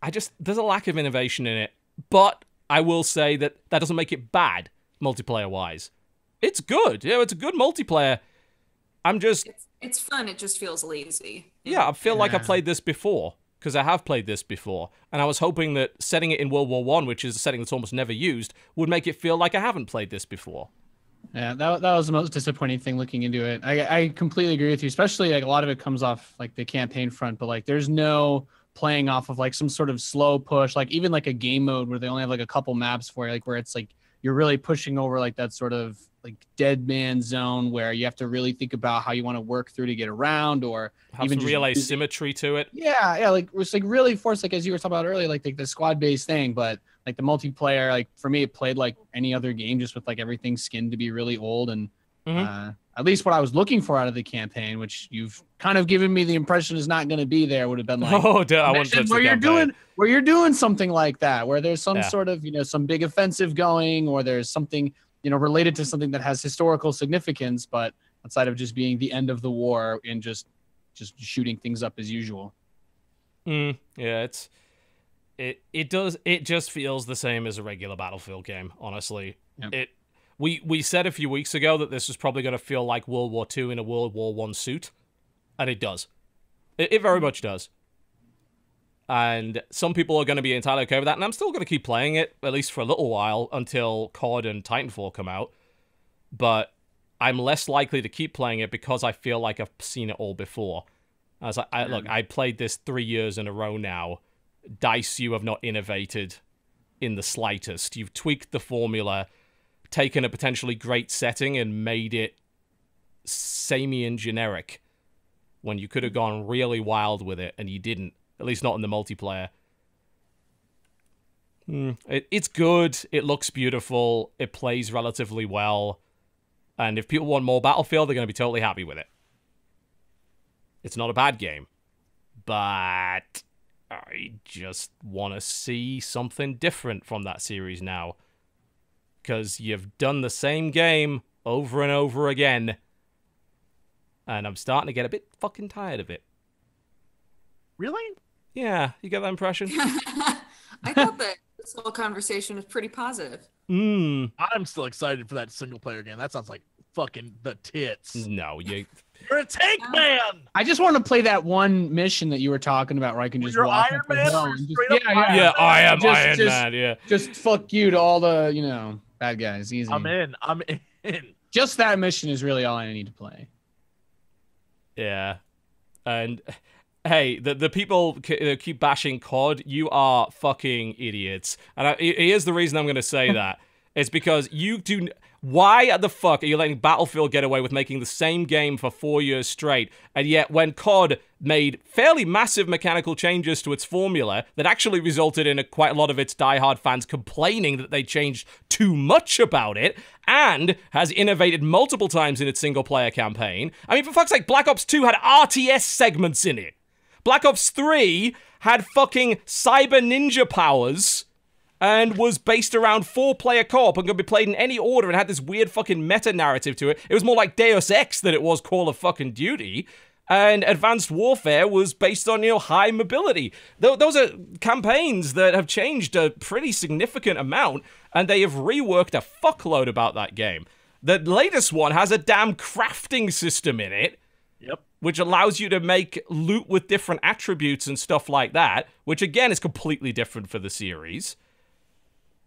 I just there's a lack of innovation in it. But I will say that that doesn't make it bad multiplayer wise. It's good. Yeah, it's a good multiplayer. I'm just it's, it's fun. It just feels lazy. Yeah, I feel yeah. like I played this before. Because I have played this before, and I was hoping that setting it in World War One, which is a setting that's almost never used, would make it feel like I haven't played this before. Yeah, that, that was the most disappointing thing looking into it. I, I completely agree with you, especially like a lot of it comes off like the campaign front, but like there's no playing off of like some sort of slow push, like even like a game mode where they only have like a couple maps for like where it's like you're really pushing over like that sort of like dead man zone where you have to really think about how you want to work through to get around, or have even some real asymmetry to it. Yeah. Yeah. Like it's like really forced, like as you were talking about earlier, like the, the squad based thing, but like the multiplayer, like for me, it played like any other game, just with like everything skinned to be really old. And mm-hmm. uh, at least what I was looking for out of the campaign, which you've kind of given me the impression is not going to be there, would have been like, oh, dude, I want where you're doing, where you're doing something like that, where there's some yeah. sort of, you know, some big offensive going, or there's something, you know, related to something that has historical significance, but outside of just being the end of the war and just just shooting things up as usual. Mm, yeah, it's it it does it just feels the same as a regular Battlefield game, honestly. Yep. It we we said a few weeks ago that this was probably going to feel like World War Two in a World War One suit, and it does. It, it very much does. And some people are going to be entirely okay with that, and I'm still going to keep playing it, at least for a little while, until C O D and Titanfall come out. But I'm less likely to keep playing it because I feel like I've seen it all before. I was like, I, look, I played this three years in a row now. DICE, you have not innovated in the slightest. You've tweaked the formula, taken a potentially great setting, and made it samey and generic, when you could have gone really wild with it, and you didn't. At least not in the multiplayer. Mm, it, it's good. It looks beautiful. It plays relatively well. And if people want more Battlefield, they're going to be totally happy with it. It's not a bad game, but I just want to see something different from that series now. Because you've done the same game over and over again. And I'm starting to get a bit fucking tired of it. Really? Yeah, you get that impression? I thought that this whole conversation was pretty positive. Mm. I'm still excited for that single-player game. That sounds like fucking the tits. No, you... You're a tank yeah. man! I just want to play that one mission that you were talking about where I can just You're walk Iron Man or just, yeah, yeah, Iron yeah, Man. I am just, Iron just, Man, yeah. Just fuck you to all the, you know, bad guys. Easy. I'm in. I'm in. Just that mission is really all I need to play. Yeah. And... Hey, the the people keep bashing C O D. You are fucking idiots. And I, here's the reason I'm going to say that. It's because you do... Why the fuck are you letting Battlefield get away with making the same game for four years straight? And yet when C O D made fairly massive mechanical changes to its formula that actually resulted in a, quite a lot of its diehard fans complaining that they changed too much about it, and has innovated multiple times in its single-player campaign. I mean, for fuck's sake, Black Ops two had R T S segments in it. Black Ops three had fucking cyber ninja powers and was based around four-player co-op and could be played in any order and had this weird fucking meta-narrative to it. It was more like Deus Ex than it was Call of fucking Duty. And Advanced Warfare was based on, you know, high mobility. Th those are campaigns that have changed a pretty significant amount, and they have reworked a fuckload about that game. The latest one has a damn crafting system in it. Yep. Which allows you to make loot with different attributes and stuff like that, which again is completely different for the series.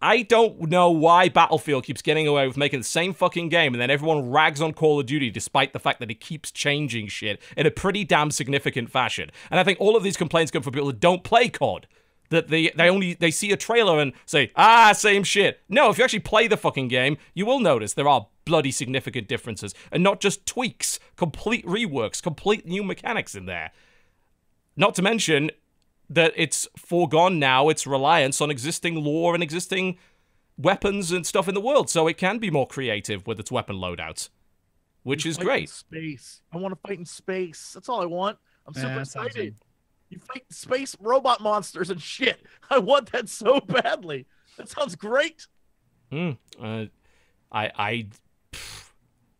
I don't know why Battlefield keeps getting away with making the same fucking game, and then everyone rags on Call of Duty despite the fact that it keeps changing shit in a pretty damn significant fashion. And I think all of these complaints come from people that don't play C O D. That they, they only they see a trailer and say, ah, same shit. No, if you actually play the fucking game, you will notice there are bloody significant differences. And not just tweaks, complete reworks, complete new mechanics in there. Not to mention that it's foregone now its reliance on existing lore and existing weapons and stuff in the world. So it can be more creative with its weapon loadouts, which is great. Space. I want to fight in space. That's all I want. I'm super yeah, excited. You fight space robot monsters and shit. I want that so badly. That sounds great. Mm, uh, I, I, pff,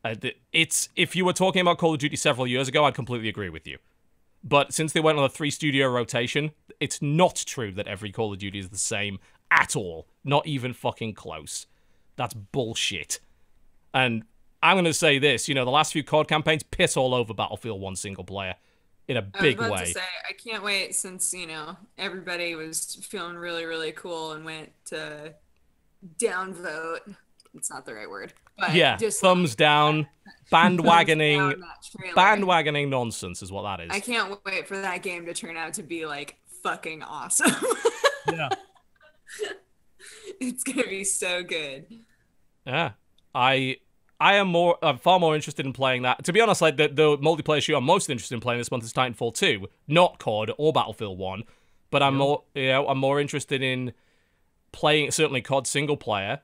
I, it's if you were talking about Call of Duty several years ago, I'd completely agree with you. But since they went on a three-studio rotation, it's not true that every Call of Duty is the same at all. Not even fucking close. That's bullshit. And I'm going to say this, you know, the last few C O D campaigns piss all over Battlefield one single player. In a big way. I was about way. to say, I can't wait since, you know, everybody was feeling really, really cool and went to downvote. It's not the right word. But yeah, just thumbs like, down, bandwagoning, thumbs down bandwagoning nonsense is what that is. I can't wait for that game to turn out to be, like, fucking awesome. Yeah. It's going to be so good. Yeah. I... I am more, I'm far more interested in playing that. To be honest, like the, the multiplayer shooter I'm most interested in playing this month is Titanfall two, not C O D or Battlefield one. But I'm yeah. more, you know, I'm more interested in playing certainly C O D single player,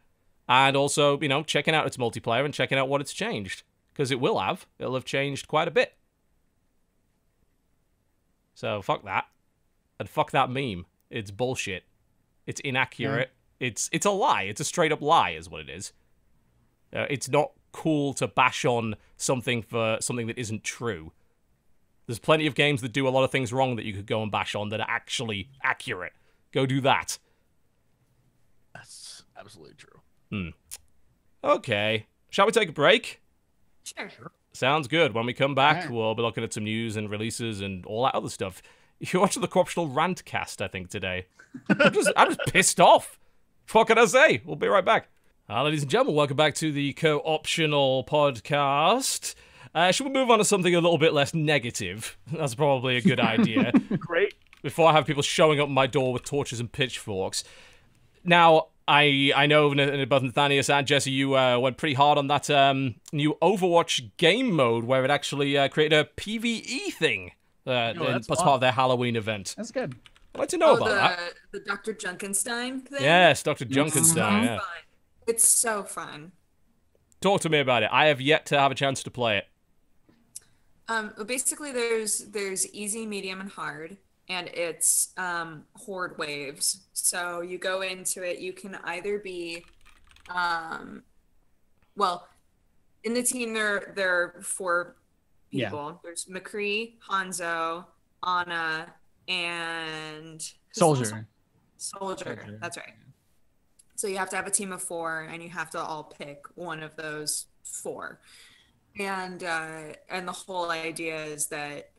and also, you know, checking out its multiplayer and checking out what it's changed, because it will have, it'll have changed quite a bit. So fuck that, and fuck that meme. It's bullshit. It's inaccurate. Yeah. It's it's a lie. It's a straight up lie, is what it is. Uh, it's not cool to bash on something for something that isn't true. There's plenty of games that do a lot of things wrong that you could go and bash on that are actually accurate. Go do that. That's absolutely true. Hmm. Okay. Shall we take a break? Sure. Sounds good. When we come back, yeah. we'll be looking at some news and releases and all that other stuff. You're watching the Corruptional Rantcast, I think, today. I'm, just, I'm just pissed off. What can I say? We'll be right back. Uh, ladies and gentlemen, welcome back to the Co-Optional Podcast. Uh, should we move on to something a little bit less negative? That's probably a good idea. Great. Before I have people showing up at my door with torches and pitchforks. Now, I I know both Nathanias and Jesse, you uh, went pretty hard on that um, new Overwatch game mode where it actually uh, created a P V E thing uh, no, as part of their Halloween event. That's good. I'd like to know oh, about the, that. The Doctor Junkenstein thing? Yes, Doctor Junkenstein. Yeah. It's so fun. Talk to me about it. I have yet to have a chance to play it. Um, basically, there's there's easy, medium, and hard, and it's um, horde waves. So you go into it, you can either be, um, well, in the team there there are four people. Yeah. There's McCree, Hanzo, Ana, and Soldier. Soldier. Soldier. That's right. So you have to have a team of four, and you have to all pick one of those four. And uh, and the whole idea is that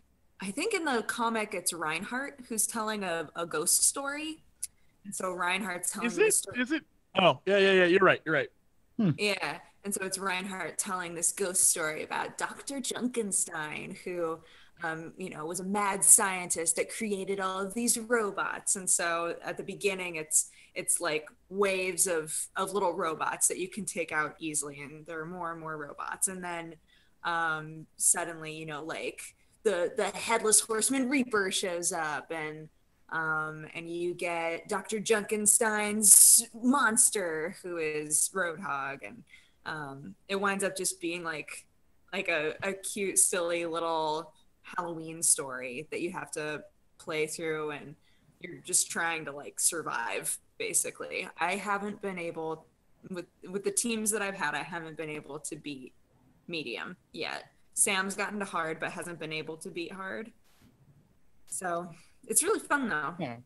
I think in the comic it's Reinhardt who's telling a, a ghost story. And so Reinhardt's telling is it, the story. Is it? Oh, yeah, yeah, yeah. You're right. You're right. Hmm. Yeah. And so it's Reinhardt telling this ghost story about Doctor Junkenstein, who, um, you know, was a mad scientist that created all of these robots. And so at the beginning, it's it's like waves of, of little robots that you can take out easily. And there are more and more robots. And then um, suddenly, you know, like the, the headless horseman Reaper shows up, and um, and you get Doctor Junkenstein's monster, who is Roadhog. And um, it winds up just being like, like a, a cute, silly little Halloween story that you have to play through, and you're just trying to like survive. Basically, I haven't been able with with the teams that I've had. I haven't been able to beat medium yet. Sam's gotten to hard, but hasn't been able to beat hard. So it's really fun though. Yeah,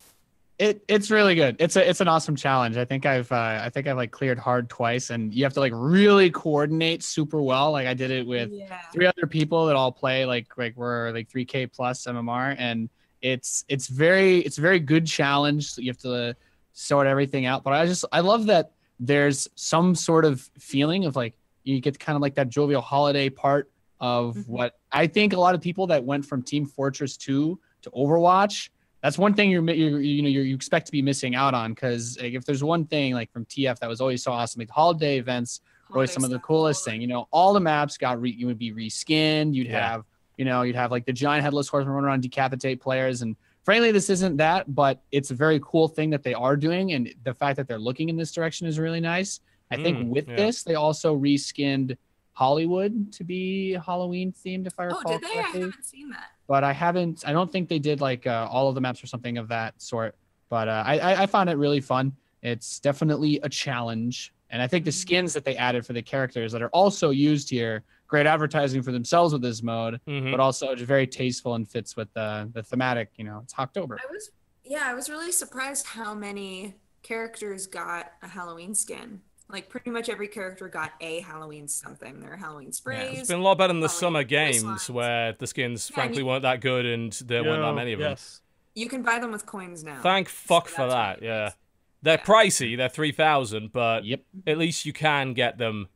it it's really good. It's a it's an awesome challenge. I think I've uh, I think I've like cleared hard twice, and you have to like really coordinate super well. Like I did it with yeah. three other people that all play like like we're like three K plus M M R, and it's it's very it's a very good challenge. So you have to. Uh, sort everything out, but I just I love that there's some sort of feeling of like you get kind of like that jovial holiday part of mm-hmm. what I think a lot of people that went from Team Fortress two to Overwatch, that's one thing you're, you're you know you're, you expect to be missing out on, because like, if there's one thing like from T F that was always so awesome, like holiday events were always some of the coolest thing. You know, all the maps got re- you would be reskinned. You'd yeah. have you know you'd have like the giant headless horseman running around decapitate players and. Frankly, this isn't that, but it's a very cool thing that they are doing. And the fact that they're looking in this direction is really nice. I mm, think with yeah. this, they also reskinned Hollywood to be Halloween themed, if I recall correctly. Oh, did they? Correctly. I haven't seen that. But I haven't, I don't think they did like uh, all of the maps or something of that sort. But uh, I, I found it really fun. It's definitely a challenge. And I think the skins that they added for the characters that are also used here, great advertising for themselves with this mode, mm-hmm. but also just very tasteful and fits with the the thematic, you know, it's October. I was, yeah, I was really surprised how many characters got a Halloween skin. Like pretty much every character got a Halloween something. Their Halloween sprays. Yeah, it's been a lot better than the Halloween summer games lines. Where the skins yeah, frankly you, weren't that good and there yeah, weren't that many of yes. them. You can buy them with coins now. Thank fuck so for that, yeah. They're yeah. pricey, they're three thousand dollars, but yep. at least you can get them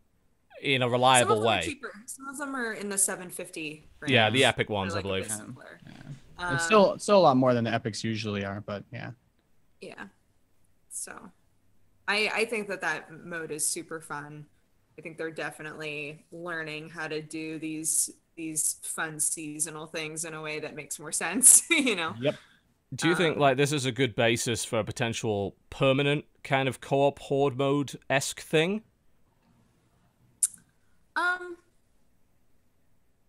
in a reliable Some way. Cheaper. Some of them are in the seven fifty range. Yeah, the Epic ones, like I believe. Yeah. Yeah. Um, it's still, still a lot more than the Epics usually are, but yeah. Yeah. So I, I think that that mode is super fun. I think they're definitely learning how to do these these fun seasonal things in a way that makes more sense, you know? Yep. Do you um, think like this is a good basis for a potential permanent kind of co-op horde mode-esque thing? Um,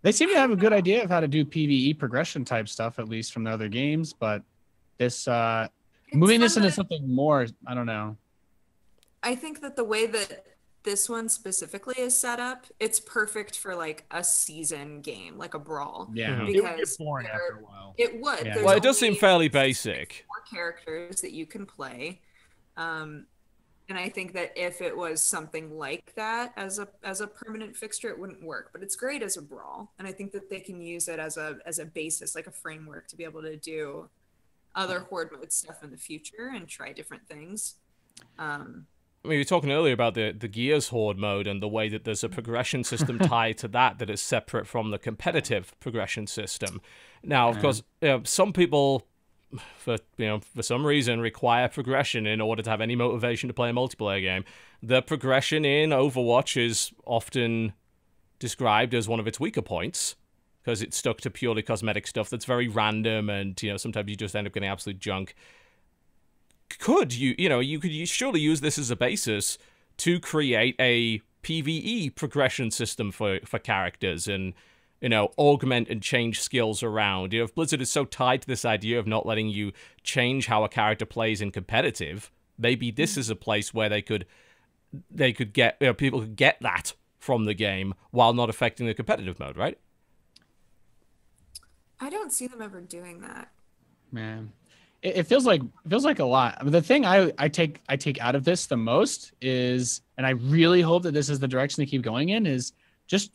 they seem to have a good idea of how to do P V E progression type stuff, at least from the other games. But this uh, moving this into something more, I don't know. I think that the way that this one specifically is set up, it's perfect for like a season game, like a brawl. Yeah, because it would get boring there, after a while. It would. Yeah. Well, it does seem fairly basic. Four characters that you can play. Um, And I think that if it was something like that as a as a permanent fixture, it wouldn't work. But it's great as a brawl, and I think that they can use it as a as a basis, like a framework, to be able to do other horde mode stuff in the future and try different things. Um, I mean, we were talking earlier about the the Gears horde mode and the way that there's a progression system tied to that that is separate from the competitive progression system. Now, of course, you know, some people. For you know, for some reason, require progression in order to have any motivation to play a multiplayer game. The progression in Overwatch is often described as one of its weaker points because it's stuck to purely cosmetic stuff that's very random, and you know sometimes you just end up getting absolute junk. Could you you know you could surely use this as a basis to create a P V E progression system for for characters and you know, augment and change skills around. You know, if Blizzard is so tied to this idea of not letting you change how a character plays in competitive, maybe this is a place where they could, they could get, you know, people could get that from the game while not affecting the competitive mode, right? I don't see them ever doing that. Man, it, it feels like it feels like a lot. I mean, the thing I I take I take out of this the most is, and I really hope that this is the direction they keep going in, is just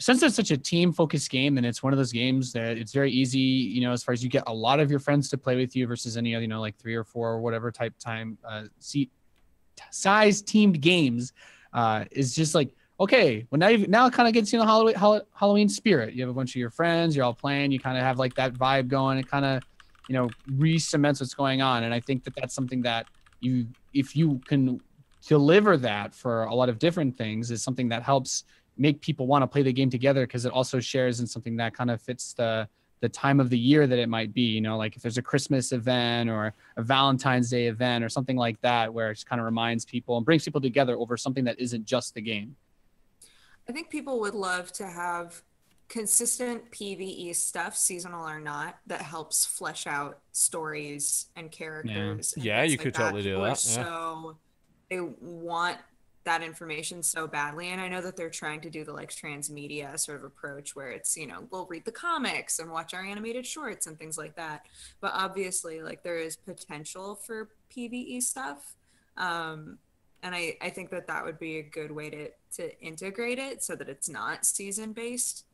since it's such a team-focused game and it's one of those games that it's very easy, you know, as far as you get a lot of your friends to play with you versus any other, you know, like three or four or whatever type time uh, seat size teamed games, uh, is just like. Okay, well now you've, now it kind of gets you in the Halloween spirit. You have a bunch of your friends, you're all playing, you kind of have like that vibe going. It kind of, you know, re-cements what's going on. And I think that that's something that you, if you can deliver that for a lot of different things, is something that helps make people want to play the game together, because it also shares in something that kind of fits the the time of the year that it might be. You know, like if there's a Christmas event or a Valentine's Day event or something like that, where it just kind of reminds people and brings people together over something that isn't just the game. I think people would love to have consistent PvE stuff, seasonal or not, that helps flesh out stories and characters. Yeah, and yeah you like could that. totally do people that. Yeah. So they want that information so badly. And I know that they're trying to do the like transmedia sort of approach where it's, you know, we'll read the comics and watch our animated shorts and things like that. But obviously, like, there is potential for PvE stuff. Um, And I, I think that that would be a good way to, to integrate it so that it's not season-based.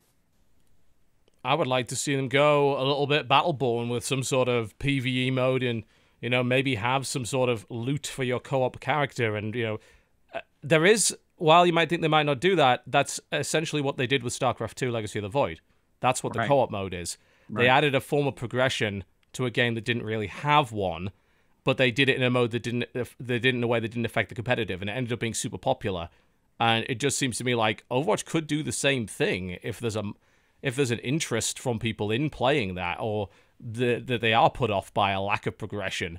I would like to see them go a little bit Battleborn with some sort of PvE mode and, you know, maybe have some sort of loot for your co-op character. And, you know, there is, while you might think they might not do that, that's essentially what they did with StarCraft two Legacy of the Void. That's what the right. co-op mode is. Right. They added a form of progression to a game that didn't really have one. But they did it in a mode that didn't, they did it in a way that didn't affect the competitive, and it ended up being super popular. And it just seems to me like Overwatch could do the same thing if there's a, if there's an interest from people in playing that, or the, that they are put off by a lack of progression.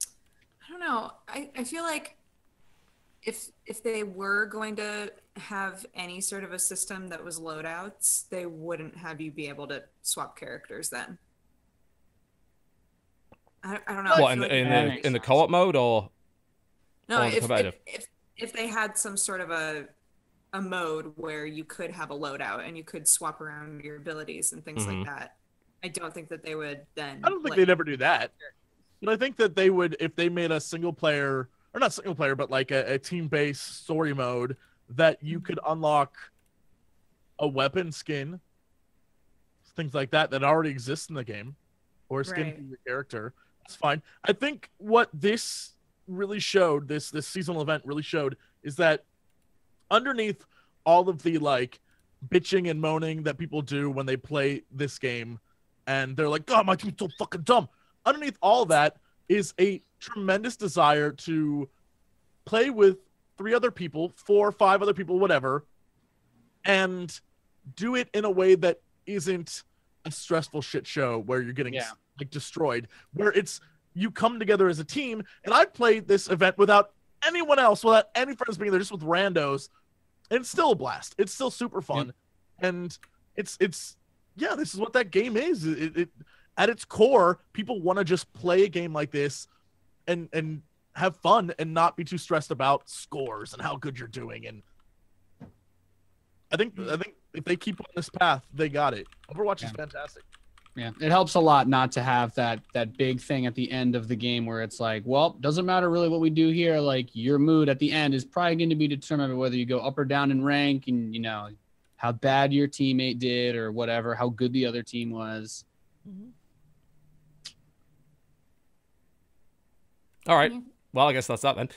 I don't know. I, I feel like if if they were going to have any sort of a system that was loadouts, they wouldn't have you be able to swap characters then. I, I don't know. What, in, like in, the, in the co-op mode or? No, or if, if, if, if they had some sort of a a mode where you could have a loadout and you could swap around your abilities and things mm-hmm. like that, I don't think that they would then. I don't think they'd ever do that. But I think that they would, if they made a single player, or not single player, but like a, a team-based story mode that you could unlock a weapon skin, things like that, that already exist in the game, or skin right. for your character. It's fine. I think what this really showed, this this seasonal event really showed, is that underneath all of the like bitching and moaning that people do when they play this game, and they're like, "God, my team's so fucking dumb." Underneath all that is a tremendous desire to play with three other people, four, five other people, whatever, and do it in a way that isn't a stressful shit show where you're getting yeah. like destroyed, where it's you come together as a team. And I played this event without anyone else, without any friends being there, just with randos, and it's still a blast. It's still super fun, yeah. and it's it's yeah. This is what that game is. It, it at its core, people want to just play a game like this, and and have fun and not be too stressed about scores and how good you're doing. And I think I think. if they keep on this path, they got it. Overwatch yeah. is fantastic. Yeah, it helps a lot not to have that that big thing at the end of the game where it's like, well, doesn't matter really what we do here. Like, your mood at the end is probably going to be determined by whether you go up or down in rank, and, you know, how bad your teammate did or whatever, how good the other team was. Mm-hmm. All right. Well, I guess that's that then.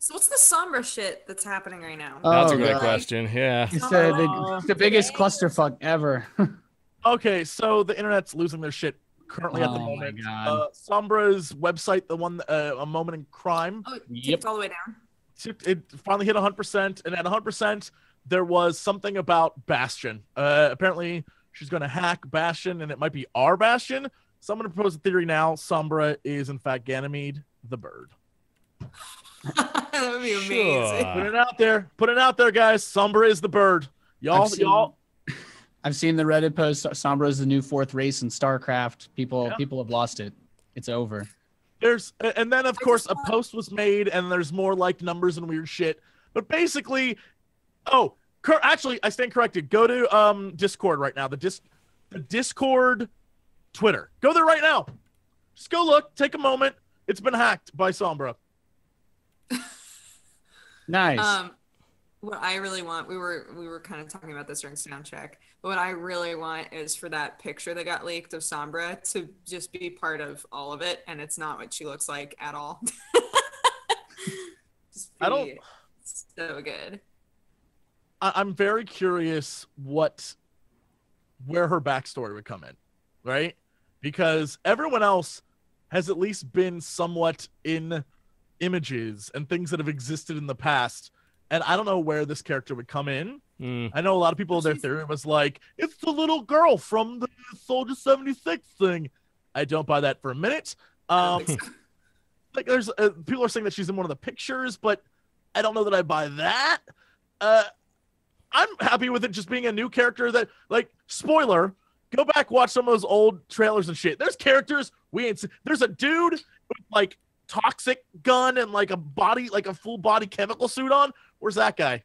So what's the Sombra shit that's happening right now? Oh, that's a great God. question. Yeah. It's the, the, the biggest clusterfuck ever. Okay, so the internet's losing their shit currently oh at the moment. My God. Uh, Sombra's website, the one, uh, A Moment in Crime. Oh, it tipped yep. all the way down. Tipped, it finally hit one hundred percent. And at one hundred percent, there was something about Bastion. Uh, apparently, she's going to hack Bastion, and it might be our Bastion. So I'm going to propose a theory now. Sombra is, in fact, Ganymede the bird. That would be amazing. Sure. Put it out there. Put it out there, guys. Sombra is the bird. Y'all, y'all. I've seen the Reddit post. Sombra is the new fourth race in StarCraft. People, yeah. people have lost it. It's over. There's, and then of course a post was made, and there's more like numbers and weird shit. But basically, oh, cur actually, I stand corrected. Go to um Discord right now. The dis, the Discord, Twitter. Go there right now. Just go look. Take a moment. It's been hacked by Sombra. Nice. Um, what I really want, we were we were kind of talking about this during sound check, but what I really want is for that picture that got leaked of Sombra to just be part of all of it, and it's not what she looks like at all. Just be I don't. So good. I, I'm very curious what, where her backstory would come in, right? Because everyone else has at least been somewhat in images and things that have existed in the past. And I don't know where this character would come in. Mm. I know a lot of people, their theory was like, it's the little girl from the Soldier seventy-six thing. I don't buy that for a minute. Um, so. Like there's uh, people are saying that she's in one of the pictures, but I don't know that I buy that. Uh, I'm happy with it just being a new character that, like, spoiler, go back, watch some of those old trailers and shit. There's characters we ain't seen. There's a dude with, like, toxic gun and, like, a body, like, a full body chemical suit on. Where's that guy?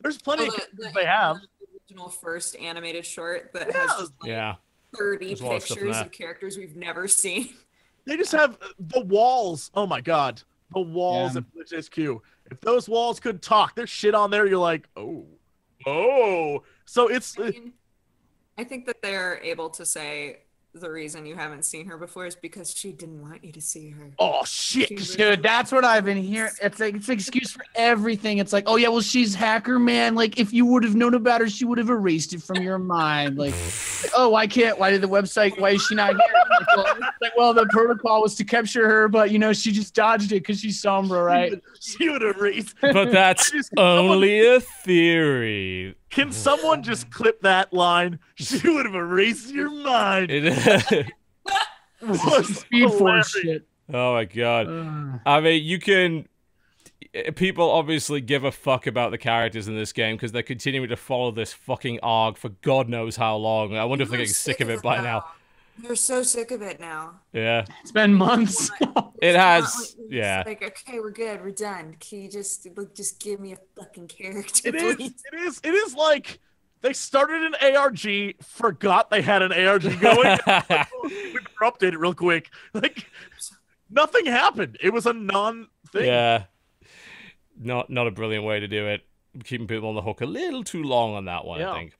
There's plenty oh, the, of characters the, they have. The original first animated short that yeah. has, like, yeah. thirty There's pictures of characters we've never seen. They just yeah. have the walls. Oh, my God. The walls yeah. at BlizzSQ. If those walls could talk, there's shit on there. You're like, oh, oh. So it's... I mean, I think that they're able to say the reason you haven't seen her before is because she didn't want you to see her. Oh, shit. Really Dude, that's what I've been hearing. It's like, it's an excuse for everything. It's like, oh, yeah, well, she's hacker, man. Like, if you would have known about her, she would have erased it from your mind. Like, oh, why can't, why did the website, why is she not here? Like, well, well, the protocol was to capture her, but, you know, she just dodged it because she's Sombra, right? She would erase. But that's just, only someone... a theory. Can someone just clip that line? She would have erased your mind. It was Speed Force shit. Oh my God. Uh, I mean, you can... People obviously give a fuck about the characters in this game because they're continuing to follow this fucking arc for God knows how long. I wonder if they're getting sick of it by now. They're so sick of it now. Yeah. It's been months. It has. Like, yeah. Like, okay, we're good. We're done. Can you just like, just give me a fucking character, it please? Is, it is. It is like they started an A R G, forgot they had an A R G going. Like, oh, we updated it real quick. Like nothing happened. It was a non-thing. Yeah. Not not a brilliant way to do it. Keeping people on the hook a little too long on that one. Yeah. I think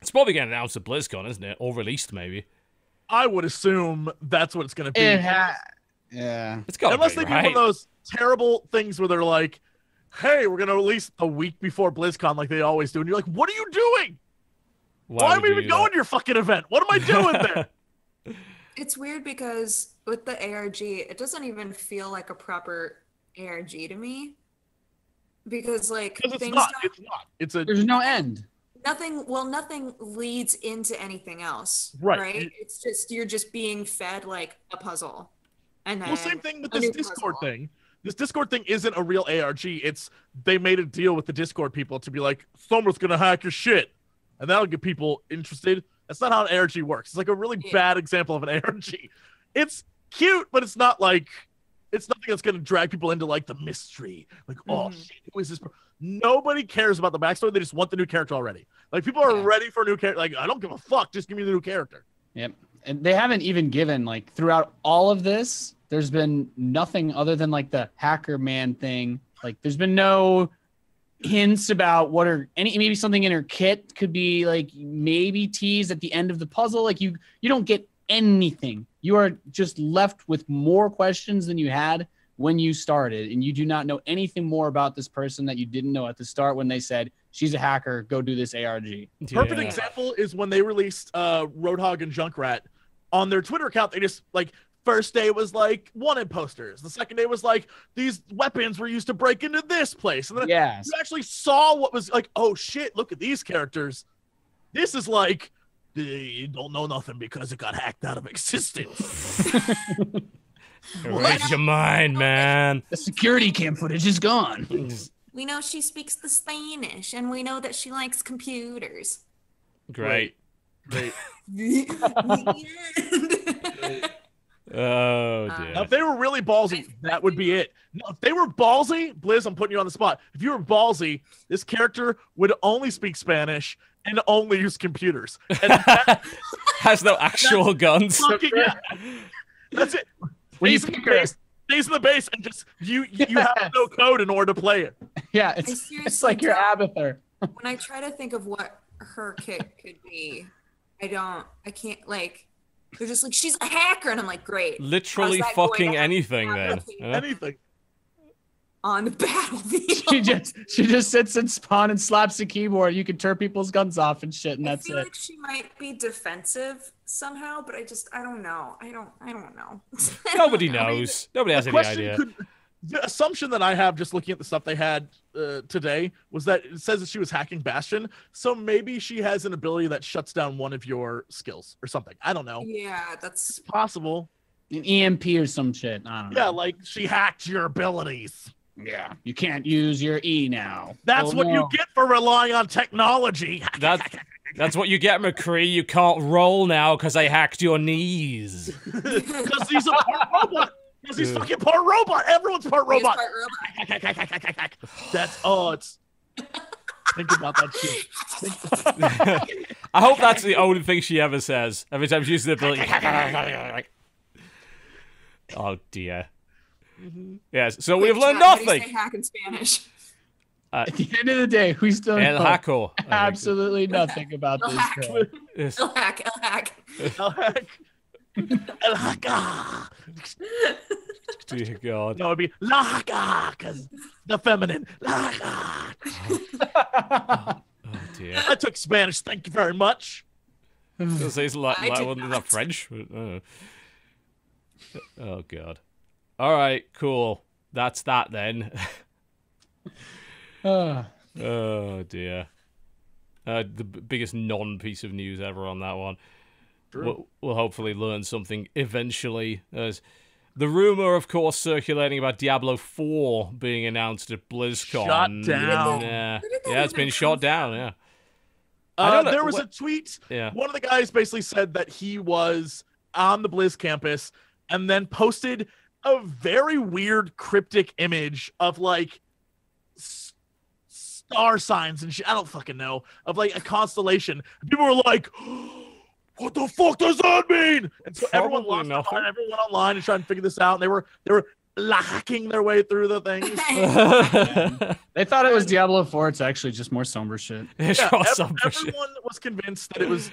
it's probably getting announced at BlizzCon, isn't it? Or released maybe. I would assume that's what it's going to be. It ha yeah. It's gotta Unless be, they do right? one of those terrible things where they're like, hey, we're going to release a week before BlizzCon like they always do. And you're like, what are you doing? Why, Why am I even going to your fucking event? What am I doing there? It's weird because with the A R G, it doesn't even feel like a proper A R G to me. Because, like, because it's, things not, it's not. It's a, there's no end. Nothing, well, nothing leads into anything else, right? right? It's just, you're just being fed, like, a puzzle. And well, same thing with this Discord puzzle. thing. This Discord thing isn't a real A R G. It's, they made a deal with the Discord people to be like, someone's gonna hack your shit. And that'll get people interested. That's not how an A R G works. It's like a really yeah. bad example of an A R G. It's cute, but it's not like, it's nothing that's gonna drag people into, like, the mystery. Like, mm-hmm. oh, shit, who is this person? Nobody cares about the backstory. They just want the new character already. Like, people are yeah. ready for a new character. Like, I don't give a fuck. Just give me the new character. Yep. And they haven't even given, like, throughout all of this, there's been nothing other than, like, the hacker man thing. Like, there's been no hints about what her, any, maybe something in her kit could be, like, maybe teased at the end of the puzzle. Like, you, you don't get anything. You are just left with more questions than you had when you started, and you do not know anything more about this person that you didn't know at the start when they said, she's a hacker, go do this A R G. Yeah. Perfect example is when they released uh, Roadhog and Junkrat. On their Twitter account, they just, like, first day was, like, wanted posters. The second day was, like, these weapons were used to break into this place. And then yes. you actually saw what was, like, oh, shit, look at these characters. This is, like, you don't know nothing because it got hacked out of existence. Erase your mind, man. The security cam footage is gone. We know she speaks the Spanish, and we know that she likes computers. Great. Great. Great. Oh, dear. Now, if they were really ballsy, that would be it. Now, if they were ballsy, Blizz, I'm putting you on the spot. If you were ballsy, this character would only speak Spanish and only use computers. And that, has no actual guns. Fucking, yeah. That's it. Stays in, base, stays in the base and just, you you yes. have no code in order to play it. Yeah, it's, it's like your Abather. When I try to think of what her kick could be, I don't, I can't, like, they're just like, she's a hacker, and I'm like, great. Literally fucking anything, then. Yeah. Anything. On the battlefield. She just, she just sits in spawn and slaps the keyboard. You can turn people's guns off and shit, and that's it. I feel like she might be defensive somehow, but I just, I don't know. I don't, I don't know. Nobody knows. Nobody has any idea. Could, the assumption that I have just looking at the stuff they had uh, today was that it says that she was hacking Bastion, so maybe she has an ability that shuts down one of your skills or something. I don't know. Yeah, that's it's possible. An E M P or some shit. I don't know. Yeah, like she hacked your abilities. Yeah, you can't use your E now. That's oh, what no. you get for relying on technology. That's, that's what you get, McCree. You can't roll now because I hacked your knees. Because he's a poor robot. Because he's fucking part robot. Everyone's part robot. Part robot. That's oh, it's. Think about that shit. Think... I hope that's the only thing she ever says every time she uses the ability. Oh dear. Mm-hmm. Yes. So Quick we've learned chat. Nothing. How do you say hack in Spanish? Uh, At the end of the day, we still know absolutely nothing about el this. Hack. Yes. El hack. El hack. El hack. La haka. Dear God. No, it'd be la haka, because the feminine. La haka. Oh, oh dear. I took Spanish, thank you very much. I was gonna say it's like, like well, not French. Oh. Oh God. All right, cool. That's that then. uh. Oh dear. Uh, the biggest non-piece of news ever on that one. We'll, we'll hopefully learn something eventually. There's the rumor, of course, circulating about Diablo four being announced at BlizzCon. Shut down. Yeah, yeah it's been shot down, yeah. Uh, I don't know. There was a tweet. Yeah. One of the guys basically said that he was on the Blizz campus and then posted a very weird cryptic image of, like, star signs and shit. I don't fucking know. Of, like, a constellation. People were like... What the fuck does that mean? And so Probably everyone lost online, everyone went online and tried to figure this out. And they were they were hacking their way through the things. They thought it was Diablo four. It's actually just more somber shit. Yeah, ev somber everyone shit. was convinced that it was.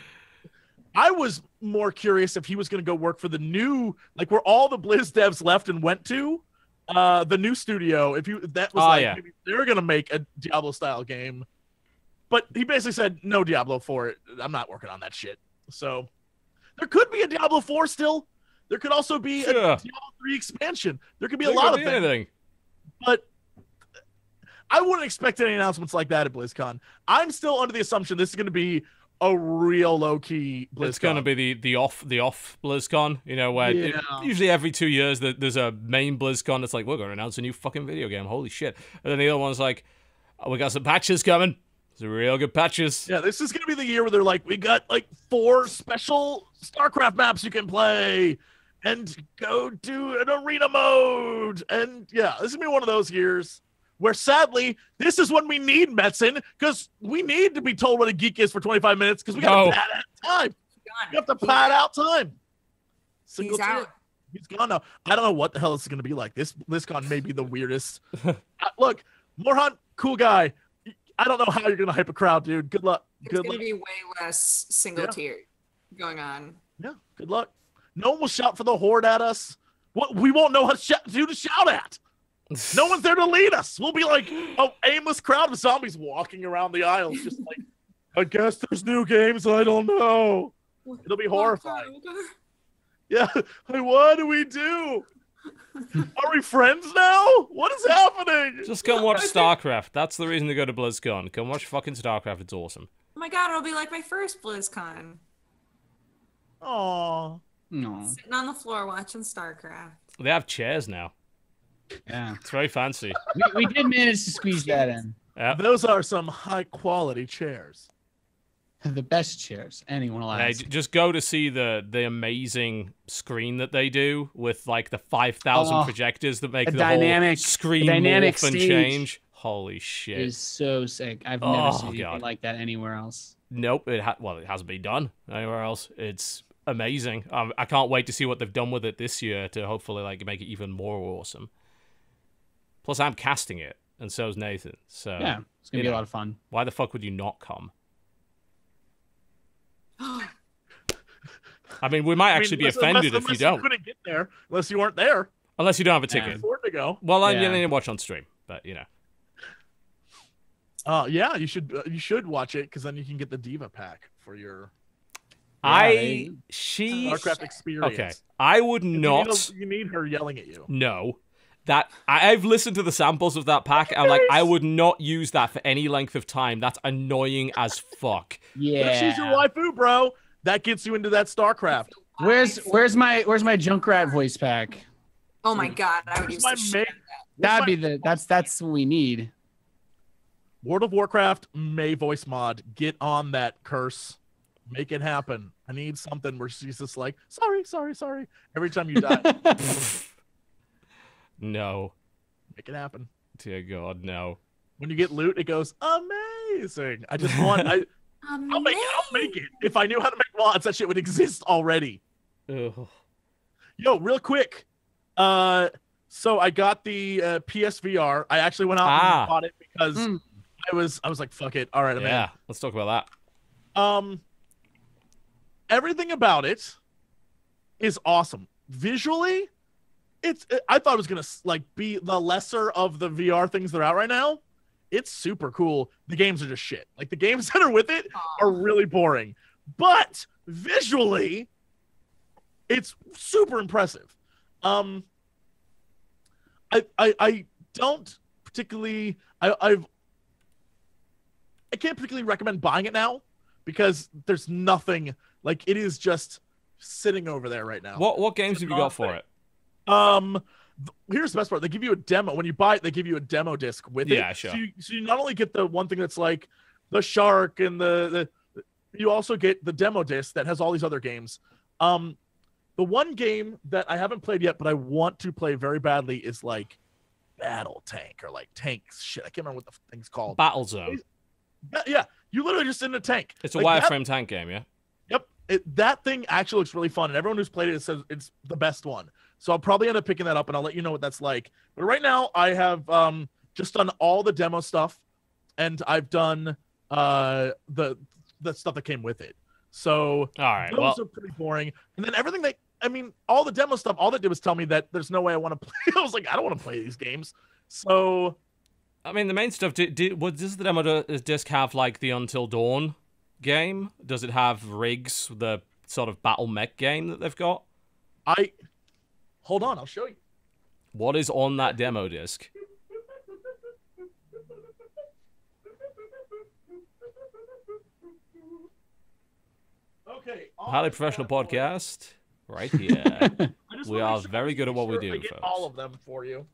I was more curious if he was going to go work for the new, like where all the Blizz devs left and went to uh, the new studio. If you that was oh, like yeah. maybe they were going to make a Diablo style game, but he basically said no Diablo four. I'm not working on that shit. So, there could be a Diablo four still. There could also be yeah. a Diablo three expansion. There could be there a lot of things. Anything. But I wouldn't expect any announcements like that at BlizzCon. I'm still under the assumption this is going to be a real low-key BlizzCon. It's going to be the, the off the off BlizzCon, you know, where yeah. it, usually every two years there's a main BlizzCon that's like, we're going to announce a new fucking video game. Holy shit. And then the other one's like, oh, we got some patches coming. Real good patches. Yeah, this is going to be the year where they're like, we got like four special StarCraft maps you can play and go do an arena mode. And yeah, this is going to be one of those years where sadly, this is when we need Metzen because we need to be told what a geek is for twenty-five minutes because we got no. to pad out time. We have to pad out time. Single He's out. He's gone now. I don't know what the hell this is going to be like. This BlizzCon may be the weirdest. uh, look, Morhan, cool guy. I don't know how you're gonna hype a crowd, dude. Good luck. There's good gonna luck. be way less single yeah. tier going on. Yeah, good luck. No one will shout for the horde at us. What we won't know who to shout at. No one's there to lead us. We'll be like an aimless crowd of zombies walking around the aisles, just like I guess there's new games I don't know. It'll be horrifying. Yeah. Like, what do we do? Are we friends now? What is happening? Just come watch StarCraft. That's the reason to go to BlizzCon. Come watch fucking StarCraft. It's awesome. Oh my god, it'll be like my first BlizzCon. Aww. No. Sitting on the floor watching StarCraft. They have chairs now. Yeah. It's very fancy. we, we did manage to squeeze that in. Yep. Those are some high-quality chairs. The best chairs anyone will ask. Hey, just go to see the the amazing screen that they do with like the five thousand oh, projectors that make the dynamic whole screen dynamic morph and change. Holy shit! It is so sick. I've oh, never seen God. anything like that anywhere else. Nope. It ha well, it hasn't been done anywhere else. It's amazing. Um, I can't wait to see what they've done with it this year to hopefully like make it even more awesome. Plus, I'm casting it, and so is Nathan. So yeah, it's gonna be know, a lot of fun. Why the fuck would you not come? I mean, we might actually I mean, be unless, offended unless, if unless you don't. You couldn't get there unless you weren't there. Unless you don't have a ticket. Um, to go. Well, I yeah. didn't watch on stream, but you know. Uh, yeah, you should uh, you should watch it because then you can get the diva pack for your. Yeah, I she StarCraft experience. Okay, I would not. You need, a, you need her yelling at you. No, that I, I've listened to the samples of that pack. I'm like, I would not use that for any length of time. That's annoying as fuck. Yeah, she's your waifu, bro. That gets you into that StarCraft. Where's where's my where's my Junkrat voice pack? Oh my god, I would use that. That'd be the that's that's what we need. World of Warcraft May voice mod. Get on that curse. Make it happen. I need something where she's just like, sorry, sorry, sorry. Every time you die. No. Make it happen. Dear God, no. When you get loot, it goes amazing. I just want I Amazing. I'll make it. I'll make it. If I knew how to make mods, that shit would exist already. Ugh. Yo, real quick. Uh, so I got the uh, P S V R. I actually went out ah. and bought it because mm. I was I was like, fuck it. All right, I'm yeah. in. Let's talk about that. Um, everything about it is awesome visually. It's it, I thought it was gonna like be the lesser of the V R things that are out right now. It's super cool. The games are just shit. Like, the games that are with it are really boring. But visually, it's super impressive. Um, I, I, I don't particularly... I, I've, I can't particularly recommend buying it now because there's nothing... Like, it is just sitting over there right now. What, what games have you got for it? Um... Here's the best part. They give you a demo. When you buy it, they give you a demo disc with yeah, it. Yeah, sure. So you, so you not only get the one thing that's like the shark and the, the... You also get the demo disc that has all these other games. Um, the one game that I haven't played yet, but I want to play very badly is like Battle Tank or like Tanks. Shit, I can't remember what the thing's called. Battle Zone. Yeah, you literally just in a tank. It's a like wireframe tank game, yeah? Yep. It, that thing actually looks really fun, and everyone who's played it says it's the best one. So I'll probably end up picking that up, and I'll let you know what that's like. But right now, I have um, just done all the demo stuff, and I've done uh, the the stuff that came with it. So all right, those well, are pretty boring. And then everything that – I mean, all the demo stuff, all that did was tell me that there's no way I want to play. I was like, I don't want to play these games. So – I mean, the main stuff, do, do, what, does the demo disc have, like, the Until Dawn game? Does it have Rigs, the sort of battle mech game that they've got? I – Hold on, I'll show you. What is on that demo disc? Okay. Highly Professional Podcast, right here. We are very good at what we do, folks. I get all of them for you.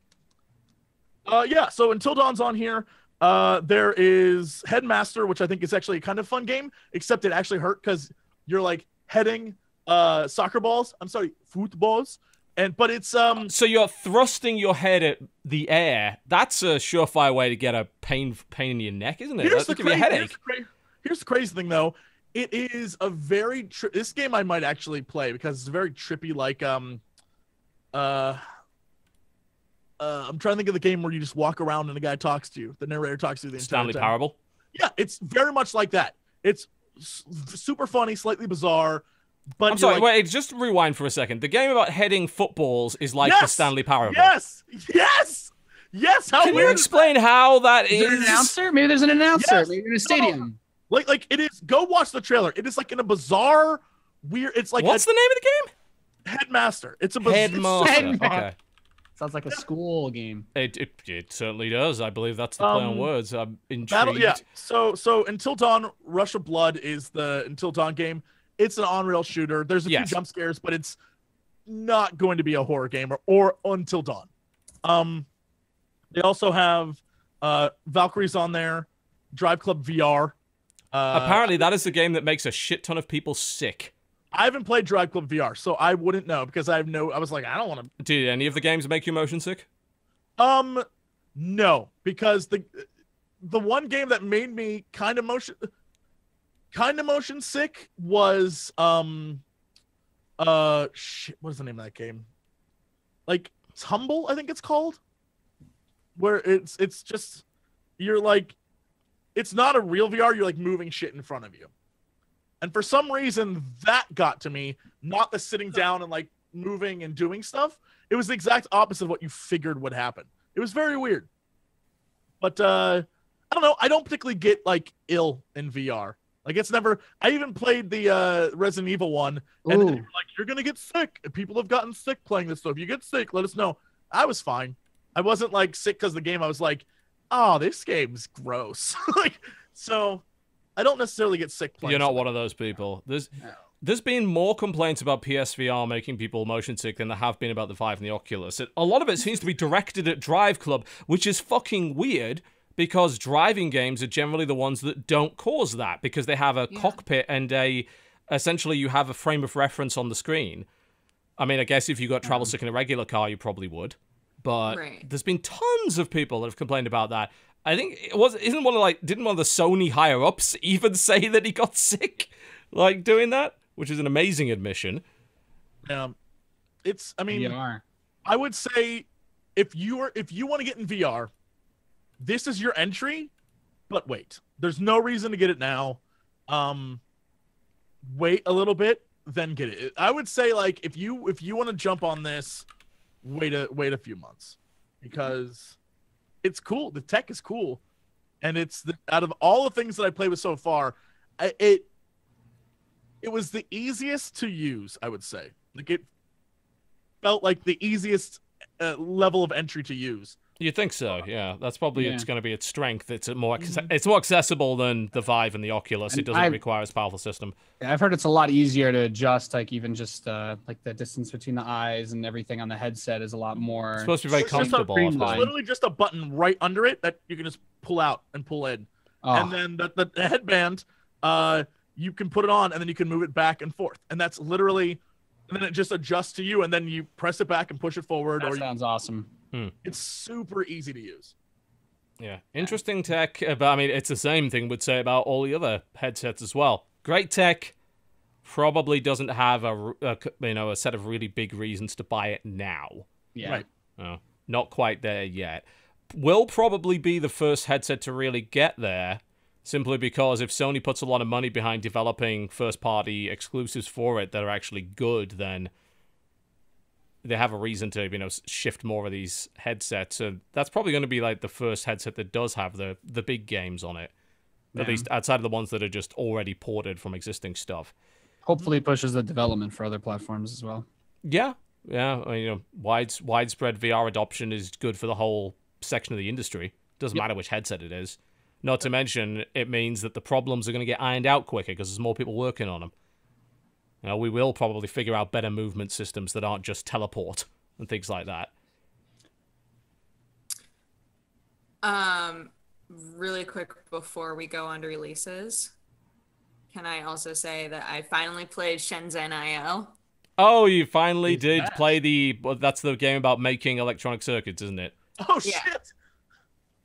Uh, yeah, so Until Dawn's on here. Uh, there is Headmaster, which I think is actually a kind of fun game, except it actually hurt because you're, like, heading uh, soccer balls. I'm sorry, footballs. And but it's um. So you're thrusting your head at the air. That's a surefire way to get a pain pain in your neck, isn't it? That's gonna give you a headache. Here's the, cra here's the crazy thing, though. It is a very tri this game I might actually play because it's very trippy. Like um, uh, uh, I'm trying to think of the game where you just walk around and the guy talks to you. The narrator talks to you the entire time. Stanley Parable. Yeah, it's very much like that. It's super funny, slightly bizarre. But I'm sorry, like, wait, just rewind for a second. The game about heading footballs is like yes, the Stanley Parable. Yes! Yes! Yes! How Can weird you explain that? how that is? Is there an announcer? Maybe there's an announcer. Yes. Maybe in a stadium. No. Like, like, it is, go watch the trailer. It is like in a bizarre, weird, it's like- What's a, the name of the game? Headmaster. It's a bizarre- Headmaster, Headmaster. okay. Sounds like a yeah. school game. It, it it certainly does. I believe that's the play um, on words. I'm intrigued. Battle, yeah, so, so Until Dawn, Rush of Blood is the Until Dawn game. it's an on-rail shooter. There's a yes. few jump scares, but it's not going to be a horror game or, or Until Dawn. Um, they also have uh, Valkyries on there, Drive Club V R. Uh, Apparently, that is the game that makes a shit ton of people sick. I haven't played Drive Club V R, so I wouldn't know because I have no. I was like, I don't want to. Did any of the games make you motion sick? Um, no, because the the one game that made me kind of motion, kind of motion sick was um, uh, shit. What is the name of that game? Like Tumble, I think it's called. Where it's it's just you're like, it's not a real V R. You're like moving shit in front of you. And for some reason, that got to me, not the sitting down and, like, moving and doing stuff. It was the exact opposite of what you figured would happen. It was very weird. But, uh, I don't know. I don't particularly get, like, ill in V R. Like, it's never... I even played the uh, Resident Evil one, and they were like, you're going to get sick. People have gotten sick playing this, so if you get sick, let us know. I was fine. I wasn't, like, sick because of the game. I was like, oh, this game's gross. Like, so... I don't necessarily get sick playing. You're not one of those people. There's, no. there's been more complaints about P S V R making people motion sick than there have been about the Vive and the Oculus. It, a lot of it seems to be directed at Drive Club, which is fucking weird because driving games are generally the ones that don't cause that because they have a yeah. cockpit and a essentially you have a frame of reference on the screen. I mean, I guess if you got travel sick in a regular car, you probably would. But right. there's been tons of people that have complained about that. I think it was isn't one of like didn't one of the Sony higher ups even say that he got sick, like doing that, which is an amazing admission. Yeah, it's I mean, V R. I would say if you are if you want to get in V R, this is your entry. But wait, there's no reason to get it now. Um, wait a little bit, then get it. I would say like if you if you want to jump on this, wait a wait a few months because. It's cool. The tech is cool. And it's the, out of all the things that I play with so far, I, it it was the easiest to use, I would say. Like it felt like the easiest uh, level of entry to use. You think so, yeah. That's probably yeah. it's going to be its strength. It's more mm-hmm. it's more accessible than the Vive and the Oculus. And it doesn't I've, require as powerful system. I've heard it's a lot easier to adjust, like even just uh, like the distance between the eyes and everything on the headset is a lot more. It's supposed to be very it's comfortable. It's literally just a button right under it that you can just pull out and pull in, oh. and then the, the, the headband uh, you can put it on and then you can move it back and forth, and that's literally. And then it just adjusts to you, and then you press it back and push it forward. That or sounds you... awesome. Hmm. It's super easy to use. Yeah, interesting tech. But I mean, it's the same thing we'd say about all the other headsets as well. Great tech, probably doesn't have a, a you know a set of really big reasons to buy it now. Yeah, right. Oh, not quite there yet. Will probably be the first headset to really get there. Simply because if Sony puts a lot of money behind developing first-party exclusives for it that are actually good, then they have a reason to, you know, shift more of these headsets. So that's probably going to be like the first headset that does have the the big games on it, yeah. at least outside of the ones that are just already ported from existing stuff. Hopefully, it pushes the development for other platforms as well. Yeah, yeah. I mean, you know, wide widespread V R adoption is good for the whole section of the industry. Doesn't yep. matter which headset it is. Not to mention, it means that the problems are going to get ironed out quicker because there's more people working on them. You know, we will probably figure out better movement systems that aren't just teleport and things like that. Um, really quick before we go on to releases, can I also say that I finally played Shenzhen I O? Oh, you finally Who's did that? play the... Well, that's the game about making electronic circuits, isn't it? Oh, yeah. shit!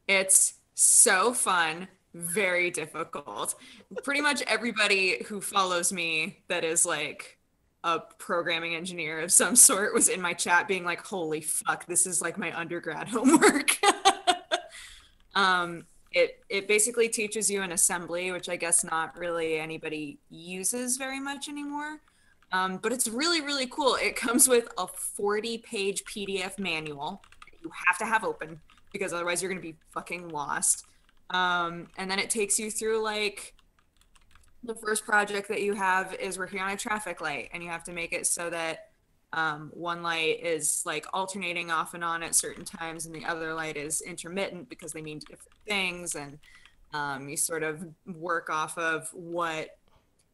It's... so fun, very difficult. Pretty much everybody who follows me that is like a programming engineer of some sort was in my chat being like, holy fuck, this is like my undergrad homework. um, it, it basically teaches you an assembly, which I guess not really anybody uses very much anymore. Um, but it's really, really cool. It comes with a forty page P D F manual that you have to have open, because otherwise you're going to be fucking lost. Um, and then it takes you through like, the first project that you have is working on a traffic light and you have to make it so that um, one light is like alternating off and on at certain times and the other light is intermittent because they mean different things. And um, you sort of work off of what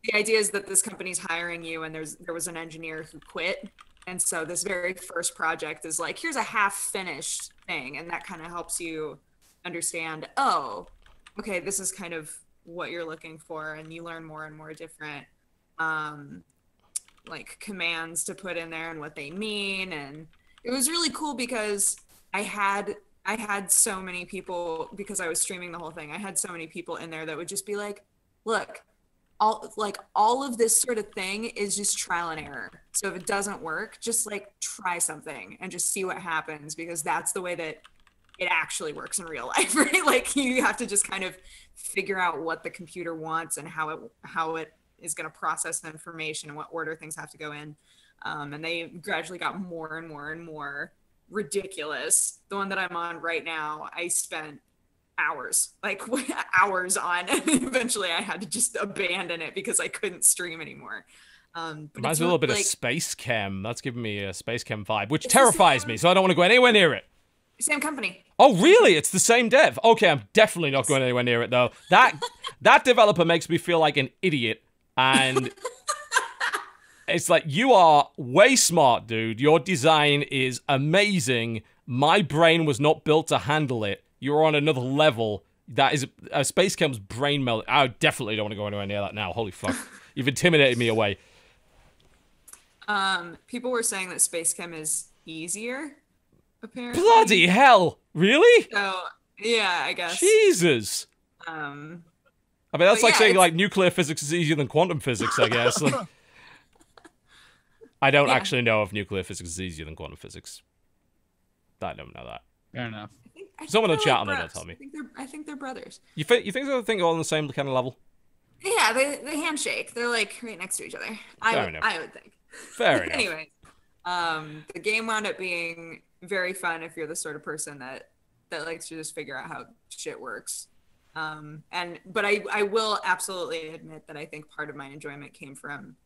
the idea is that this company's hiring you, and there's there was an engineer who quit, and so this very first project is like, here's a half finished thing, and that kind of helps you understand, oh, okay, this is kind of what you're looking for, and you learn more and more different um like commands to put in there and what they mean. And it was really cool because I had I had so many people, because I was streaming the whole thing, I had so many people in there that would just be like, look, all like all of this sort of thing is just trial and error. So if it doesn't work, just like try something and just see what happens, because that's the way that it actually works in real life, right? Like you have to just kind of figure out what the computer wants and how it how it is going to process the information and what order things have to go in. Um, and they gradually got more and more and more ridiculous. The one that I'm on right now, I spent hours, like hours on, and eventually I had to just abandon it because I couldn't stream anymore. Um, but reminds me a little bit like, of Space Chem. That's giving me a Space Chem vibe, which terrifies me, so I don't want to go anywhere near it. Same company. Oh, really? It's the same dev. Okay, I'm definitely not going anywhere near it, though. That that developer makes me feel like an idiot. And it's like, you are way smart, dude. Your design is amazing. My brain was not built to handle it. You're on another level. That is a, a Space Chem's brain melt. I definitely don't want to go anywhere near that now. Holy fuck. You've intimidated me away. Um, people were saying that Space Chem is easier, apparently. Bloody hell. Really? So, yeah, I guess. Jesus. Um... I mean, that's but like yeah, saying, it's... like, nuclear physics is easier than quantum physics, I guess. Like, I don't yeah. actually know if nuclear physics is easier than quantum physics. I don't know that. Fair enough. I think, I Someone in the chat on there tell me. I think, I think they're brothers. You, think, you think they're think all on the same kind of level? Yeah, they, they handshake. They're, like, right next to each other. I Fair would, enough. I would think. Fair enough. Anyway, um, the game wound up being very fun if you're the sort of person that, that likes to just figure out how shit works. Um, and, but I, I will absolutely admit that I think part of my enjoyment came from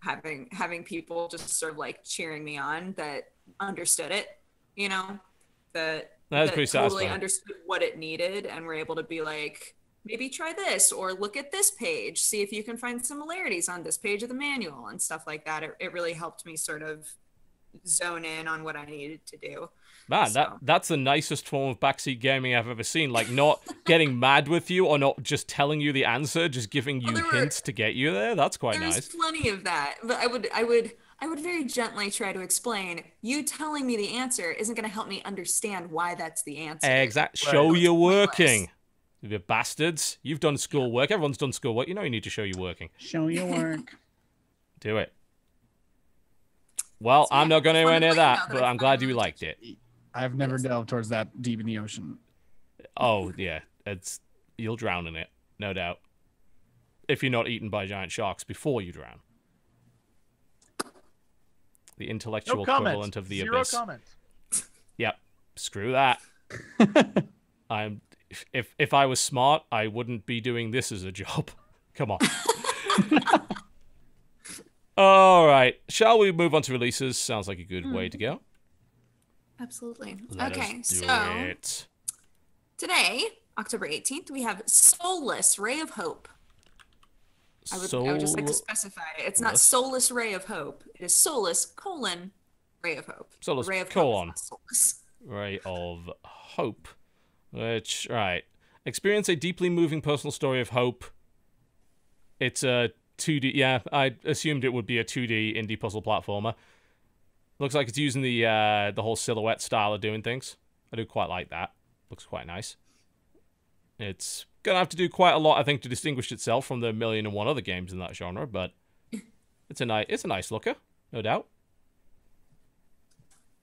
having, having people just sort of like cheering me on that understood it, you know, that, that, that totally understood what it needed and were able to be like, maybe try this or look at this page, see if you can find similarities on this page of the manual and stuff like that. It, it really helped me sort of zone in on what I needed to do. Man, so. that that's the nicest form of backseat gaming I've ever seen. Like, not getting mad with you or not just telling you the answer, just giving you well, hints were, to get you there. That's quite there nice. There's plenty of that, but I would, I would, I would very gently try to explain. You telling me the answer isn't going to help me understand why that's the answer. Exactly. Show right. You're working. You bastards. You've done schoolwork. Everyone's done schoolwork. You know you need to show you're working. Show your work. Do it. Well, so, I'm yeah, not going anywhere near that, but I'm glad you liked it. I've never delved towards that deep in the ocean. Oh, yeah. It's you'll drown in it, no doubt. If you're not eaten by giant sharks before you drown. The intellectual no equivalent of the Zero abyss. Comment. Yep. Screw that. I'm if if I was smart, I wouldn't be doing this as a job. Come on. All right. Shall we move on to releases? Sounds like a good mm. way to go. Absolutely. Let okay, so it. Today, October eighteenth, we have Soulless Ray of Hope. I would, Soul I would just like to specify it's not Soulless Ray of Hope. It is Soulless colon Ray of Hope. Soulless Ray of colon Hope Ray of Hope. Which right, experience a deeply moving personal story of hope. It's a two D. Yeah, I assumed it would be a two D indie puzzle platformer. Looks like it's using the uh, the whole silhouette style of doing things. I do quite like that. Looks quite nice. It's going to have to do quite a lot, I think, to distinguish itself from the million and one other games in that genre, but it's a, ni it's a nice looker, no doubt.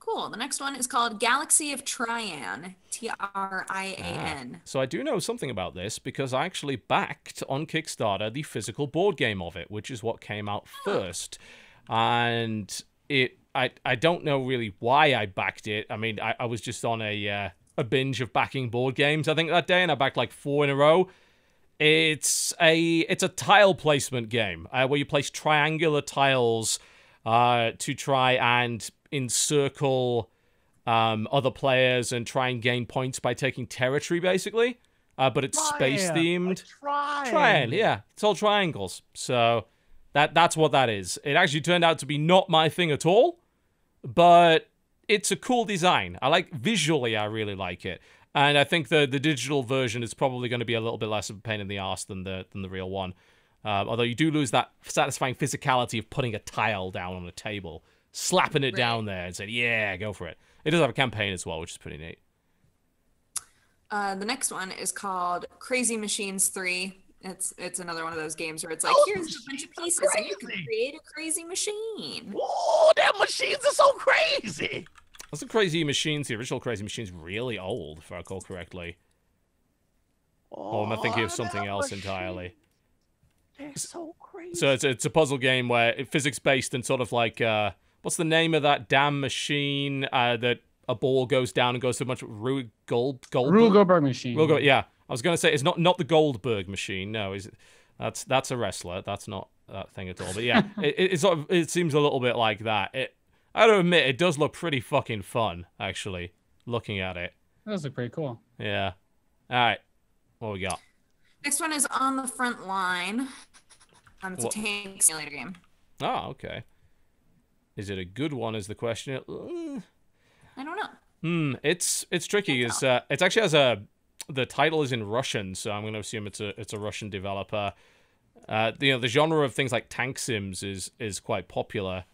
Cool. The next one is called Galaxy of Trian, T R I A N. Ah, so I do know something about this because I actually backed on Kickstarter the physical board game of it, which is what came out first. And it... I, I don't know really why I backed it. I mean, I, I was just on a uh, a binge of backing board games, I think, that day, and I backed like four in a row. It's a it's a tile placement game uh, where you place triangular tiles uh, to try and encircle um, other players and try and gain points by taking territory, basically. Uh, but it's space-themed. Triangle. Yeah, it's all triangles. So That that's what that is. It actually turned out to be not my thing at all, but it's a cool design. I like, visually, I really like it. And I think the, the digital version is probably going to be a little bit less of a pain in the arse than the, than the real one. Um, although you do lose that satisfying physicality of putting a tile down on a table, slapping it right down there and saying, yeah, go for it. It does have a campaign as well, which is pretty neat. Uh, the next one is called Crazy Machines three. It's it's another one of those games where it's like, oh, here's a bunch of pieces and you can create a crazy machine. Oh, that machines are so crazy. Also, Crazy Machines, the original Crazy Machines, really old, if I recall correctly. Oh, oh, am I thinking of something else machine. entirely? They're so crazy. So it's it's a puzzle game where it's physics based and sort of like uh, what's the name of that damn machine uh, that a ball goes down and goes so much? Rube Gold Goldberg. Rube Goldberg machine. Rube Goldberg, yeah. I was going to say, it's not, not the Goldberg machine. No, is it? That's that's a wrestler. That's not that thing at all. But yeah, it, it, it sort of it seems a little bit like that. It, I gotta admit, it does look pretty fucking fun, actually, looking at it. That does look pretty cool. Yeah. All right. What we got? Next one is On the Front Line. Um, it's what? a tank simulator game. Oh, okay. Is it a good one? Is the question? I don't know. Hmm. It's it's tricky. It's uh, it actually has a. The title is in Russian, so I'm going to assume it's a it's a Russian developer. Uh, you know, the genre of things like tank sims is is quite popular,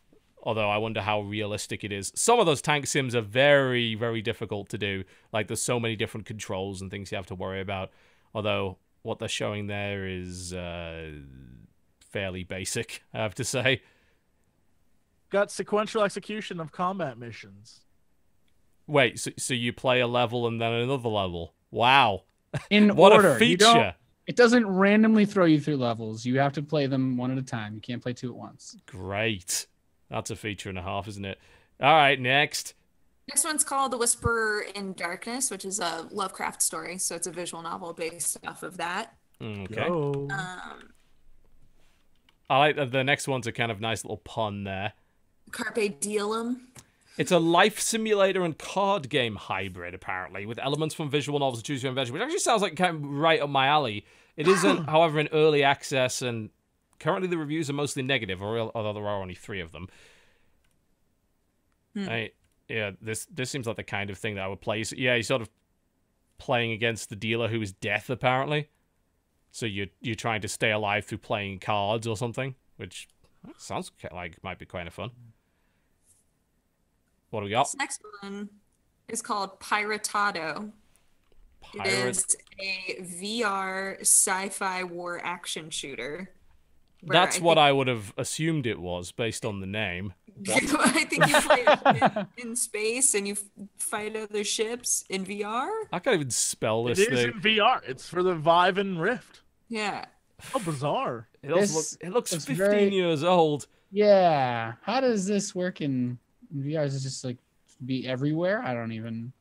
although I wonder how realistic it is. Some of those tank sims are very, very difficult to do. Like, there's so many different controls and things you have to worry about. Although what they're showing there is uh, fairly basic, I have to say. Got sequential execution of combat missions. Wait, so so you play a level and then another level. Wow. In what order. A feature. You don't, it doesn't randomly throw you through levels. You have to play them one at a time. You can't play two at once. Great. That's a feature and a half, isn't it? All right, next. Next one's called The Whisperer in Darkness, which is a Lovecraft story. So it's a visual novel based off of that. Okay. Um, I like that the next one's a kind of nice little pun there. Carpe Diem. It's a life simulator and card game hybrid, apparently, with elements from visual novels and choose your own adventure, which actually sounds like kind of right up my alley. It isn't, however, in early access, and currently the reviews are mostly negative, or although there are only three of them. Hmm. I, yeah, this this seems like the kind of thing that I would play. So, yeah, you're sort of playing against the dealer who is death, apparently. So you're you're trying to stay alive through playing cards or something, which sounds like might be kind of fun. What do we got? This next one is called Piratado. Pirate... It is a V R sci-fi war action shooter. That's I what think... I would have assumed it was based on the name. I think you play it in, in space and you fight other ships in V R. I can't even spell this it thing. It is in V R. It's for the Vive and Rift. Yeah. How bizarre. It, this, looks, it looks fifteen very... years old. Yeah. How does this work in... V R is just like be everywhere. I don't even.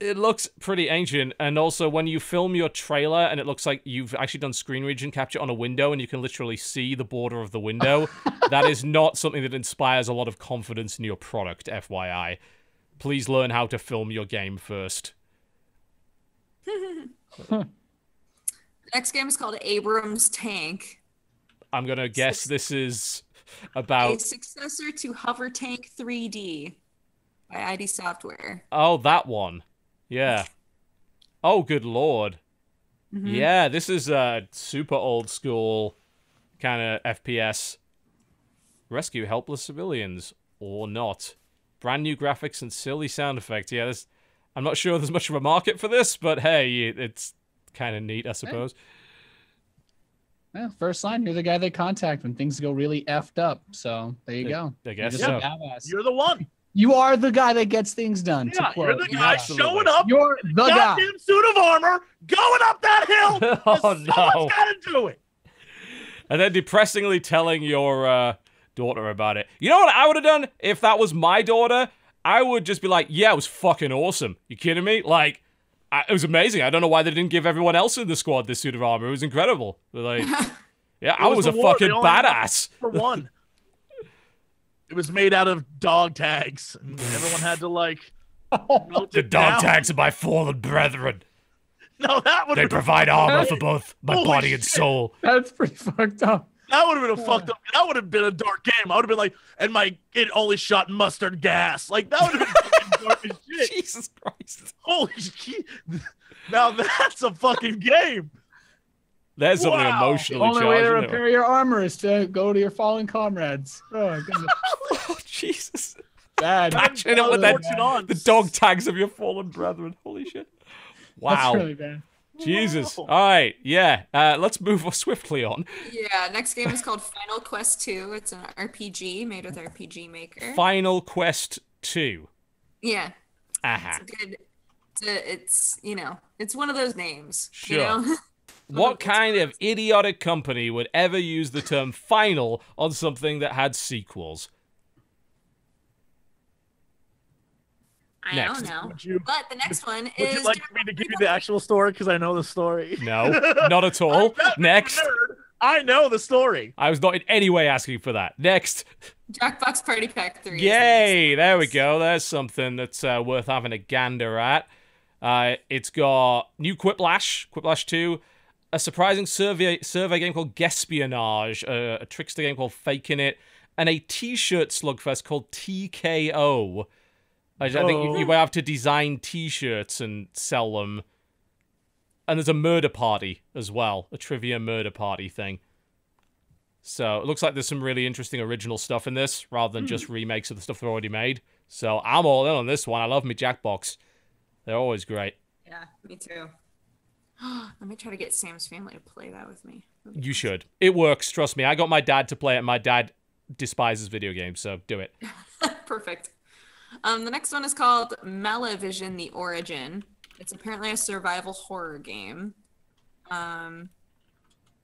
It looks pretty ancient, and also when you film your trailer, and it looks like you've actually done screen region capture on a window, and you can literally see the border of the window. That is not something that inspires a lot of confidence in your product, F Y I. Please learn how to film your game first. The next game is called Abrams Tank. I'm gonna guess this is. About a successor to Hover Tank three D by I D Software. Oh, that one. Yeah. Oh, good lord. Mm-hmm. Yeah, this is a super old school kind of F P S. Rescue helpless civilians or not. Brand new graphics and silly sound effects. Yeah, this, I'm not sure there's much of a market for this, but hey, it's kind of neat, I suppose. Hey. Well, first line, you're the guy they contact when things go really effed up. So there you go. I guess you're, so. You're the one. You are the guy that gets things done. Yeah, to quote. You're the guy yeah, showing up. You're the guy. Goddamn suit of armor going up that hill. Oh no! Someone's got to do it. And then depressingly telling your uh, daughter about it. You know what I would have done if that was my daughter? I would just be like, "Yeah, it was fucking awesome. You kidding me? Like." I, it was amazing. I don't know why they didn't give everyone else in the squad this suit of armor. It was incredible. Like, yeah, I was, was a war. fucking badass. For one, it was made out of dog tags. And everyone had to like melt the it dog down. Tags of my fallen brethren. No, that would they provide armor for both my Holy body and soul. Shit. That's pretty fucked up. That would have been a fucked up. That would have been a dark game. I would have been like, and my it only shot mustard gas. Like that would have been fucking dark as shit. Jesus Christ! Holy shit! Now that's a fucking game. That's something wow. emotionally challenging. The only way to repair your armor is to go to your fallen comrades. Oh, God. Oh Jesus! Bad. Imagine it with that, on. The dog tags of your fallen brethren. Holy shit! Wow. That's really bad. Jesus. Wow. All right. Yeah. Uh, let's move swiftly on. Yeah. Next game is called Final Quest two. It's an R P G made with R P G Maker. Final Quest two. Yeah. Aha. It's good. It's, a, it's you know, it's one of those names. Sure. You know? What kind of idiotic company would ever use the term "final" on something that had sequels? I next. don't know. You, but the next one would is... Would you like me to give you the actual story? Because I know the story. No, not at all. Next. Nerd. I know the story. I was not in any way asking for that. Next. Jackbox Party Pack three. Yay! There we go. There's something that's uh, worth having a gander at. Uh, it's got new Quiplash, Quiplash two, a surprising survey survey game called Guespionage, uh, a trickster game called Faking It, and a T-shirt slugfest called T K O. I think you, you have to design T-shirts and sell them. And there's a murder party as well. A trivia murder party thing. So it looks like there's some really interesting original stuff in this, rather than just remakes of the stuff they've already made. So I'm all in on this one. I love me Jackbox. They're always great. Yeah, me too. Let me try to get Sam's family to play that with me. You should. It works, trust me. I got my dad to play it, and my dad despises video games, so do it. Perfect. Um, the next one is called Malavision: The Origin. It's apparently a survival horror game. Um,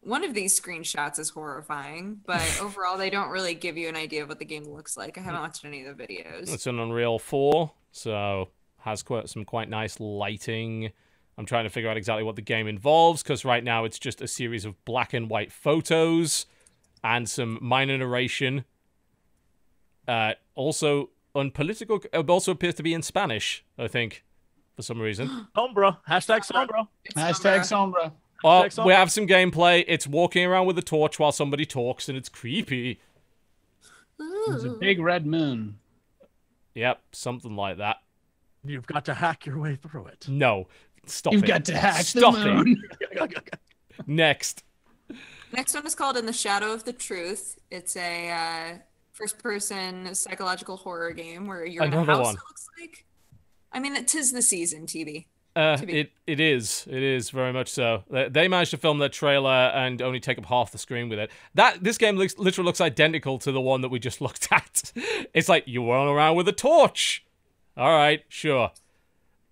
one of these screenshots is horrifying, but overall they don't really give you an idea of what the game looks like. I haven't watched any of the videos. It's an Unreal four, so has quite, some quite nice lighting. I'm trying to figure out exactly what the game involves, because right now it's just a series of black and white photos and some minor narration. Uh, also... Unpolitical, it also appears to be in Spanish, I think, for some reason. Sombra. Hashtag Sombra. Hashtag Sombra. Oh, Hashtag Sombra. We have some gameplay. It's walking around with a torch while somebody talks, and it's creepy. Ooh. There's a big red moon. Yep, something like that. You've got to hack your way through it. No, stop You've it. You've got to hack stop the moon. It. Next. Next one is called In the Shadow of the Truth. It's a... Uh... first-person psychological horror game where you're Another in a house, one. It looks like. I mean, it is the season, T B. Uh, T B. It, it is. It is, very much so. They managed to film their trailer and only take up half the screen with it. That This game looks, literally looks identical to the one that we just looked at. It's like, you run around with a torch. All right, sure.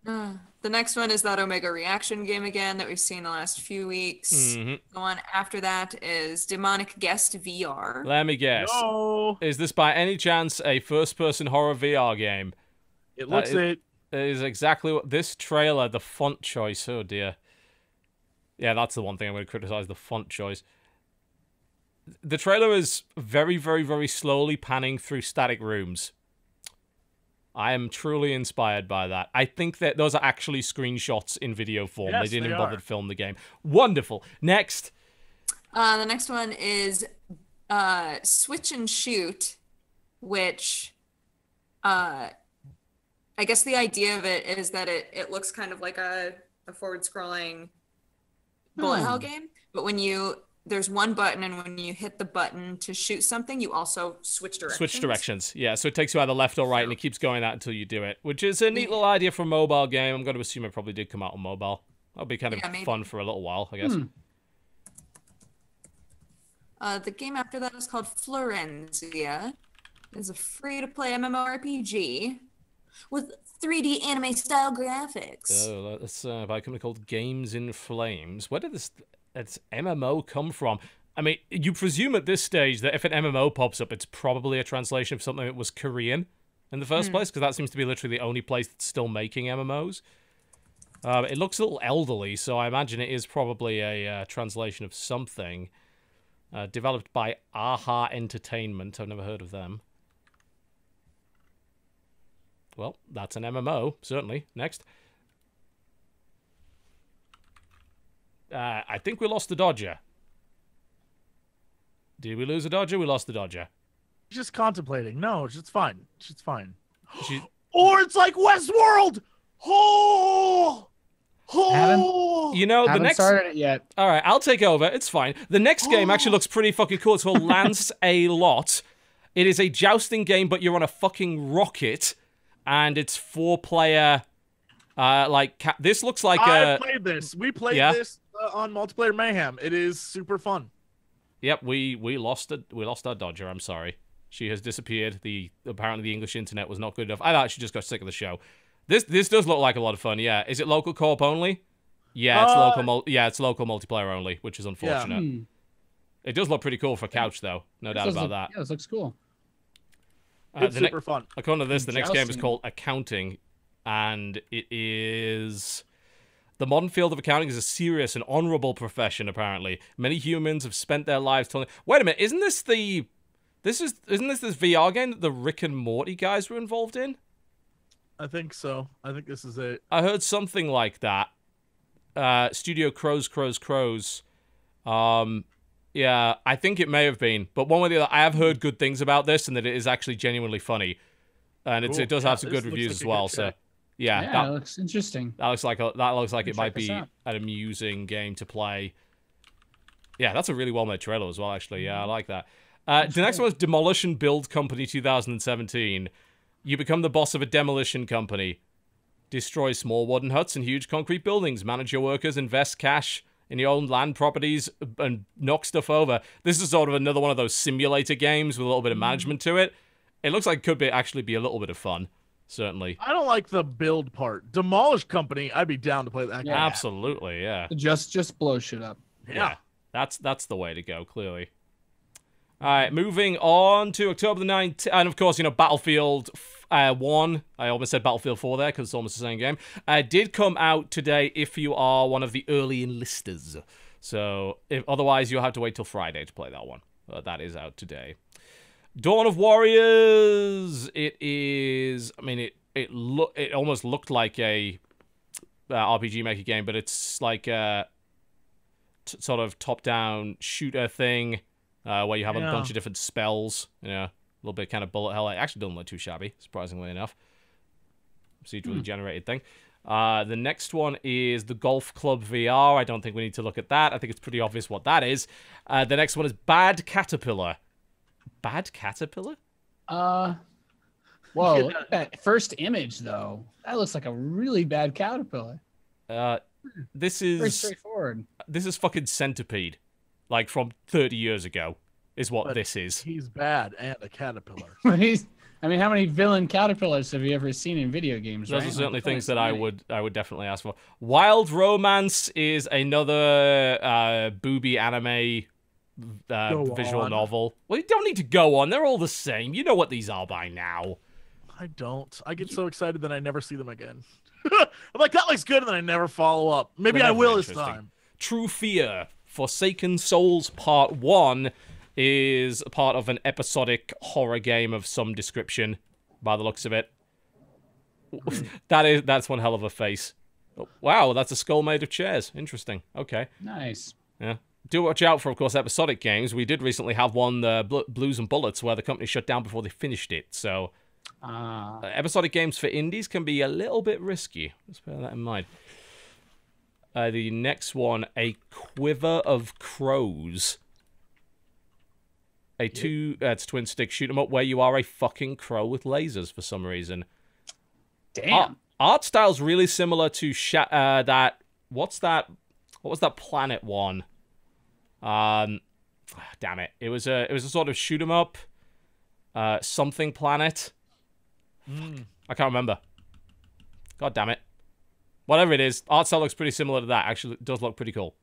Uh, the next one is that Omega Reaction game again that we've seen the last few weeks. Mm-hmm. The one after that is Demonic Guest V R. Let me guess. No. Is this by any chance a first-person horror V R game? It looks uh, it. It is exactly what... This trailer, the font choice, oh dear. Yeah, that's the one thing I'm going to criticize, the font choice. The trailer is very, very, very slowly panning through static rooms. I am truly inspired by that. I think that those are actually screenshots in video form. Yes, they didn't they bother are. to film the game. Wonderful. Next. Uh, the next one is uh, Switch and Shoot, which uh, I guess the idea of it is that it, it looks kind of like a, a forward-scrolling bullet hell game. But when you... There's one button, and when you hit the button to shoot something, you also switch directions. Switch directions, yeah. So it takes you either left or right, and it keeps going out until you do it, which is a neat little idea for a mobile game. I'm going to assume it probably did come out on mobile. That'll be kind of yeah, fun for a little while, I guess. Hmm. Uh, the game after that is called Florenzia. It's a free-to-play MMORPG with three D anime-style graphics. Oh, that's uh, by a company called Games in Flames. Where did this... It's M M O come from? I mean, you presume at this stage that if an M M O pops up, it's probably a translation of something that was Korean in the first mm. place, because that seems to be literally the only place that's still making M M Os. Uh, it looks a little elderly, so I imagine it is probably a uh, translation of something uh, developed by Aha Entertainment. I've never heard of them. Well, that's an M M O, certainly. Next. Uh, I think we lost the Dodger. Did we lose a Dodger? We lost the Dodger. Just contemplating. No, it's fine. It's fine. She... Or it's like Westworld. Oh, oh. You know, haven't the next. Started it yet? All right, I'll take over. It's fine. The next oh. game actually looks pretty fucking cool. It's called Lance a Lot. It is a jousting game, but you're on a fucking rocket, and it's four-player. Uh, like ca this looks like. I a... played this. We played yeah. this uh, on Multiplayer Mayhem. It is super fun. Yep, we we lost a, we lost our Dodger. I'm sorry, she has disappeared. The apparently the English internet was not good enough. I actually just got sick of the show. This this does look like a lot of fun. Yeah, is it local co-op only? Yeah, it's uh, local. Yeah, it's local multiplayer only, which is unfortunate. Yeah. It does look pretty cool for couch though, no doubt about look, that. Yeah, this looks cool. Uh, it's super fun. According to this, the next game is called Accounting, and it is. The modern field of accounting is a serious and honorable profession, apparently. Many humans have spent their lives telling... Wait a minute, isn't this the... This is, isn't this this V R game that the Rick and Morty guys were involved in? I think so. I think this is it. I heard something like that. Uh, Studio Crows, Crows, Crows. Um, yeah, I think it may have been. But one way or the other, I have heard good things about this and that it is actually genuinely funny. And it's, Ooh, it does yeah, have some good reviews like as well, so... Yeah, yeah, that, that looks interesting. That looks like a, that looks like it might be an amusing game to play. Yeah, that's a really well-made trailer as well, actually. Yeah, I like that. Uh, the next one is Demolition Build Company two thousand seventeen. You become the boss of a demolition company. Destroy small wooden huts and huge concrete buildings. Manage your workers. Invest cash in your own land properties and knock stuff over. This is sort of another one of those simulator games with a little bit of management to it. It looks like it could be actually be a little bit of fun. Certainly. I don't like the build part. Demolish Company, I'd be down to play that game. Yeah. Absolutely, yeah. Just just blow shit up. Yeah. yeah. That's that's the way to go, clearly. All right, moving on to October the nineteenth. And, of course, you know, Battlefield uh, one. I almost said Battlefield four there because it's almost the same game. Uh, did come out today if you are one of the early enlisters. So, if, otherwise, you'll have to wait till Friday to play that one. Uh, that is out today. Dawn of Warriors. It is. I mean, it it look it almost looked like a uh, R P G maker game, but it's like a t sort of top-down shooter thing uh, where you have yeah. a bunch of different spells. You know, a little bit kind of bullet hell. It actually doesn't look too shabby, surprisingly enough. Procedurally mm. generated thing. Uh, the next one is the Golf Club V R. I don't think we need to look at that. I think it's pretty obvious what that is. Uh, the next one is Bad Caterpillar. Bad Caterpillar? Uh, whoa, look at that first image, though. That looks like a really bad caterpillar. Uh, this is... Very straightforward. This is fucking Centipede. Like, from thirty years ago, is what but this is. He's bad and a caterpillar. But he's... I mean, how many villain caterpillars have you ever seen in video games, Those right? are certainly things that I would I would definitely ask for. Wild Romance is another uh, booby anime... Uh, visual on. novel. Well, you don't need to go on. They're all the same. You know what these are by now. I don't. I get so excited that I never see them again. I'm like, that looks good, and then I never follow up. Maybe I will this time. True Fear. Forsaken Souls Part one is part of an episodic horror game of some description, by the looks of it. that is, that's one hell of a face. Oh, wow, that's a skull made of chairs. Interesting. Okay. Nice. Yeah. Do watch out for, of course, episodic games. We did recently have one, uh, Bl Blues and Bullets, where the company shut down before they finished it. So, uh, episodic games for indies can be a little bit risky. Let's bear that in mind. Uh, the next one, A Quiver of Crows. A two, uh, it's twin stick shoot 'em up where you are a fucking crow with lasers for some reason. Damn. Art, art style's really similar to sh uh, that. What's that? What was that Planet one? Um, damn it! It was a it was a sort of shoot 'em up, uh, something planet. Mm. I can't remember. God damn it! Whatever it is, art style looks pretty similar to that. Actually, it does look pretty cool.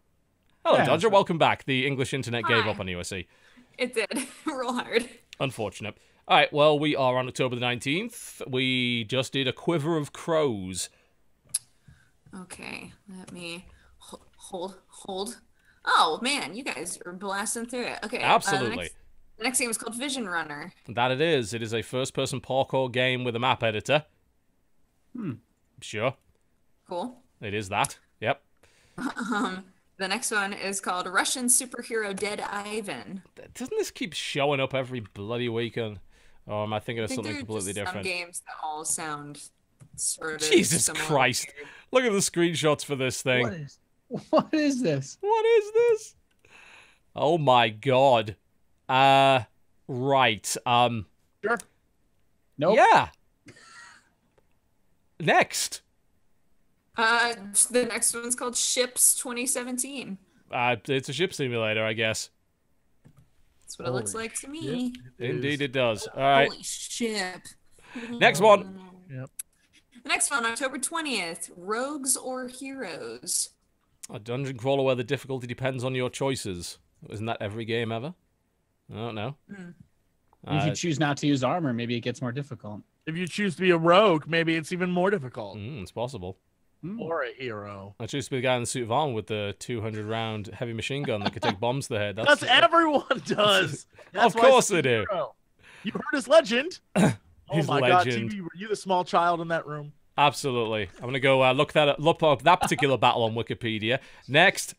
Hello, yeah, Dodger. Welcome back. The English internet Hi. gave up on you, I see. It did. Real hard. Unfortunate. All right. Well, we are on October the nineteenth. We just did A Quiver of Crows. Okay, let me hold hold. Oh, man, you guys are blasting through it. Okay. Absolutely. Uh, the, next, the next game is called Vision Runner. That it is. It is a first-person parkour game with a map editor. Hmm. Sure. Cool. It is that. Yep. Um, The next one is called Russian Superhero Dead Ivan. Doesn't this keep showing up every bloody weekend? Or am I thinking of I think something completely different? Some games that all sound sort of Jesus similar. Christ. Look at the screenshots for this thing. What is, what is this? What is this? Oh my god. Uh, right. Um, sure. Nope. Yeah. Next. Uh, the next one's called Ships twenty seventeen. Uh, it's a ship simulator, I guess. That's what Holy it looks like to me. It Indeed, is. it does. All right. Holy ship. Next one. Yep. The next one, October twentieth, Rogues or Heroes. A dungeon crawler where the difficulty depends on your choices. Isn't that every game ever? I don't know. Mm. Uh, if you choose not to use armor, maybe it gets more difficult. If you choose to be a rogue, maybe it's even more difficult. Mm, it's possible. Mm. Or a hero. I choose to be the guy in the suit of armor with the two hundred round heavy machine gun that could take bombs to the head. That's, that's everyone does. That's of course they do. Hero. You heard his legend. his oh my legend. God, T B, were you the small child in that room? Absolutely. I'm gonna go uh, look that up, look up that particular battle on Wikipedia. Next.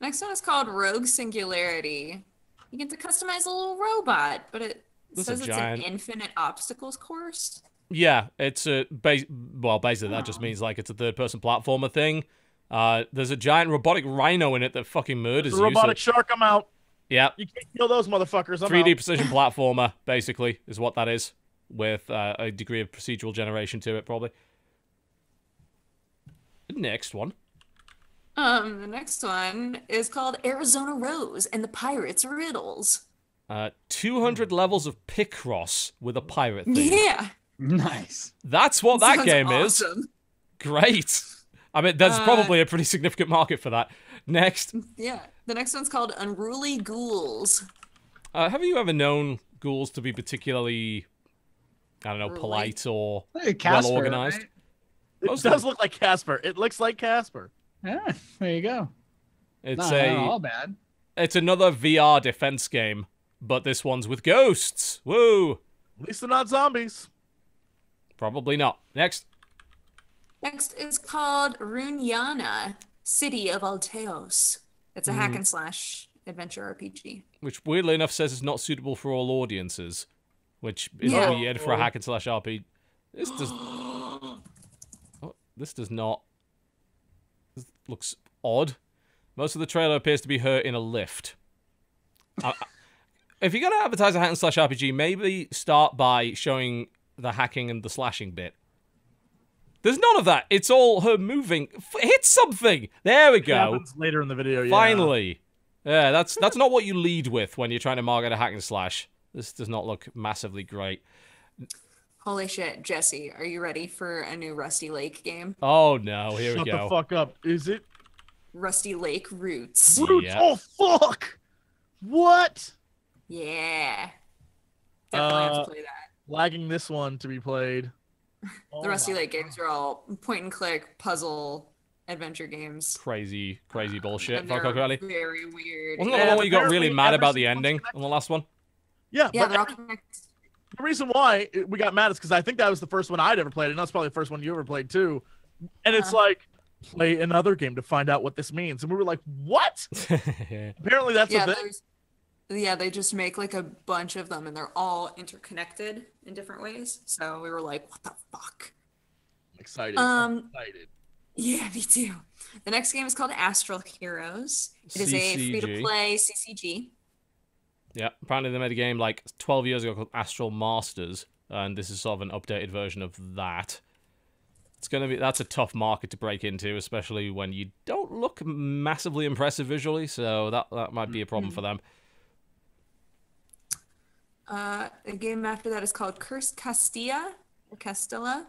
Next one is called Rogue Singularity. You get to customize a little robot, but it That's says it's giant... an infinite obstacles course. Yeah, it's a base. Well, basically, oh. that just means like it's a third-person platformer thing. Uh, there's a giant robotic rhino in it that fucking murders you. Robotic so... shark, I'm out. Yeah, you can't kill those motherfuckers. I'm three D out. Precision platformer, basically, is what that is, with uh, a degree of procedural generation to it, probably. The next one. Um, the next one is called Arizona Rose and the Pirates Riddles. Uh, two hundred levels of Picross with a pirate thing. Yeah. Nice. That's what that, that game awesome. is. Great. I mean, there's uh, probably a pretty significant market for that. Next. Yeah. The next one's called Unruly Ghouls. Uh, have you ever known ghouls to be particularly, I don't know, Unruly. polite or like Casper, well organized? Right? It Most does look like Casper. It looks like Casper. Yeah. There you go. It's not, a, not all bad. It's another V R defense game, but this one's with ghosts. Woo. At least they're not zombies. Probably not. Next. Next is called Runyana, City of Alteos. It's a mm. hack and slash adventure R P G. Which, weirdly enough, says it's not suitable for all audiences. Which is yeah. weird for a hack and slash R P G. This does... oh, this does not... This looks odd. Most of the trailer appears to be her in a lift. I, I, if you're going to advertise a hack and slash R P G, maybe start by showing... the hacking and the slashing bit. There's none of that. It's all her moving. F hit something. There we go. Later in the video. Yeah. Finally. Yeah, that's that's not what you lead with when you're trying to market a hack and slash. This does not look massively great. Holy shit, Jesse! Are you ready for a new Rusty Lake game? Oh no! Here Shut we go. Shut the fuck up. Is it Rusty Lake Roots? Roots. Yeah. Oh fuck! What? Yeah. Definitely uh, have to play that. Lagging this one to be played. Oh the Rusty Lake God. games are all point-and-click puzzle adventure games. Crazy, crazy bullshit. Fuck off, really. Very weird. Wasn't yeah, that the one where you got really mad about the ending on the last one? Yeah, yeah. But every, the reason why we got mad is because I think that was the first one I'd ever played, and that's probably the first one you ever played too. And it's uh, like play another game to find out what this means, and we were like, "What?" Apparently, that's yeah, a thing. Yeah, they just make like a bunch of them and they're all interconnected in different ways. So we were like, what the fuck? I'm excited. Um, I'm excited. Yeah, me too. The next game is called Astral Heroes. It is a free-to-play C C G. Yeah, apparently they made a game like twelve years ago called Astral Masters. And this is sort of an updated version of that. It's going to be, that's a tough market to break into, especially when you don't look massively impressive visually. So that, that might be a problem mm-hmm. for them. Uh, a game after that is called Cursed Castilla, or Castilla.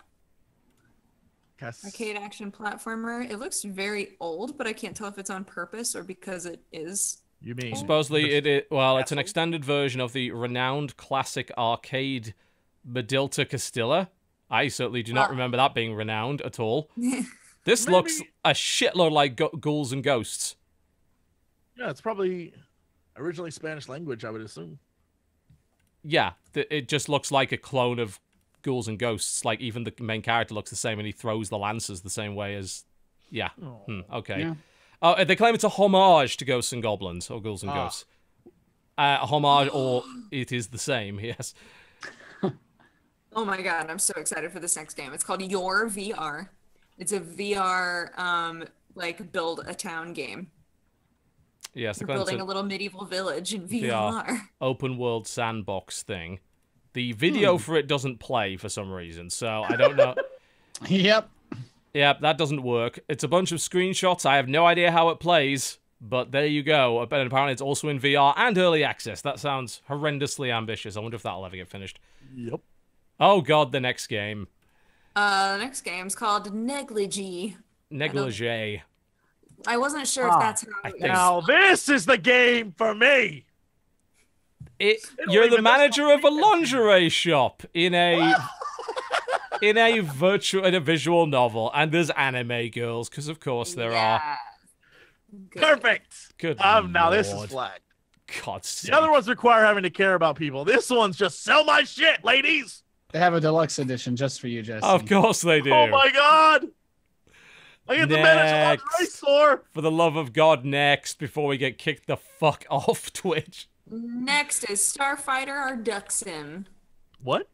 Cast Arcade action platformer. It looks very old, but I can't tell if it's on purpose or because it is. You mean? Old. Supposedly it is, well, it's an extended version of the renowned classic arcade Medilta Castilla. I certainly do not well, remember that being renowned at all. This Maybe. looks a shitload like ghouls and ghosts. Yeah, it's probably originally Spanish language, I would assume. Yeah, it just looks like a clone of Ghouls and Ghosts. Like, even the main character looks the same, and he throws the lances the same way as... Yeah. Hmm, okay. Yeah. Uh, they claim it's a homage to Ghosts and Goblins, or Ghouls and ah. Ghosts. Uh, a homage, or it is the same, yes. Oh my god, I'm so excited for this next game. It's called Your V R. It's a V R, um, like, build a town game. Yes, You're building a little medieval village in V R. V R. Open world sandbox thing. The video hmm. for it doesn't play for some reason, so I don't know. Yep. Yep, that doesn't work. It's a bunch of screenshots. I have no idea how it plays, but there you go. And apparently it's also in V R and early access. That sounds horrendously ambitious. I wonder if that'll ever get finished. Yep. Oh god, the next game. Uh, the next game's called Negligee. Negligee. I, I wasn't sure ah, if that's how it Now this is the game for me. It, you're the manager of a lingerie shop in a in a virtual in a visual novel, and there's anime girls because of course there yeah. are. Good. Perfect. Good. Um, now this is flagged. God. Sake. The other ones require having to care about people. This one's just sell my shit, ladies. They have a deluxe edition just for you, Jesse. Of course they do. Oh my god! I get the manager lingerie store. For the love of God, next before we get kicked the fuck off Twitch. Next is Starfighter or Duck Sim. What?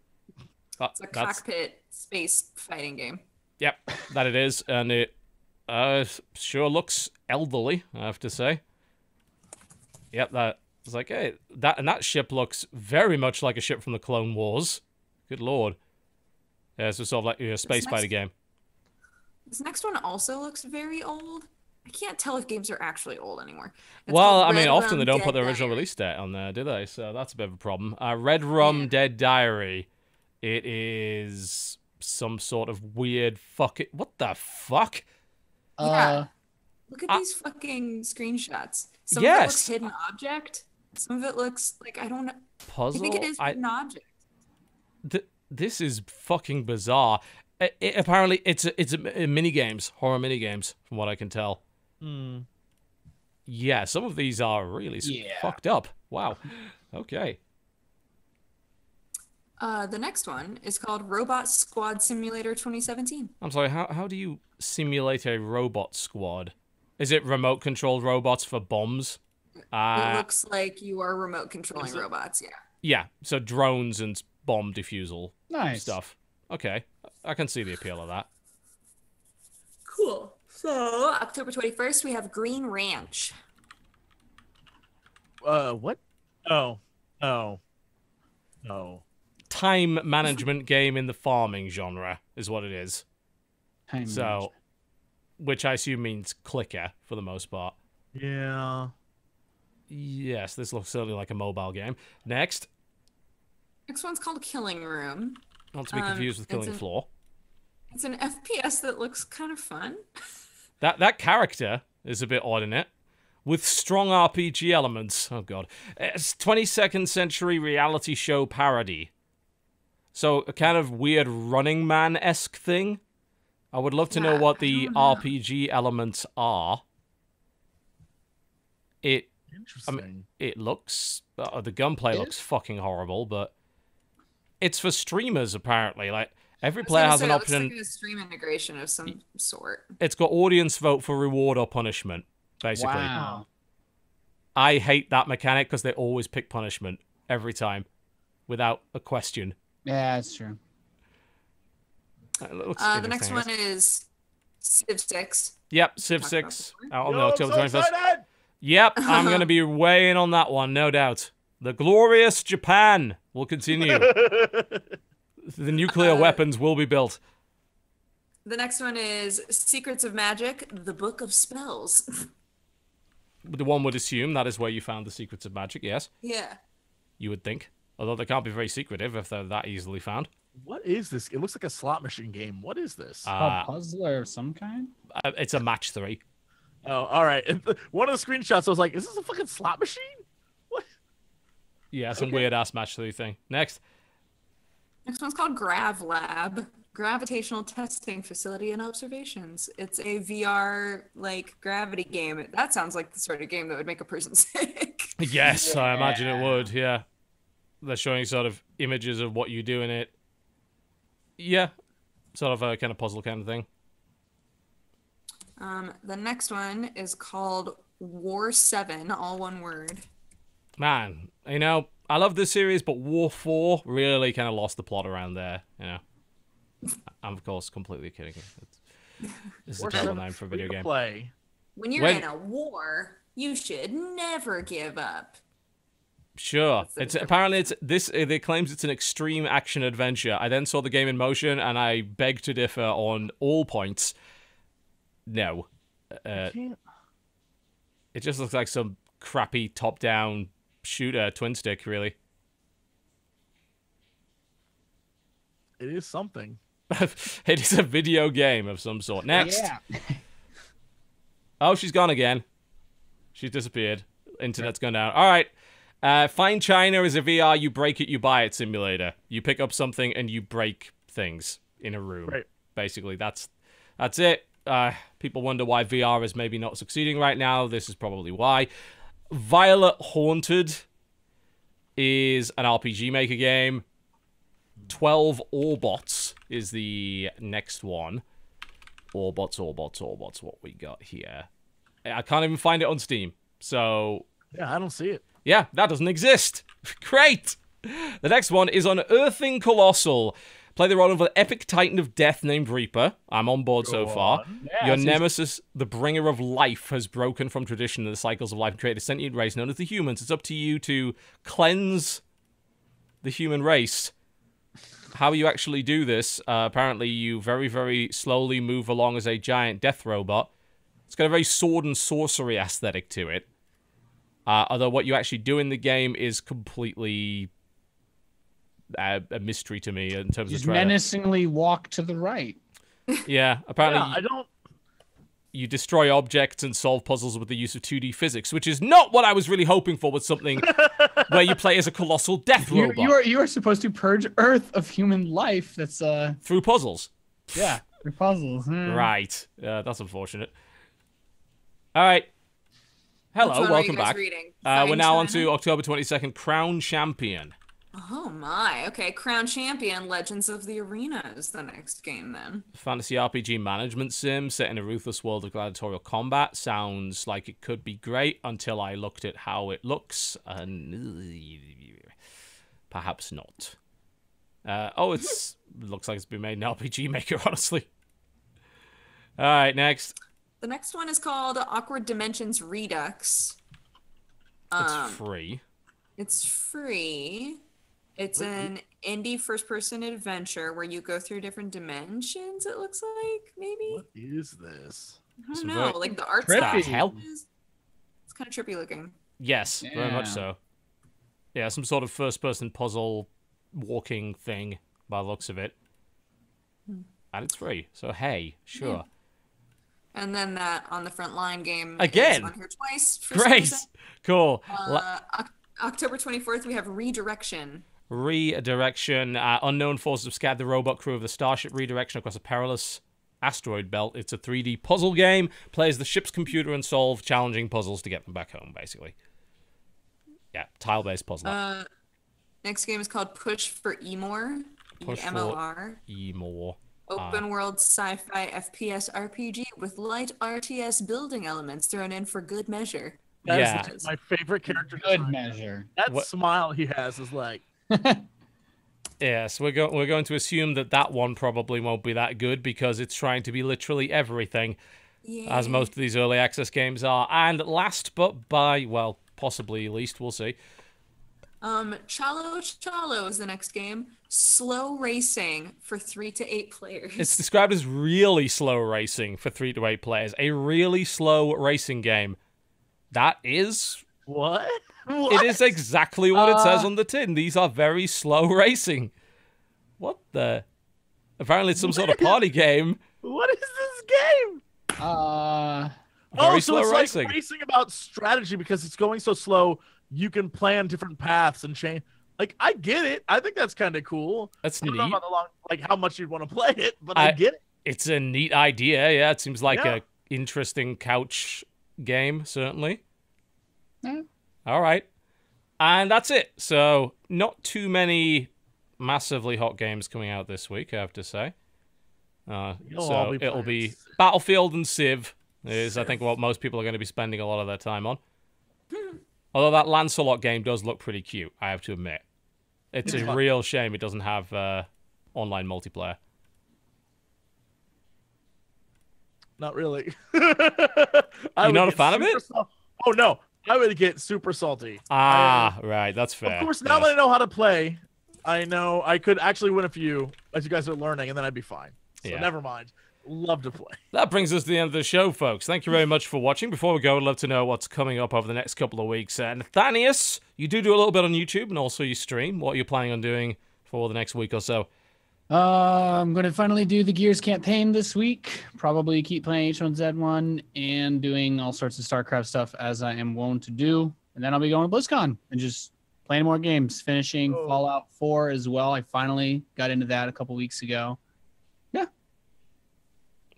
It's a That's... cockpit space fighting game. Yep, that it is, and it uh, sure looks elderly, I have to say. Yep, that was like, hey, that and that ship looks very much like a ship from the Clone Wars. Good lord. Yeah, it's sort of like a space fighter game. This next one also looks very old. I can't tell if games are actually old anymore. It's well, I mean, often they don't put their original release date on there, do they? So that's a bit of a problem. Uh, Red Rum yeah. Dead Diary. It is some sort of weird fuck it. What the fuck? Yeah. Uh, Look at I, these fucking screenshots. Some yes. of it looks hidden object. Some of it looks like, I don't know. Puzzle? I think it is hidden I, object. Th this is fucking bizarre. It, it, apparently, it's a, it's a, a mini games, horror mini games, from what I can tell. Hmm. Yeah, some of these are really yeah. fucked up. Wow. Okay. Uh, the next one is called Robot Squad Simulator twenty seventeen. I'm sorry, how, how do you simulate a robot squad? Is it remote-controlled robots for bombs? Uh, it looks like you are remote-controlling robots, yeah. Yeah, so drones and bomb defusal nice. Stuff. Okay, I can see the appeal of that. Cool. So, October twenty-first, we have Green Ranch. Uh, what? Oh. Oh. Oh. Time management game in the farming genre is what it is. Time so, management. Which I assume means clicker for the most part. Yeah. Yes, this looks certainly like a mobile game. Next. Next one's called Killing Room. Not to be um, confused with Killing an, Floor. It's an F P S that looks kind of fun. that that character is a bit odd in it. With strong R P G elements. Oh, God. It's twenty-second century reality show parody. So, a kind of weird Running Man-esque thing. I would love to yeah, know what the know. R P G elements are. It Interesting. I mean, it looks... Uh, the gunplay it looks is? fucking horrible, but... It's for streamers, apparently. Like every player has an option. It looks like a stream integration of some sort. It's got audience vote for reward or punishment, basically. Wow. I hate that mechanic because they always pick punishment every time, without a question. Yeah, that's true. That looks uh, the next one is Civ six. Yep, Civ six. Out on the October twenty-first. Yep, I'm going to be weighing on that one, no doubt. The glorious Japan will continue. The nuclear uh, weapons will be built. The next one is Secrets of Magic, The Book of Spells. The one would assume that is where you found the Secrets of Magic, yes? Yeah. You would think. Although they can't be very secretive if they're that easily found. What is this? It looks like a slot machine game. What is this? Uh, a puzzler of some kind? Uh, it's a match three. Oh, all right. One of the screenshots, I was like, is this a fucking slot machine? Yeah, some okay. weird-ass match-three thing. Next. Next one's called Grav Lab. Gravitational Testing Facility and Observations. It's a V R, like, gravity game. That sounds like the sort of game that would make a person sick. Yes, yeah. I imagine it would, yeah. They're showing sort of images of what you do in it. Yeah. Sort of a kind of puzzle kind of thing. Um, the next one is called War seven, all one word. Man, you know, I love this series, but War four really kind of lost the plot around there, you know. I'm, of course, completely kidding. It's, it's a terrible name for a video game. Play. When you're when... in a war, you should never give up. Sure. It's apparently it's this. They claims it's an extreme action adventure. I then saw the game in motion, and I beg to differ on all points. No, uh, it just looks like some crappy top-down shooter twin stick. Really, it is something. It is a video game of some sort. Next. Yeah. Oh, she's gone again. She's disappeared. Internet's gone down. All right. Uh, Find China is a V R, you break it, you buy it simulator. You pick up something and you break things in a room. Right. Basically, that's that's it. Uh, people wonder why V R is maybe not succeeding right now. This is probably why. Violet Haunted is an R P G maker game. twelve Orbots is the next one. Orbots, Orbots, Orbots, what we got here. I can't even find it on Steam, so... Yeah, I don't see it. Yeah, that doesn't exist. Great! The next one is Unearthing Colossal. Play the role of an epic titan of death named Reaper. I'm on board Go so on. far. Yeah, Your nemesis, the bringer of life, has broken from tradition and the cycles of life and created a sentient race known as the humans. It's up to you to cleanse the human race. How you actually do this, uh, apparently you very, very slowly move along as a giant death robot. It's got a very sword and sorcery aesthetic to it. Uh, although what you actually do in the game is completely uh, a mystery to me in terms Just of menacingly to... walk to the right. Yeah, apparently yeah, I don't. You destroy objects and solve puzzles with the use of two D physics, which is not what I was really hoping for with something where you play as a colossal death robot. You, you are you are supposed to purge Earth of human life. That's uh through puzzles. Yeah, through puzzles. Hmm. Right, uh, that's unfortunate. All right. Hello, welcome back. Uh, we're now on to October twenty-second, Crown Champion. Oh my, okay, Crown Champion, Legends of the Arena is the next game then. Fantasy R P G management sim set in a ruthless world of gladiatorial combat. Sounds like it could be great until I looked at how it looks, and perhaps not. Uh, oh, it's looks like it's been made in R P G Maker, honestly. All right, next. The next one is called Awkward Dimensions Redux. Um, it's free. It's free. It's an indie first-person adventure where you go through different dimensions, it looks like, maybe? What is this? I don't know. Like, the art style is... It's kind of trippy looking. Yes, yeah. Very much so. Yeah, some sort of first-person puzzle walking thing, by the looks of it. Hmm. And it's free, so hey, sure. Yeah. And then that On the Front Line game again is on here twice. For Great, cool. Uh, October twenty-fourth, we have Redirection. Redirection. Uh, unknown forces have scattered the robot crew of the starship Redirection across a perilous asteroid belt. It's a three D puzzle game. Plays the ship's computer and solve challenging puzzles to get them back home, basically. Yeah, tile-based puzzle. Uh, next game is called Push for Emor. E M O R. Emor. Open world sci-fi F P S R P G with light R T S building elements thrown in for good measure. That yeah. is my favorite character. Good measure. That what? smile he has is like. Yes, we're going. We're going to assume that that one probably won't be that good because it's trying to be literally everything, yeah. as most of these early access games are. And last, but by well, possibly least, we'll see. Um, Chalo Chalo is the next game. Slow racing for three to eight players. It's described as really slow racing for three to eight players. A really slow racing game. That is... What? what? It is exactly what uh, it says on the tin. These are very slow racing. What the... Apparently it's some sort of party game. What is this game? Uh... Very oh, so slow it's racing. Like racing about strategy because it's going so slow... You can plan different paths and change. Like, I get it. I think that's kind of cool. That's I don't neat. Know about the long, like how much you'd want to play it, but I, I get it. It's a neat idea. Yeah, it seems like yeah. a interesting couch game, certainly. Yeah. All right, and that's it. So not too many massively hot games coming out this week, I have to say. Uh, so it'll be Battlefield and Civ is sure. I think what most people are going to be spending a lot of their time on. Although that Lancelot game does look pretty cute, I have to admit. It's a real shame it doesn't have uh, online multiplayer. Not really. You're not a fan of it? Sal- oh, no. I would get super salty. Ah, I, right. That's fair. Of course, now yes. that I know how to play, I know I could actually win a few, as you guys are learning, and then I'd be fine. So yeah. never mind. Love to play. That brings us to the end of the show, folks. Thank you very much for watching. Before we go, I'd love to know what's coming up over the next couple of weeks. Uh, Nathanias, you do do a little bit on YouTube, and also you stream. What are you planning on doing for the next week or so? Uh, I'm going to finally do the Gears campaign this week. Probably keep playing H one Z one and doing all sorts of StarCraft stuff, as I am wont to do. And then I'll be going to BlizzCon and just playing more games, finishing oh. Fallout four as well. I finally got into that a couple weeks ago. Yeah.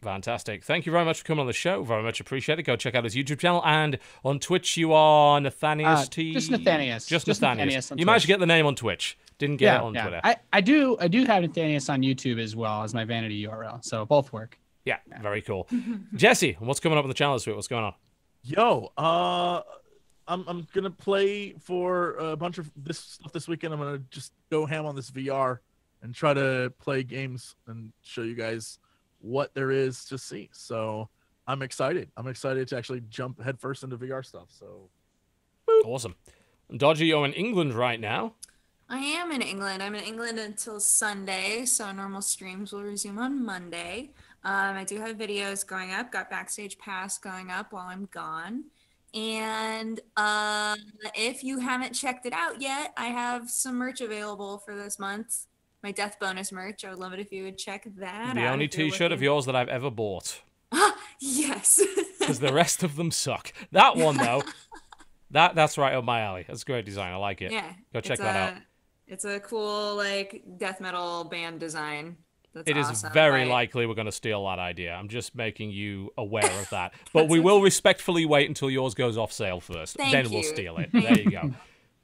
Fantastic. Thank you very much for coming on the show. Very much appreciated. Go check out his YouTube channel. And on Twitch, you are Nathanias uh, T. Just Nathanias. Just, just Nathanias. Nathanias you Twitch. managed to get the name on Twitch. Didn't get yeah, it on yeah. Twitter. I, I do I do have Nathanias on YouTube as well as my vanity U R L. So both work. Yeah, yeah. Very cool. Jesse, what's coming up on the channel this week? What's going on? Yo, uh, I'm I'm gonna play for a bunch of this stuff this weekend. I'm gonna just go ham on this V R and try to play games and show you guys what there is to see. So I'm excited. I'm excited to actually jump headfirst into V R stuff. So boop. Awesome. Dodgy, you're in England right now. I am in England. I'm in England until Sunday, so normal streams will resume on Monday. Um, I do have videos going up. Got Backstage Pass going up while I'm gone. And uh, if you haven't checked it out yet, I have some merch available for this month. My Death Bonus merch. I would love it if you would check that out. The only t-shirt of yours that I've ever bought. Yes. Because the rest of them suck. That one, though, that that's right up my alley. That's a great design. I like it. Yeah. Go check that out. It's a cool, like, death metal band design. That's it awesome, is very right? likely we're going to steal that idea. I'm just making you aware of that. But we will respectfully wait until yours goes off sale first. Thank then you. We'll steal it. There you go.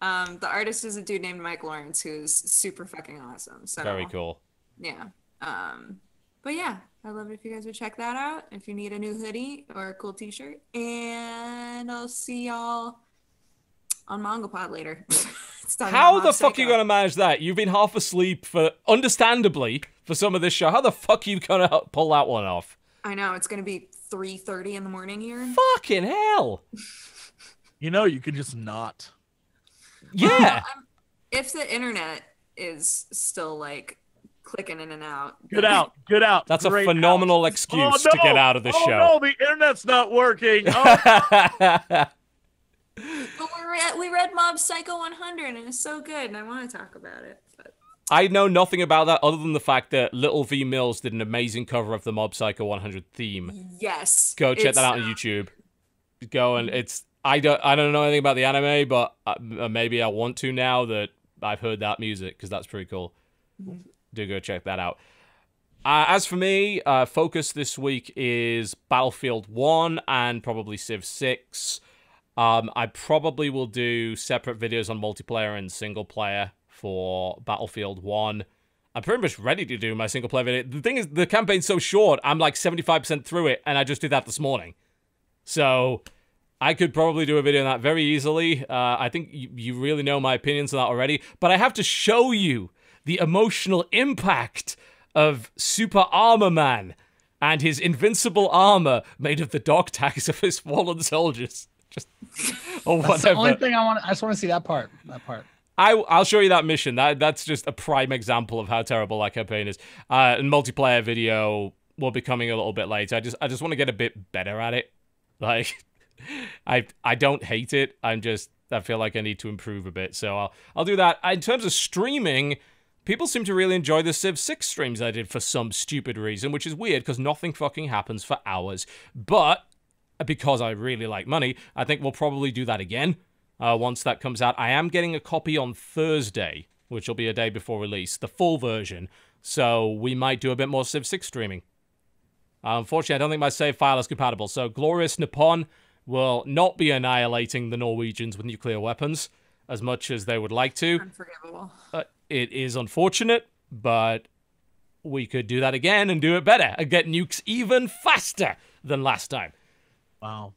Um, the artist is a dude named Mike Lawrence, who's super fucking awesome. So very cool. Yeah. Um, but yeah, I'd love it if you guys would check that out. If you need a new hoodie or a cool t-shirt. And I'll see y'all on MangaPod later. How the fuck are you going to manage that? You've been half asleep for, understandably, for some of this show. How the fuck are you going to pull that one off? I know, it's going to be three thirty in the morning here. Fucking hell. You know, you could just not. Yeah. Well, um, if the internet is still, like, clicking in and out. Get out. Get out. That's Great a phenomenal out. excuse oh, no. to get out of this oh, show. Oh, no, the internet's not working. Oh. But we read, we read Mob Psycho one hundred, and it's so good, and I want to talk about it. But I know nothing about that other than the fact that Little V Mills did an amazing cover of the Mob Psycho one hundred theme. Yes. Go check that out on YouTube. Go and it's I don't I don't know anything about the anime, but I, maybe I want to now that I've heard that music because that's pretty cool. Mm-hmm. Do go check that out. Uh, as for me, uh, focus this week is Battlefield one and probably Civ six. Um, I probably will do separate videos on multiplayer and single player for Battlefield one. I'm pretty much ready to do my single player video. The thing is, the campaign's so short, I'm like seventy-five percent through it, and I just did that this morning. So I could probably do a video on that very easily. Uh, I think you, you really know my opinions on that already. But I have to show you the emotional impact of Super Armor Man and his invincible armor made of the dog tags of his fallen soldiers. Just or whatever. That's the only thing I want. I just want to see that part. That part. I I'll show you that mission. That that's just a prime example of how terrible that campaign is. Uh, and multiplayer video will be coming a little bit later. I just I just want to get a bit better at it. Like, I I don't hate it. I'm just I feel like I need to improve a bit. So I'll I'll do that. In terms of streaming, people seem to really enjoy the Civ six streams I did for some stupid reason, which is weird because nothing fucking happens for hours. But because I really like money, I think we'll probably do that again uh, once that comes out. I am getting a copy on Thursday, which will be a day before release, the full version. So we might do a bit more Civ six streaming. Uh, unfortunately, I don't think my save file is compatible. So Glorious Nippon will not be annihilating the Norwegians with nuclear weapons as much as they would like to. Unforgivable. Uh, it is unfortunate, but we could do that again and do it better and get nukes even faster than last time. Wow.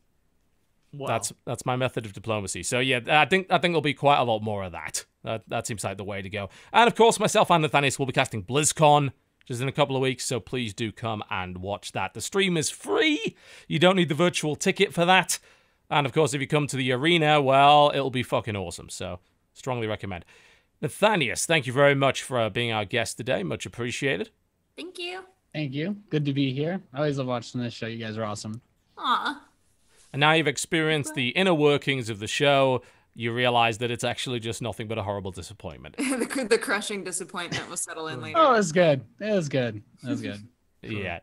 Wow. That's that's my method of diplomacy. So yeah, I think I think there'll be quite a lot more of that. That that seems like the way to go. And of course, myself and Nathanias will be casting BlizzCon just in a couple of weeks, so please do come and watch that. The stream is free. You don't need the virtual ticket for that. And of course, if you come to the arena, well, it'll be fucking awesome. So strongly recommend. Nathanias, thank you very much for being our guest today. Much appreciated. Thank you. Thank you. Good to be here. I always love watching this show. You guys are awesome. Aw. And now you've experienced the inner workings of the show. You realize that it's actually just nothing but a horrible disappointment. the, the crushing disappointment will settle in later. Oh, it's good. It was good. It was good. Cool. Yeah.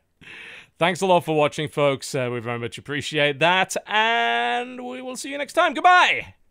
Thanks a lot for watching, folks. Uh, we very much appreciate that. And we will see you next time. Goodbye.